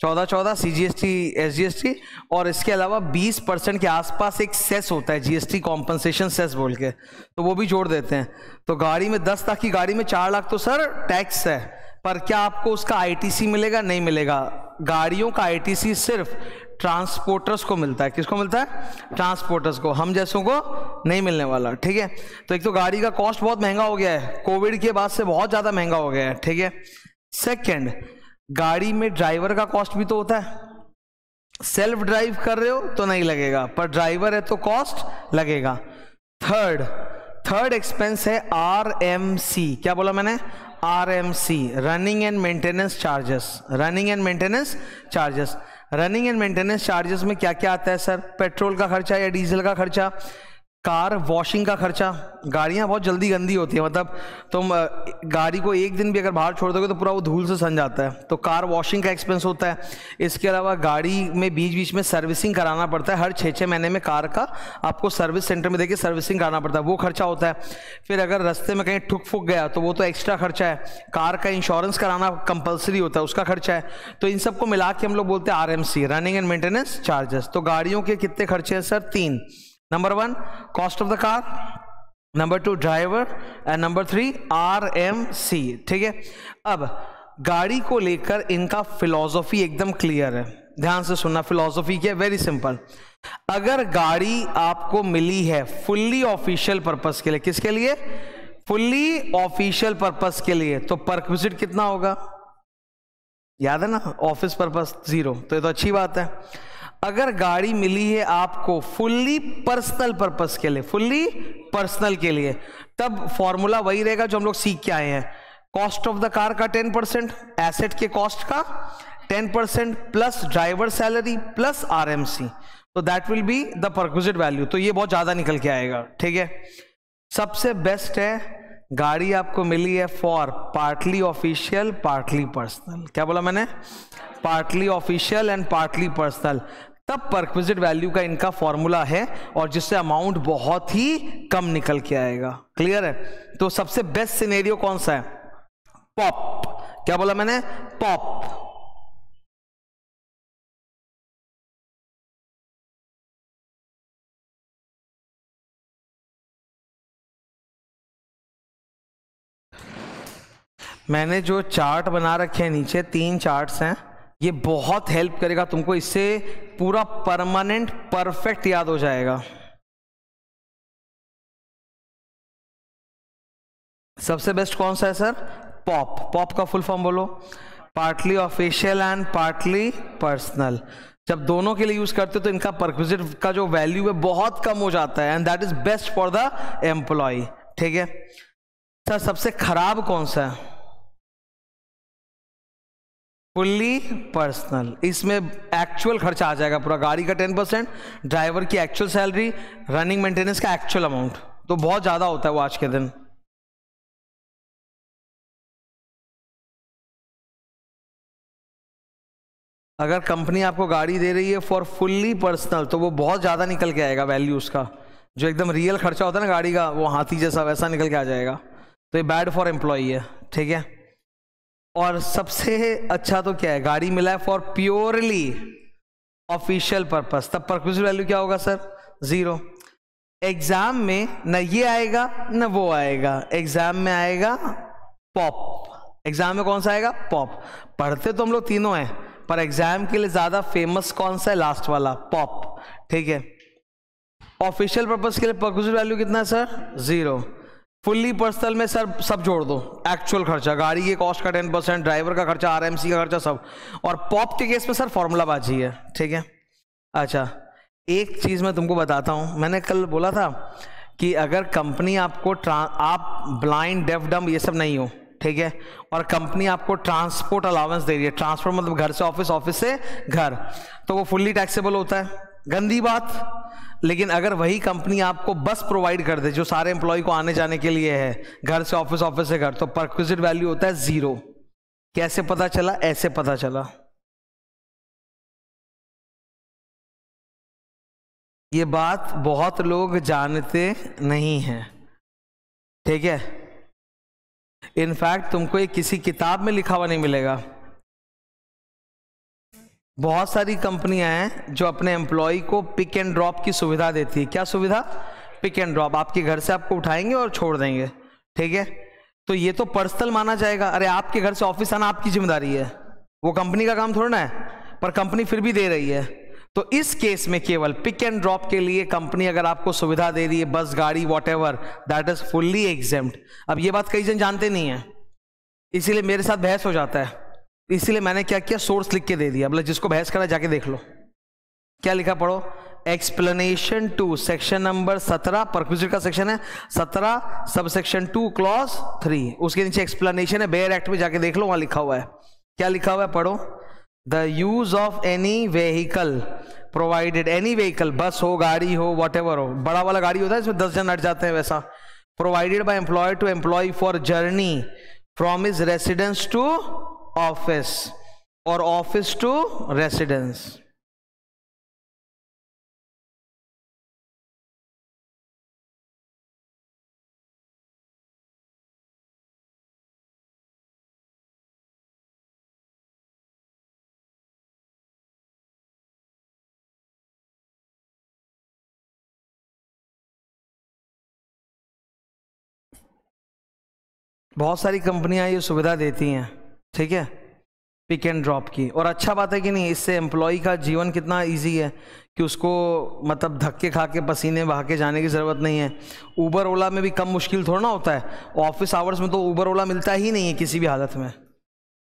चौदह चौदह सीजीएसटी एसजीएसटी, और इसके अलावा बीस परसेंट के आसपास एक सेस होता है, जीएसटी कॉम्पनसेशन सेस बोल के, तो वो भी जोड़ देते हैं। तो गाड़ी में दस लाख की गाड़ी में चार लाख तो सर टैक्स है, पर क्या आपको उसका आईटीसी मिलेगा? नहीं मिलेगा। गाड़ियों का आईटीसी सिर्फ ट्रांसपोर्टर्स को मिलता है। किसको मिलता है? ट्रांसपोर्टर्स को, हम जैसों को नहीं मिलने वाला, ठीक है। तो एक तो गाड़ी का कॉस्ट बहुत महंगा हो गया है, कोविड के बाद से बहुत ज़्यादा महंगा हो गया है, ठीक है। सेकंड, गाड़ी में ड्राइवर का कॉस्ट भी तो होता है। सेल्फ ड्राइव कर रहे हो तो नहीं लगेगा, पर ड्राइवर है तो कॉस्ट लगेगा। थर्ड थर्ड एक्सपेंस है आर एम सी। क्या बोला मैंने? R M C, running and maintenance charges. Running and maintenance charges running and maintenance charges में क्या क्या आता है सर? पेट्रोल का खर्चा या डीजल का खर्चा, कार वॉशिंग का खर्चा। गाड़ियाँ बहुत जल्दी गंदी होती है, मतलब तुम गाड़ी को एक दिन भी अगर बाहर छोड़ दोगे तो पूरा वो धूल से सन जाता है, तो कार वॉशिंग का एक्सपेंस होता है। इसके अलावा गाड़ी में बीच बीच में सर्विसिंग कराना पड़ता है, हर छः छः महीने में कार का आपको सर्विस सेंटर में देके सर्विसिंग कराना पड़ता है, वो खर्चा होता है। फिर अगर रास्ते में कहीं ठुक फुक गया तो वो तो एक्स्ट्रा खर्चा है। कार का इंश्योरेंस कराना कंपलसरी होता है, उसका खर्चा है। तो इन सबको मिला के हम लोग बोलते हैं R M C, running and maintenance charges. तो गाड़ियों के कितने खर्चे हैं सर? तीन। Number one cost of the car, number two driver, and number three R M C, ठीक है। अब गाड़ी को लेकर इनका फिलॉसफी एकदम क्लियर है, ध्यान से सुनना। फिलॉसफी क्या है? Very simple. अगर गाड़ी आपको मिली है फुल्ली ऑफिशियल पर्पस के लिए, किसके लिए? फुल्ली ऑफिशियल पर्पस के लिए, तो परक्विजिट कितना होगा? याद है ना, ऑफिस पर्पस जीरो, तो ये तो अच्छी बात है। अगर गाड़ी मिली है आपको फुल्ली पर्सनल पर्पस के लिए, फुल्ली पर्सनल के लिए, तब फॉर्मूला वही रहेगा जो हम लोग सीख के आए हैं। कॉस्ट ऑफ द कार का टेन परसेंट, एसेट के कॉस्ट का ten percent, plus driver salary, plus RMC, तो that will be the perquisite value. तो ये बहुत ज़्यादा निकल के आएगा, ठीक है। सबसे बेस्ट है गाड़ी आपको मिली है for partly official, partly personal. क्या बोला मैंने? Partly official and partly personal, तब परक्विजिट वैल्यू का इनका फॉर्मूला है, और जिससे अमाउंट बहुत ही कम निकल के आएगा। क्लियर है? तो सबसे बेस्ट सिनेरियो कौन सा है? पॉप। क्या बोला मैंने? पॉप। मैंने जो चार्ट बना रखे हैं नीचे, तीन चार्ट्स हैं, ये बहुत हेल्प करेगा तुमको, इससे पूरा परमानेंट परफेक्ट याद हो जाएगा। सबसे बेस्ट कौन सा है सर? पॉप। पॉप का फुल फॉर्म बोलो। Partly official and partly personal, जब दोनों के लिए यूज करते हो तो इनका परक्विजिट का जो वैल्यू है बहुत कम हो जाता है, and that is best for the employee, ठीक है। सर सबसे खराब कौन सा है? Fully personal. इसमें एक्चुअल खर्चा आ जाएगा पूरा, गाड़ी का टेन परसेंट, ड्राइवर की एक्चुअल सैलरी, रनिंग मेंटेनेंस का एक्चुअल अमाउंट, तो बहुत ज़्यादा होता है वो आज के दिन। अगर कंपनी आपको गाड़ी दे रही है फॉर फुल्ली पर्सनल, तो वो बहुत ज़्यादा निकल के आएगा वैल्यू उसका, जो एकदम रियल खर्चा होता है ना गाड़ी का, वो हाथी जैसा वैसा निकल के आ जाएगा। तो ये बैड फॉर एम्प्लॉई है, ठीक है। और सबसे अच्छा तो क्या है? गाड़ी मिला है फॉर प्योरली ऑफिशियल पर्पस, तब परक्विजिट वैल्यू क्या होगा सर? ज़ीरो। एग्ज़ाम में ना ये आएगा ना वो आएगा, एग्ज़ाम में आएगा पॉप। एग्ज़ाम में कौन सा आएगा? पॉप। पढ़ते तो हम लोग तीनों हैं, पर एग्ज़ाम के लिए ज़्यादा फेमस कौन सा है? लास्ट वाला पॉप, ठीक है। ऑफिशियल पर्पस के लिए परक्विजिट वैल्यू कितना है सर? ज़ीरो। फुल्ली पर्सनल में सर सब जोड़ दो, एक्चुअल खर्चा, गाड़ी के कॉस्ट का टेन परसेंट, ड्राइवर का खर्चा, आरएमसी का खर्चा, सब। और पॉप के केस में सर फॉर्मूला बाजी है, ठीक है। अच्छा, एक चीज़ मैं तुमको बताता हूँ, मैंने कल बोला था कि अगर कंपनी आपको ट्रां आप ब्लाइंड, डेफ, डम ये सब नहीं हो, ठीक है, और कंपनी आपको ट्रांसपोर्ट अलाउंस दे रही है, ट्रांसपोर्ट मतलब घर से ऑफिस, ऑफिस से घर, तो वो फुल्ली टैक्सेबल होता है, गंदी बात। लेकिन अगर वही कंपनी आपको बस प्रोवाइड कर दे जो सारे एम्प्लॉय को आने जाने के लिए है, घर से ऑफिस, ऑफिस से घर, तो परक्विजिट वैल्यू होता है जीरो। कैसे पता चला? ऐसे पता चला। ये बात बहुत लोग जानते नहीं हैं, ठीक है। इनफैक्ट तुमको ये किसी किताब में लिखा हुआ नहीं मिलेगा। बहुत सारी कंपनियां हैं जो अपने एम्प्लॉय को पिक एंड ड्रॉप की सुविधा देती है। क्या सुविधा? Pick and drop. आपके घर से आपको उठाएंगे और छोड़ देंगे, ठीक है। तो ये तो पर्सनल माना जाएगा। अरे आपके घर से ऑफिस आना आपकी जिम्मेदारी है, वो कंपनी का काम थोड़ा ना है, पर कंपनी फिर भी दे रही है। तो इस केस में केवल पिक एंड ड्रॉप के लिए कंपनी अगर आपको सुविधा दे रही है, बस, गाड़ी, whatever, that is fully exempt. अब ये बात कई जन जानते नहीं है, इसीलिए मेरे साथ बहस हो जाता है। इसीलिए मैंने क्या किया, सोर्स लिख के दे दिया। मतलब जिसको बहस करा जाके देख लो क्या लिखा, पढ़ो। एक्सप्लेनेशन टू, सेक्शन नंबर सत्रह, परक्विजिट का सेक्शन है, सत्रह sub section two clause three, उसके नीचे एक्सप्लेनेशन है, बेयर एक्ट में जाके देख लो, वहां लिखा हुआ है। क्या लिखा हुआ है, पढ़ो। The use of any vehicle provided, any vehicle, bus हो, गाड़ी हो, वॉट एवर हो, बड़ा वाला गाड़ी होता है इसमें दस जन अट जाते हैं वैसा, provided by employ to employ for journey from his residence to office और ऑफिस टू रेसिडेंस। बहुत सारी कंपनियां ये सुविधा देती हैं, ठीक है, पिक एंड ड्रॉप की। और अच्छा बात है कि नहीं, इससे एम्प्लॉय का जीवन कितना इजी है कि उसको मतलब धक्के खा के पसीने बहा के जाने की ज़रूरत नहीं है। ऊबर ओला में भी कम मुश्किल थोड़ा ना होता है, ऑफिस आवर्स में तो ऊबर ओला मिलता ही नहीं है किसी भी हालत में,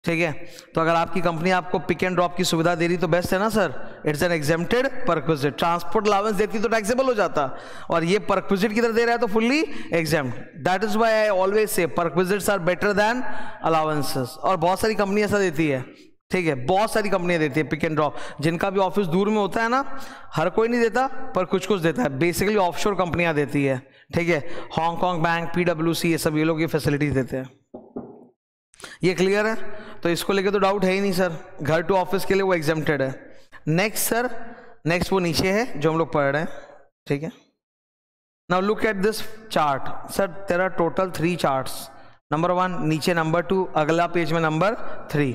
ठीक है। तो अगर आपकी कंपनी आपको पिक एंड ड्रॉप की सुविधा दे रही तो बेस्ट है ना sir, it's an exempted perquisite. Transport allowance देती तो टैक्सेबल हो जाता, और ये परक्विजिट की तरह दे रहा है तो fully exempt. That is why I always say perquisites are better than allowances. और बहुत सारी कंपनियां ऐसा देती है, ठीक है, बहुत सारी कंपनियां देती है पिक एंड ड्रॉप। जिनका भी ऑफिस दूर में होता है ना, हर कोई नहीं देता पर कुछ कुछ देता है, बेसिकली ऑफशोर कंपनियां देती है, ठीक है। हांगकॉन्ग बैंक, पीडब्ल्यूसी, ये सब ये लोग ये फैसिलिटीज देते हैं। ये क्लियर है? तो इसको लेके तो डाउट है ही नहीं सर, घर टू ऑफिस के लिए वो एग्जेम्प्टेड है। नेक्स्ट सर, नेक्स्ट वो नीचे है जो हम लोग पढ़ रहे हैं, ठीक है। Now look at this chart sir, there are total three charts, number one, नीचे नंबर टू, अगला पेज में number three.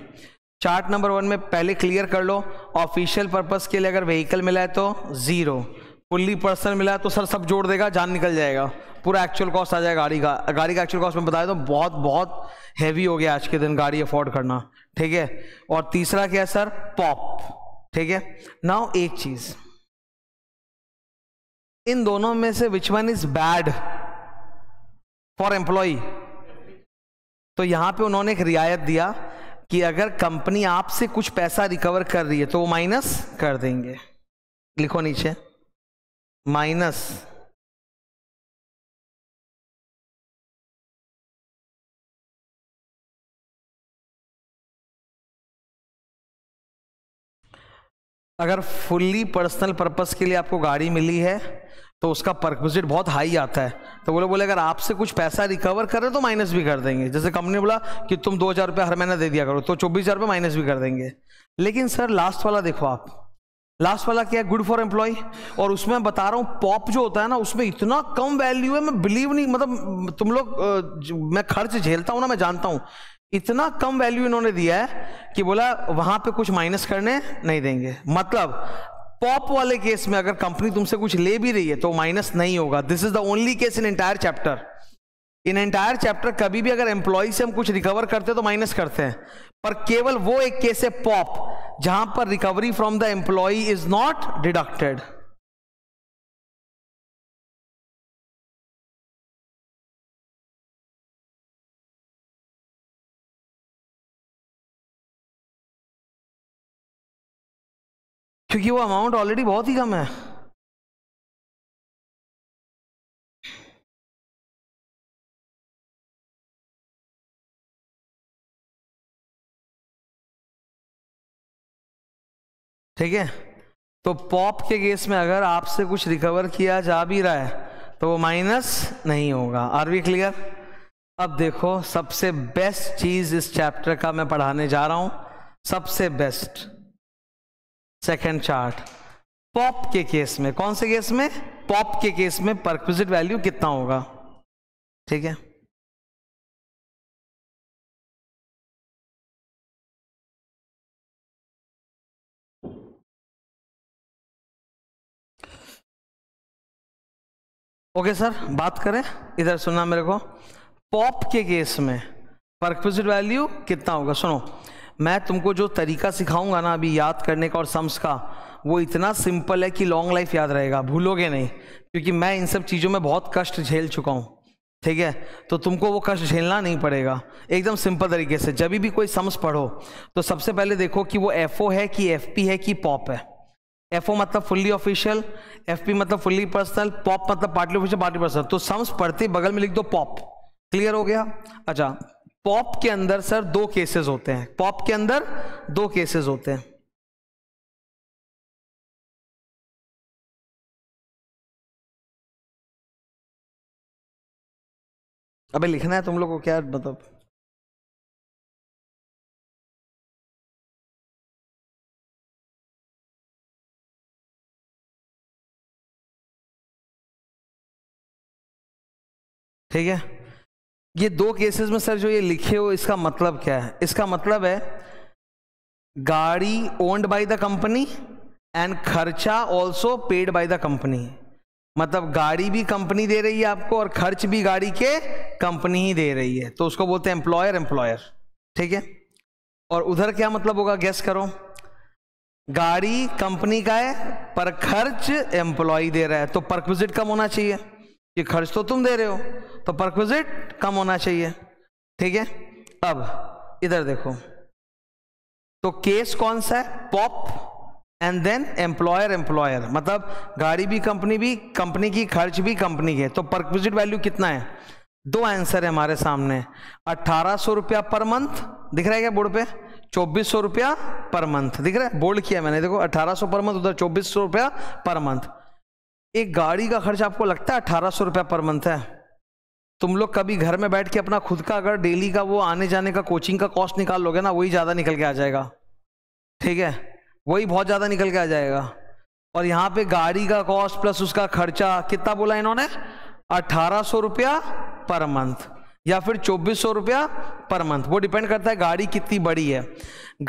Chart number one में पहले क्लियर कर लो, ऑफिशियल पर्पस के लिए अगर व्हीकल मिला है तो जीरो, फुल्ली पर्सनल मिला है तो सर सब जोड़ देगा, जान निकल जाएगा, पूरा एक्चुअल कॉस्ट आ जाएगा गाड़ी का। गाड़ी का एक्चुअल कॉस्ट मैं बताया तो बहुत बहुत हैवी हो गया आज के दिन गाड़ी अफोर्ड करना, ठीक है। और तीसरा क्या है सर, पॉप, ठीक है। नाउ एक चीज, इन दोनों में से which one is bad for employ? तो यहां पे उन्होंने एक रियायत दिया कि अगर कंपनी आपसे कुछ पैसा रिकवर कर रही है तो वो माइनस कर देंगे। लिखो नीचे, माइनस अगर फुल्ली पर्सनल पर्पस के लिए आपको गाड़ी मिली है तो उसका परक्विजिट बहुत हाई आता है, तो वो लोग बोले अगर आपसे कुछ पैसा रिकवर कर रहे तो माइनस भी कर देंगे। जैसे कंपनी ने बोला कि तुम दो हज़ार रुपये हर महीना दे दिया करो तो चौबीस हज़ार रुपये माइनस भी कर देंगे। लेकिन सर लास्ट वाला देखो आप, लास्ट वाला क्या है, गुड फॉर एम्प्लॉय, और उसमें बता रहा हूँ पॉप जो होता है ना उसमें इतना कम वैल्यू है, मैं बिलीव नहीं, मतलब तुम लोग, मैं खर्च झेलता हूँ ना, मैं जानता हूँ, इतना कम वैल्यू इन्होंने दिया है कि बोला वहां पे कुछ माइनस करने नहीं देंगे। मतलब पॉप वाले केस में अगर कंपनी तुमसे कुछ ले भी रही है तो माइनस नहीं होगा। This is the only case in entire chapter, in entire chapter कभी भी अगर एम्प्लॉय से हम कुछ रिकवर करते हैं तो माइनस करते हैं, पर केवल वो एक केस है पॉप जहां पर recovery from the employ is not deducted. क्योंकि वो अमाउंट ऑलरेडी बहुत ही कम है। ठीक है, तो पॉप के केस में अगर आपसे कुछ रिकवर किया जा भी रहा है तो वो माइनस नहीं होगा। Are we clear? अब देखो सबसे बेस्ट चीज़ इस चैप्टर का मैं पढ़ाने जा रहा हूँ, सबसे बेस्ट सेकंड चार्ट। पॉप के केस में, कौन से केस में? पॉप के केस में परक्विजिट वैल्यू कितना होगा, ठीक है। ओके सर, बात करें, इधर सुनना मेरे को। पॉप के केस में परक्विजिट वैल्यू कितना होगा? सुनो, मैं तुमको जो तरीका सिखाऊंगा ना अभी याद करने का और सम्स का, वो इतना सिंपल है कि लॉन्ग लाइफ याद रहेगा, भूलोगे नहीं, क्योंकि मैं इन सब चीज़ों में बहुत कष्ट झेल चुका हूँ, ठीक है। तो तुमको वो कष्ट झेलना नहीं पड़ेगा, एकदम सिंपल तरीके से। जब भी कोई सम्स पढ़ो तो सबसे पहले देखो कि वो एफ ओ है कि एफ पी है कि पॉप है। एफ ओ मतलब फुल्ली ऑफिशियल, एफ पी मतलब फुल्ली पर्सनल, पॉप मतलब पार्टली ऑफिशियल पार्टली पर्सनल। तो सम्स पढ़ते बगल में लिख दो पॉप, क्लियर हो गया। अच्छा, पॉप के अंदर सर दो केसेस होते हैं, पॉप के अंदर दो केसेस होते हैं। अबे लिखना है तुम लोग को क्या, मतलब ठीक है। ये दो केसेस में सर जो ये लिखे हो, इसका मतलब क्या है? इसका मतलब है गाड़ी owned by the company and खर्चा also paid by the company. मतलब गाड़ी भी कंपनी दे रही है आपको और खर्च भी गाड़ी के कंपनी ही दे रही है, तो उसको बोलते हैं एम्प्लॉयर एम्प्लॉयर, ठीक है। और उधर क्या मतलब होगा, गेस करो। गाड़ी कंपनी का है पर खर्च एम्प्लॉय दे रहा है, तो परक्विजिट कम होना चाहिए कि खर्च तो तुम दे रहे हो, तो परक्विजिट कम होना चाहिए, ठीक है। अब इधर देखो, तो केस कौन सा है? POP and then employer employer, मतलब गाड़ी भी कंपनी भी कंपनी की, खर्च भी कंपनी के, तो परक्विजिट वैल्यू कितना है? दो आंसर है हमारे सामने, अट्ठारह सौ रुपया पर मंथ, दिख रहा है क्या बोर्ड पे? चौबीस सौ रुपया पर मंथ, दिख रहा है? बोल्ड किया मैंने, देखो अट्ठारह सौ पर मंथ, उधर चौबीस सौ रुपया पर मंथ। एक गाड़ी का खर्च आपको लगता है अट्ठारह सौ रुपया पर मंथ है? तुम लोग कभी घर में बैठ के अपना खुद का अगर डेली का वो आने जाने का कोचिंग का कॉस्ट निकाल लोगे ना, वही ज़्यादा निकल के आ जाएगा, ठीक है, वही बहुत ज़्यादा निकल के आ जाएगा। और यहाँ पे गाड़ी का कॉस्ट प्लस उसका खर्चा कितना बोला इन्होंने? अट्ठारह सौ रुपया पर मंथ या फिर चौबीस सौ रुपया पर मंथ, वो डिपेंड करता है गाड़ी कितनी बड़ी है।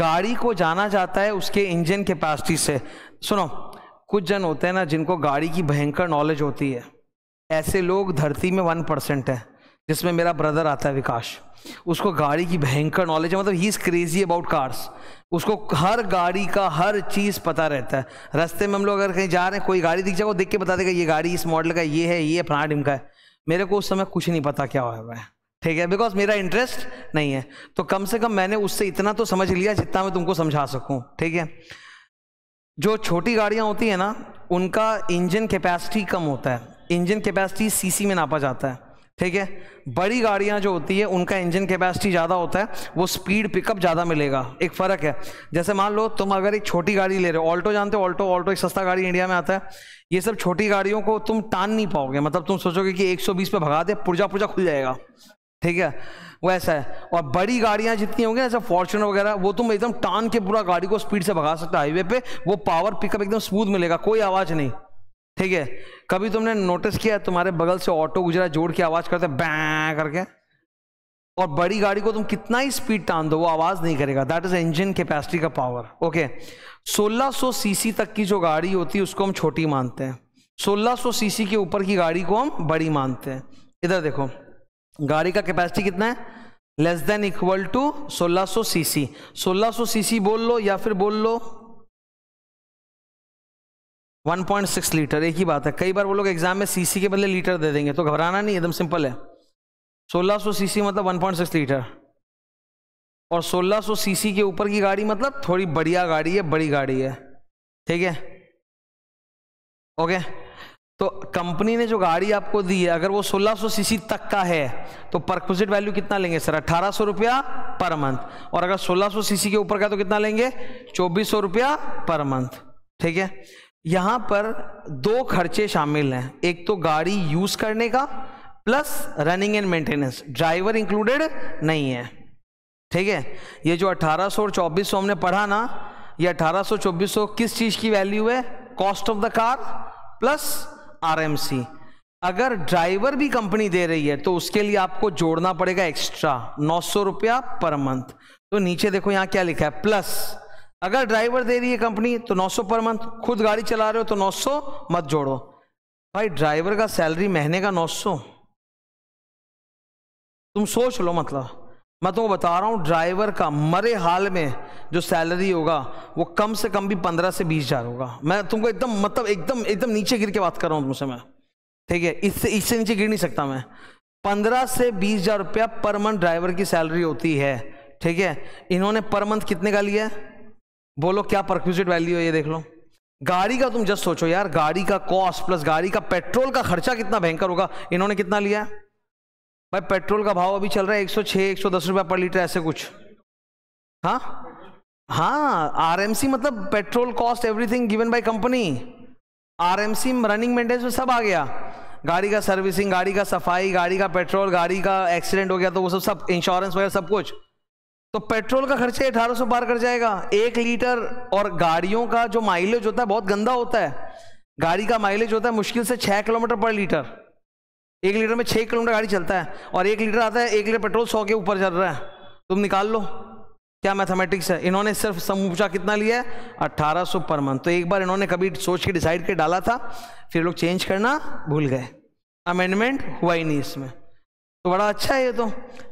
गाड़ी को जाना जाता है उसके इंजन कैपेसिटी से। सुनो, कुछ जन होते हैं ना जिनको गाड़ी की भयंकर नॉलेज होती है, ऐसे लोग धरती में वन परसेंट है, जिसमें मेरा ब्रदर आता है विकास। उसको गाड़ी की भयंकर नॉलेज है, मतलब he is crazy about cars, उसको हर गाड़ी का हर चीज़ पता रहता है। रास्ते में हम लोग अगर कहीं जा रहे हैं, कोई गाड़ी दिख जाए वो देख के बता देगा ये गाड़ी इस मॉडल का, ये है, ये फलाना ढिमका है। मेरे को उस समय कुछ नहीं पता क्या हुआ है, ठीक है, बिकॉज मेरा इंटरेस्ट नहीं है। तो कम से कम मैंने उससे इतना तो समझ लिया जितना मैं तुमको समझा सकूँ, ठीक है। जो छोटी गाड़ियाँ होती हैं ना, उनका इंजन कैपेसिटी कम होता है, इंजन कैपेसिटी सीसी में नापा जाता है, ठीक है। बड़ी गाड़ियाँ जो होती है उनका इंजन कैपेसिटी ज़्यादा होता है, वो स्पीड पिकअप ज़्यादा मिलेगा, एक फ़र्क है। जैसे मान लो तुम अगर एक छोटी गाड़ी ले रहे हो, ऑल्टो जानते हो? ऑल्टो ऑल्टो एक सस्ता गाड़ी इंडिया में आता है। ये सब छोटी गाड़ियों को तुम टान नहीं पाओगे, मतलब तुम सोचोगे कि एक सौ बीस पे भगा दे, पुर्जा पुर्जा खुल जाएगा, ठीक है, वो ऐसा है। और बड़ी गाड़ियाँ जितनी होंगी ना, जैसे फॉर्च्यूनर वगैरह, वो तुम एकदम टान के पूरा गाड़ी को स्पीड से भगा सकते हो हाईवे पर, वो पावर पिकअप एकदम स्मूथ मिलेगा, कोई आवाज़ नहीं, ठीक है। कभी तुमने नोटिस किया तुम्हारे बगल से ऑटो गुजरा, जोड़ के आवाज़ करता है बैंग करके, और बड़ी गाड़ी को तुम कितना ही स्पीड टान दो वो आवाज़ नहीं करेगा। दैट इज़ इंजन कैपेसिटी का पावर, ओके। सोलह सौ सीसी तक की जो गाड़ी होती है उसको हम छोटी मानते हैं, सोलह सौ सीसी के ऊपर की गाड़ी को हम बड़ी मानते हैं। इधर देखो, गाड़ी का कैपेसिटी कितना है? लेस देन इक्वल टू सोलह सौ सीसी। सोलह सौ सीसी बोल लो या फिर बोल लो वन पॉइंट सिक्स लीटर, एक ही बात है। कई बार वो लोग एग्जाम में सीसी के बदले लीटर दे देंगे, तो घबराना नहीं, एकदम सिंपल है। सोलह सौ सीसी मतलब वन पॉइंट सिक्स लीटर, और सोलह सौ सीसी के ऊपर की गाड़ी मतलब थोड़ी बढ़िया गाड़ी है, बड़ी गाड़ी है, ठीक है, ओके। तो कंपनी ने जो गाड़ी आपको दी है, अगर वो सोलह सौ सीसी तक का है तो परक्विजिट वैल्यू कितना लेंगे सर? अट्ठारह सौ रुपया पर मंथ। और अगर सोलह सौ सीसी के ऊपर का तो कितना लेंगे? चौबीस सौ रुपया पर मंथ, ठीक है, यहां पर दो खर्चे शामिल हैं, एक तो गाड़ी यूज करने का plus running and maintenance, driver included नहीं है। ठीक है, ये जो अठारह सौ और चौबीस सौ हमने पढ़ा ना, ये अठारह सौ चौबीस सौ किस चीज की वैल्यू है? Cost of the car plus RMC. अगर ड्राइवर भी कंपनी दे रही है तो उसके लिए आपको जोड़ना पड़ेगा एक्स्ट्रा नौ सौ रुपया पर मंथ। तो नीचे देखो यहाँ क्या लिखा है, प्लस अगर ड्राइवर दे रही है कंपनी तो नौ सौ पर मंथ, खुद गाड़ी चला रहे हो तो नौ सौ मत जोड़ो। भाई ड्राइवर का सैलरी महीने का नौ सौ, तुम सोच लो, मतलब मैं तुमको बता रहा हूँ ड्राइवर का मरे हाल में जो सैलरी होगा वो कम से कम भी पंद्रह से बीस हज़ार होगा। मैं तुमको एकदम मतलब एकदम एकदम नीचे गिर के बात कर रहा हूँ तुमसे मैं, ठीक है, इससे इससे नीचे गिर नहीं सकता मैं। पंद्रह से बीस हज़ार रुपया पर मंथ ड्राइवर की सैलरी होती है। ठीक है, इन्होंने पर मंथ कितने का लिया है बोलो, क्या परक्विजिट वैल्यू है ये देख लो। गाड़ी का तुम जस्ट सोचो यार, गाड़ी का कॉस्ट प्लस गाड़ी का पेट्रोल का खर्चा कितना भयंकर होगा। इन्होंने कितना लिया है भाई, पेट्रोल का भाव अभी चल रहा है एक सौ छह एक सौ दस रुपया पर लीटर ऐसे कुछ। हाँ हाँ, आरएमसी मतलब petrol cost everything given by company, RMC running maintenance में सब आ गया, गाड़ी का सर्विसिंग, गाड़ी का सफाई, गाड़ी का पेट्रोल, गाड़ी का एक्सीडेंट हो गया तो वो सब सब इंश्योरेंस वगैरह सब कुछ। तो पेट्रोल का खर्चा अठारह सौ पार कर जाएगा एक लीटर। और गाड़ियों का जो माइलेज होता है बहुत गंदा होता है, गाड़ी का माइलेज होता है मुश्किल से छः किलोमीटर पर लीटर, एक लीटर में छः किलोमीटर गाड़ी चलता है और एक लीटर आता है, एक लीटर पेट्रोल सौ के ऊपर चल रहा है, तुम निकाल लो क्या मैथमेटिक्स है। इन्होंने सिर्फ समूचा कितना लिया है, अट्ठारह सौ पर मंथ। तो एक बार इन्होंने कभी सोच के डिसाइड कर डाला था, फिर लोग चेंज करना भूल गए, अमेंडमेंट हुआ ही नहीं इसमें। तो बड़ा अच्छा है ये, तो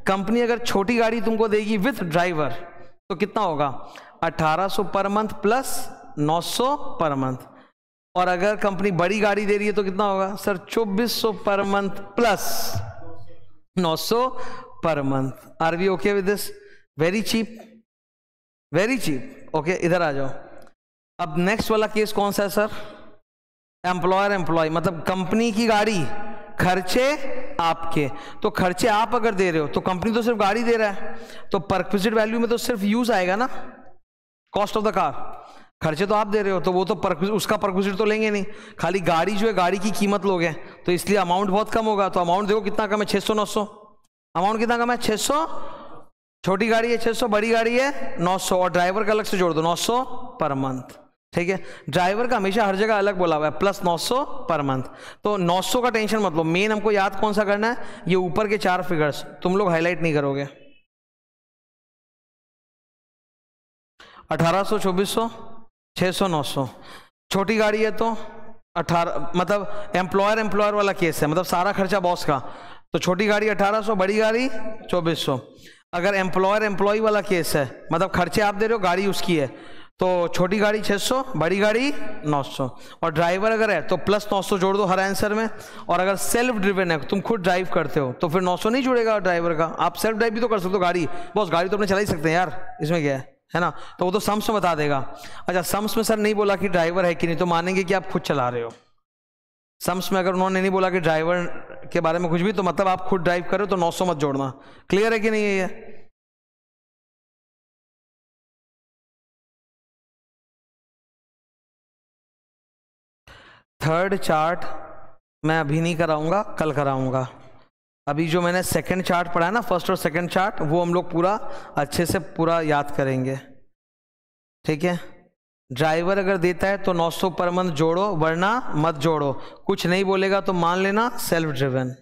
कंपनी अगर छोटी गाड़ी तुमको देगी विथ ड्राइवर तो कितना होगा, अठारह सौ पर मंथ प्लस नौ सौ पर मंथ। और अगर कंपनी बड़ी गाड़ी दे रही है तो कितना होगा सर, चौबीस सौ पर मंथ प्लस नौ सौ पर month. Are we okay with this, very cheap very cheap. Okay इधर आ जाओ, अब नेक्स्ट वाला केस कौन सा है सर, एम्प्लॉयर एम्प्लॉय, मतलब कंपनी की गाड़ी, खर्चे आपके। तो खर्चे आप अगर दे रहे हो तो कंपनी तो सिर्फ गाड़ी दे रहा है, तो परक्विजिट वैल्यू में तो सिर्फ यूज आएगा ना, कॉस्ट ऑफ द कार। खर्चे तो आप दे रहे हो तो वो तो परक्विजिट, उसका परक्विजिट तो लेंगे नहीं, खाली गाड़ी जो है गाड़ी की कीमत लोगे, तो इसलिए अमाउंट बहुत कम होगा। तो अमाउंट देखो कितना कम है, छः सौ नौ सौ अमाउंट कितना कम है, छः सौ छोटी गाड़ी है, छः सौ बड़ी गाड़ी है, नौ सौ और ड्राइवर का अलग से जोड़ दो नौ सौ पर मंथ। ठीक है, ड्राइवर का हमेशा हर जगह अलग बोला हुआ है प्लस नौ सौ पर मंथ। तो नौ सौ का टेंशन मतलब मेन हमको याद कौन सा करना है, ये ऊपर के चार फिगर्स तुम लोग हाईलाइट नहीं करोगे, अठारह सौ चौबीस सौ छह सौ नौ सौ। छोटी गाड़ी है तो अठारह मतलब एम्प्लॉयर एम्प्लॉयर वाला केस है, मतलब सारा खर्चा बॉस का। तो छोटी गाड़ी अठारह सौ, बड़ी गाड़ी चौबीस सौ। अगर एम्प्लॉयर एम्प्लॉय वाला केस है, मतलब खर्चे आप दे रहे हो, गाड़ी उसकी है, तो छोटी गाड़ी छह सौ, बड़ी गाड़ी नौ सौ। और ड्राइवर अगर है तो प्लस नौ सौ जोड़ दो हर आंसर में। और अगर सेल्फ ड्रिवन है, तुम खुद ड्राइव करते हो, तो फिर नौ सौ नहीं जुड़ेगा ड्राइवर का। आप सेल्फ ड्राइव भी तो कर सकते हो, गाड़ी बॉस गाड़ी तो अपने चला ही सकते हैं यार, इसमें क्या है, है ना। तो वो तो सम्स में बता देगा। अच्छा सम्स में सर नहीं बोला कि ड्राइवर है कि नहीं, तो मानेंगे कि आप खुद चला रहे हो। सम्स में अगर उन्होंने नहीं बोला कि ड्राइवर के बारे में कुछ भी, तो मतलब आप खुद ड्राइव कर रहे हो, तो नौ सौ मत जोड़ना। क्लियर है कि नहीं है ये? थर्ड चार्ट मैं अभी नहीं कराऊंगा, कल कराऊंगा। अभी जो मैंने सेकंड चार्ट पढ़ा है ना, फर्स्ट और सेकंड चार्ट, वो हम लोग पूरा अच्छे से पूरा याद करेंगे। ठीक है, ड्राइवर अगर देता है तो नौ सौ पर मंथ जोड़ो, वरना मत जोड़ो। कुछ नहीं बोलेगा तो मान लेना सेल्फ ड्रिवन।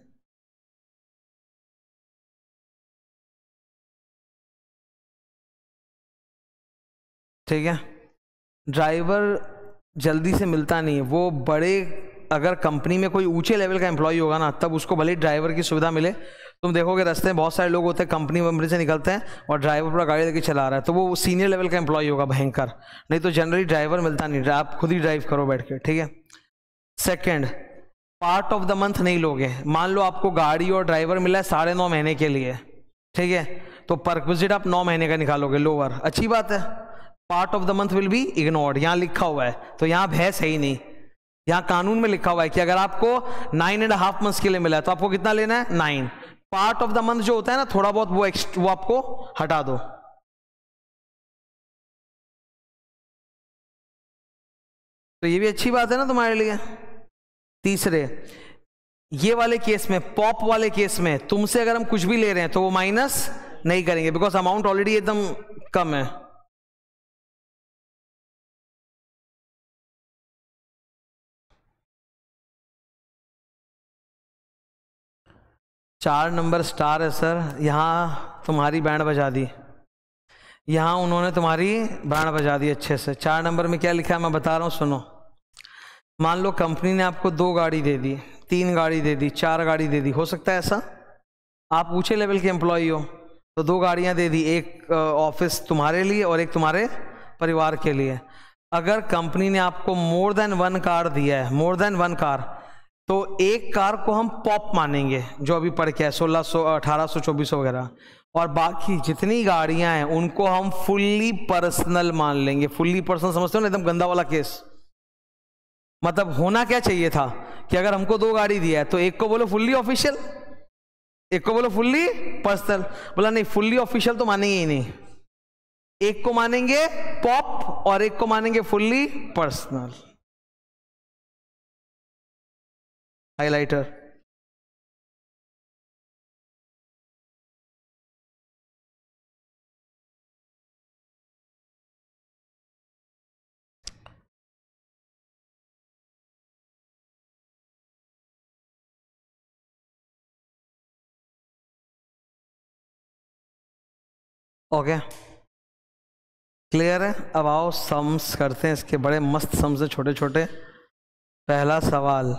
ठीक है, ड्राइवर जल्दी से मिलता नहीं है, वो बड़े अगर कंपनी में कोई ऊंचे लेवल का एम्प्लॉई होगा ना, तब उसको भले ड्राइवर की सुविधा मिले। तुम देखोगे रास्ते में बहुत सारे लोग होते हैं, कंपनी वंपनी से निकलते हैं और ड्राइवर पूरा गाड़ी लेके चला रहा है, तो वो सीनियर लेवल का एम्प्लॉई होगा भयंकर। नहीं तो जनरली ड्राइवर मिलता नहीं, आप खुद ही ड्राइव करो बैठ के। ठीक है, second part of the month नहीं लोगे। मान लो आपको गाड़ी और ड्राइवर मिला है साढ़े नौ महीने के लिए, ठीक है, तो परक्विजिट आप नौ महीने का निकालोगे, लोअर। अच्छी बात है, part of the month will be ignored, यहाँ लिखा हुआ है। तो यहाँ बहस है ही नहीं, यहाँ कानून में लिखा हुआ है कि अगर आपको नाइन एंड हाफ मंथ्स के लिए मिला है तो आपको कितना लेना है, nine. Part of the month जो होता है ना थोड़ा बहुत, वो एक्स्ट्रा वो आपको हटा दो। तो ये भी अच्छी बात है ना तुम्हारे लिए। तीसरे, ये वाले केस में, पॉप वाले केस में तुमसे अगर हम कुछ भी ले रहे हैं तो वो माइनस नहीं करेंगे बिकॉज अमाउंट ऑलरेडी एकदम कम है। चार नंबर स्टार है सर, यहाँ तुम्हारी बैंड बजा दी, यहाँ उन्होंने तुम्हारी बैंड बजा दी अच्छे से। चार नंबर में क्या लिखा है मैं बता रहा हूँ, सुनो। मान लो कंपनी ने आपको दो गाड़ी दे दी, तीन गाड़ी दे दी, चार गाड़ी दे दी, हो सकता है ऐसा आप ऊँचे लेवल के एम्प्लॉई हो, तो दो गाड़ियाँ दे दी, एक ऑफिस तुम्हारे लिए और एक तुम्हारे परिवार के लिए। अगर कंपनी ने आपको मोर देन वन कार दिया है, मोर देन वन कार, तो एक कार को हम पॉप मानेंगे जो अभी पढ़ के है सोलह सौ अठारह सौ चौबीस सौ वगैरह, और बाकी जितनी गाड़ियां हैं उनको हम फुल्ली पर्सनल मान लेंगे। फुल्ली पर्सनल समझते हो ना, एकदम गंदा वाला केस। मतलब होना क्या चाहिए था कि अगर हमको दो गाड़ी दिया है तो एक को बोलो फुल्ली ऑफिशियल, एक को बोलो फुल्ली पर्सनल। बोला नहीं, फुल्ली ऑफिशियल तो मानेंगे ही नहीं, एक को मानेंगे पॉप और एक को मानेंगे fully personal. Highlighter, okay clear है। अब आओ सम्स करते हैं इसके, बड़े मस्त सम्स है छोटे छोटे। पहला सवाल,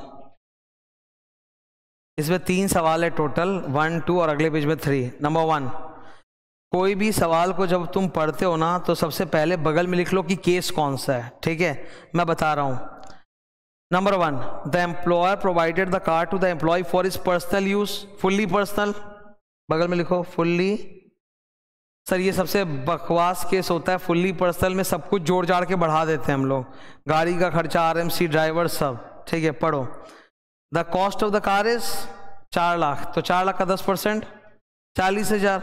इसमें तीन सवाल है टोटल, वन टू और अगले पेज में थ्री। नंबर वन, कोई भी सवाल को जब तुम पढ़ते हो ना तो सबसे पहले बगल में लिख लो कि केस कौन सा है, ठीक है, मैं बता रहा हूँ। Number one, the employer provided the car to the employ for his personal use, fully personal, बगल में लिखो फुल्ली। सर ये सबसे बकवास केस होता है, फुल्ली पर्सनल में सब कुछ जोड़ जाड़ के बढ़ा देते हैं हम लोग, गाड़ी का खर्चा, आर एम सी, ड्राइवर, सब, ठीक है। पढ़ो, the cost of the car is चार लाख, तो चार लाख का दस परसेंट चालीस हजार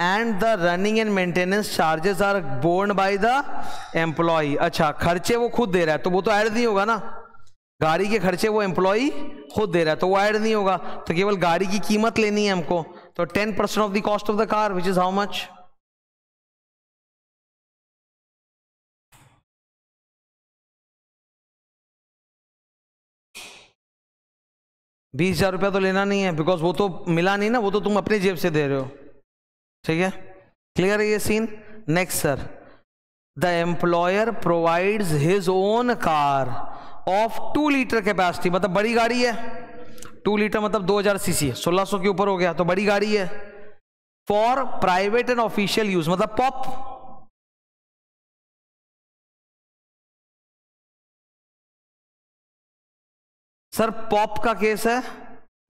and the running and maintenance charges are borne by the employ. अच्छा, खर्चे वो खुद दे रहा है तो वो तो ऐड नहीं होगा ना, गाड़ी के खर्चे वो एम्प्लॉय खुद दे रहा है तो वो ऐड नहीं होगा, तो केवल गाड़ी की कीमत लेनी है हमको। तो ten percent of the cost of the car which is how much, बीस हजार रुपया तो लेना नहीं है बिकॉज वो तो मिला नहीं ना, वो तो तुम अपने जेब से दे रहे हो, ठीक है, क्लियर है ये scene. Next sir, the employer provides his own car of two litre capacity, मतलब बड़ी गाड़ी है, टू लीटर मतलब दो हज़ार सीसी, सोलह सौ के ऊपर हो गया तो बड़ी गाड़ी है, for private and official use, मतलब पॉप। सर पॉप का केस है,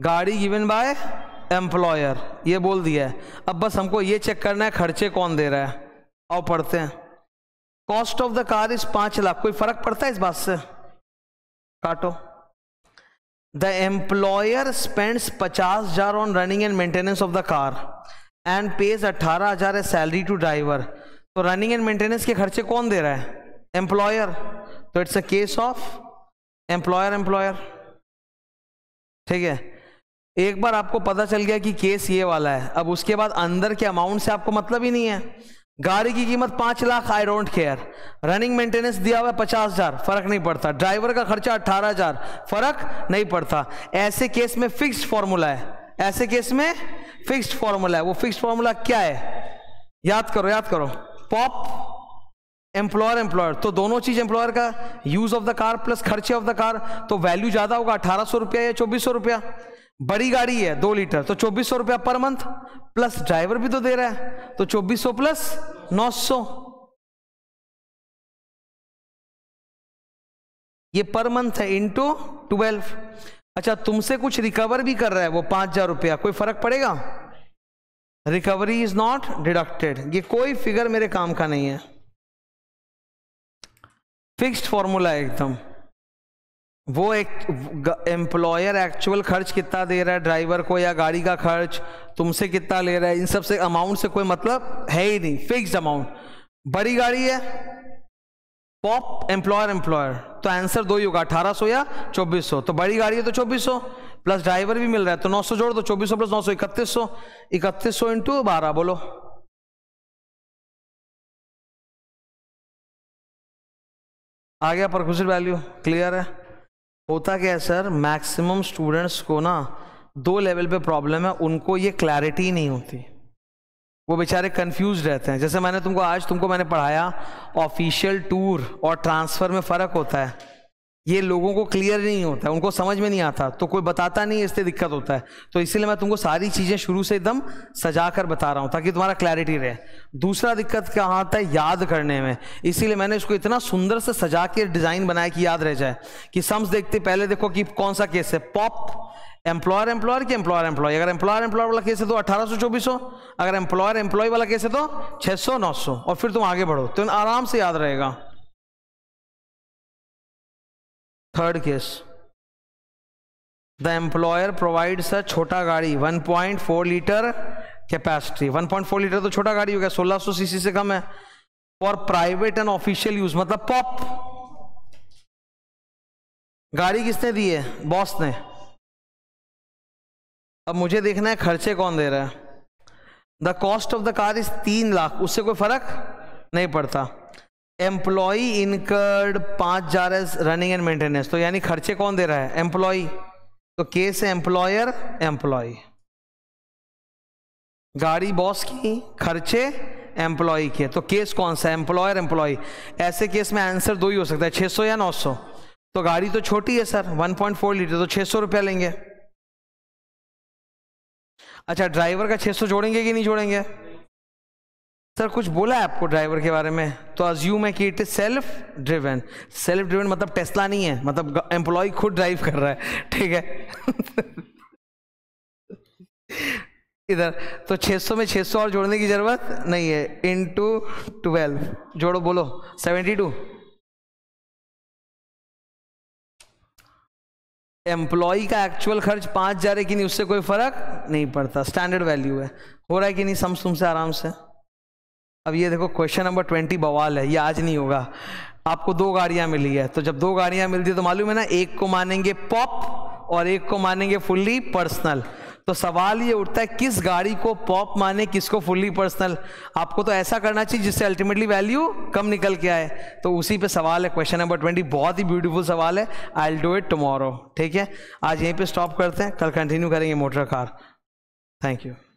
गाड़ी गिवन बाय एम्प्लॉयर, ये बोल दिया है। अब बस हमको ये चेक करना है खर्चे कौन दे रहा है। आओ पढ़ते हैं, cost of the car is पाँच लाख, कोई फर्क पड़ता है इस बात से? काटो, द एम्प्लॉयर स्पेंड्स पचास हजार on running and maintenance of the car and pays अट्ठारह हजार एज सैलरी टू ड्राइवर। तो रनिंग एंड मेंटेनेंस के खर्चे कौन दे रहा है? एम्प्लॉयर। तो it's a case of employer employer, ठीक है। एक बार आपको पता चल गया कि केस ये वाला है, अब उसके बाद अंदर के अमाउंट से आपको मतलब ही नहीं है। गाड़ी की कीमत पाँच lakh, I don't care. Running maintenance दिया हुआ है पचास हजार, फर्क नहीं पड़ता। ड्राइवर का खर्चा अट्ठारह हजार, फर्क नहीं पड़ता। ऐसे केस में फिक्स्ड फॉर्मूला है, ऐसे केस में फिक्स्ड फॉर्मूला है। वो फिक्स्ड फॉर्मूला क्या है? याद करो याद करो, पॉप, एम्प्लॉयर एम्प्लॉयर, तो दोनों चीज एम्प्लॉयर का, use of the car plus खर्चे ऑफ द कार, तो वैल्यू ज्यादा होगा, अठारह सौ रुपया या चौबीस सौ रुपया। बड़ी गाड़ी है दो लीटर तो चौबीस सौ रुपया पर मंथ, प्लस ड्राइवर भी तो दे रहा है, तो चौबीस सौ प्लस नौ सौ, ये पर मंथ है, इंटू ट्वेल्व। अच्छा, तुमसे कुछ रिकवर भी कर रहा है वो पांच हजार रुपया, कोई फर्क पड़ेगा? Recovery is not deducted. ये कोई फिगर मेरे काम का नहीं है, फिक्स्ड फॉर्मूला है एकदम। वो एक एम्प्लॉयर एक्चुअल खर्च कितना दे रहा है ड्राइवर को या गाड़ी का खर्च, तुमसे कितना ले रहा है, इन सब से अमाउंट से कोई मतलब है ही नहीं, फिक्स्ड अमाउंट। बड़ी गाड़ी है पॉप एम्प्लॉयर एम्प्लॉयर, तो आंसर दो ही होगा, अठारह सौ या चौबीस सौ। तो बड़ी गाड़ी है तो चौबीस सौ प्लस ड्राइवर भी मिल रहा है तो नौ सौ जोड़ दो, चौबीस सौ प्लस नौ सौ इकतीस सौ, इकतीस सौ इंटू बारह बोलो। आ गया परक्विजिट वैल्यू, क्लियर है। होता क्या है सर, मैक्सिमम स्टूडेंट्स को ना दो लेवल पे प्रॉब्लम है, उनको ये क्लैरिटी नहीं होती, वो बेचारे कंफ्यूज रहते हैं। जैसे मैंने तुमको आज तुमको मैंने पढ़ाया ऑफिशियल टूर और ट्रांसफ़र में फ़र्क होता है, ये लोगों को क्लियर नहीं होता, उनको समझ में नहीं आता, तो कोई बताता नहीं, इससे दिक्कत होता है। तो इसीलिए मैं तुमको सारी चीज़ें शुरू से एकदम सजा कर बता रहा हूँ ताकि तुम्हारा क्लैरिटी रहे। दूसरा दिक्कत क्या आता है, याद करने में, इसीलिए मैंने इसको इतना सुंदर से सजा के डिज़ाइन बनाया कि याद रह जाए। कि सम्स देखते पहले देखो कि कौन सा केस है, पॉप एम्प्लॉयर एम्प्लॉयर कि एम्प्लॉयर एम्प्लॉय। अगर एम्प्लॉयर एम्प्लॉयर वाला केस है तो अठारह सौ चौबीस सौ, अगर एम्प्लॉयर एम्प्लॉय वाला केस है तो छः सौ नौ सौ, और फिर तुम आगे बढ़ो तो आराम से याद रहेगा। Third case, the employer provides a छोटा गाड़ी one point four litre capacity, one point four litre तो छोटा गाड़ी हो गया, सोलह सौ सीसी से कम है, for private and official use, मतलब पॉप। गाड़ी किसने दी है, बॉस ने। अब मुझे देखना है खर्चे कौन दे रहा है। The cost of the car is तीन लाख, उससे कोई फर्क नहीं पड़ता। एम्प्लॉय इनकर्ड पाँच हजार एज रनिंग एंड मेंटेनेंस, तो यानी खर्चे कौन दे रहा है, एम्प्लॉय। तो केस है एम्प्लॉयर एम्प्लॉय, गाड़ी बॉस की, खर्चे एम्प्लॉय के, तो केस कौन सा, एम्प्लॉयर एम्प्लॉय। ऐसे केस में आंसर दो ही हो सकता है, छः सौ या नौ सौ। तो गाड़ी तो छोटी है sir, one point four litre, तो छः सौ रुपया लेंगे। अच्छा ड्राइवर का छः सौ जोड़ेंगे कि नहीं जोड़ेंगे सर, कुछ बोला है आपको ड्राइवर के बारे में। तो अज्यूम है कि it is self driven, self driven मतलब टेस्ला नहीं है, मतलब एम्प्लॉय खुद ड्राइव कर रहा है, ठीक है। इधर तो छः सौ में छः सौ और जोड़ने की जरूरत नहीं है, इनटू ट्वेल्व जोड़ो बोलो, सेवेंटी टू। एम्प्लॉय का एक्चुअल खर्च पाँच हजार है कि नहीं, उससे कोई फर्क नहीं पड़ता, स्टैंडर्ड वैल्यू है। हो रहा है कि नहीं सम तुम से आराम से। अब ये देखो क्वेश्चन नंबर ट्वेंटी बवाल है, ये आज नहीं होगा। आपको दो गाड़ियाँ मिली है, तो जब दो गाड़ियाँ मिलती है तो मालूम है ना, एक को मानेंगे पॉप और एक को मानेंगे फुल्ली पर्सनल। तो सवाल ये उठता है किस गाड़ी को पॉप माने, किसको फुल्ली पर्सनल। आपको तो ऐसा करना चाहिए जिससे अल्टीमेटली वैल्यू कम निकल के आए, तो उसी पे सवाल है क्वेश्चन नंबर ट्वेंटी। बहुत ही ब्यूटीफुल सवाल है, I will do it tomorrow, ठीक है। आज यहीं पे स्टॉप करते हैं, कल कंटिन्यू करेंगे मोटर कार। Thank you.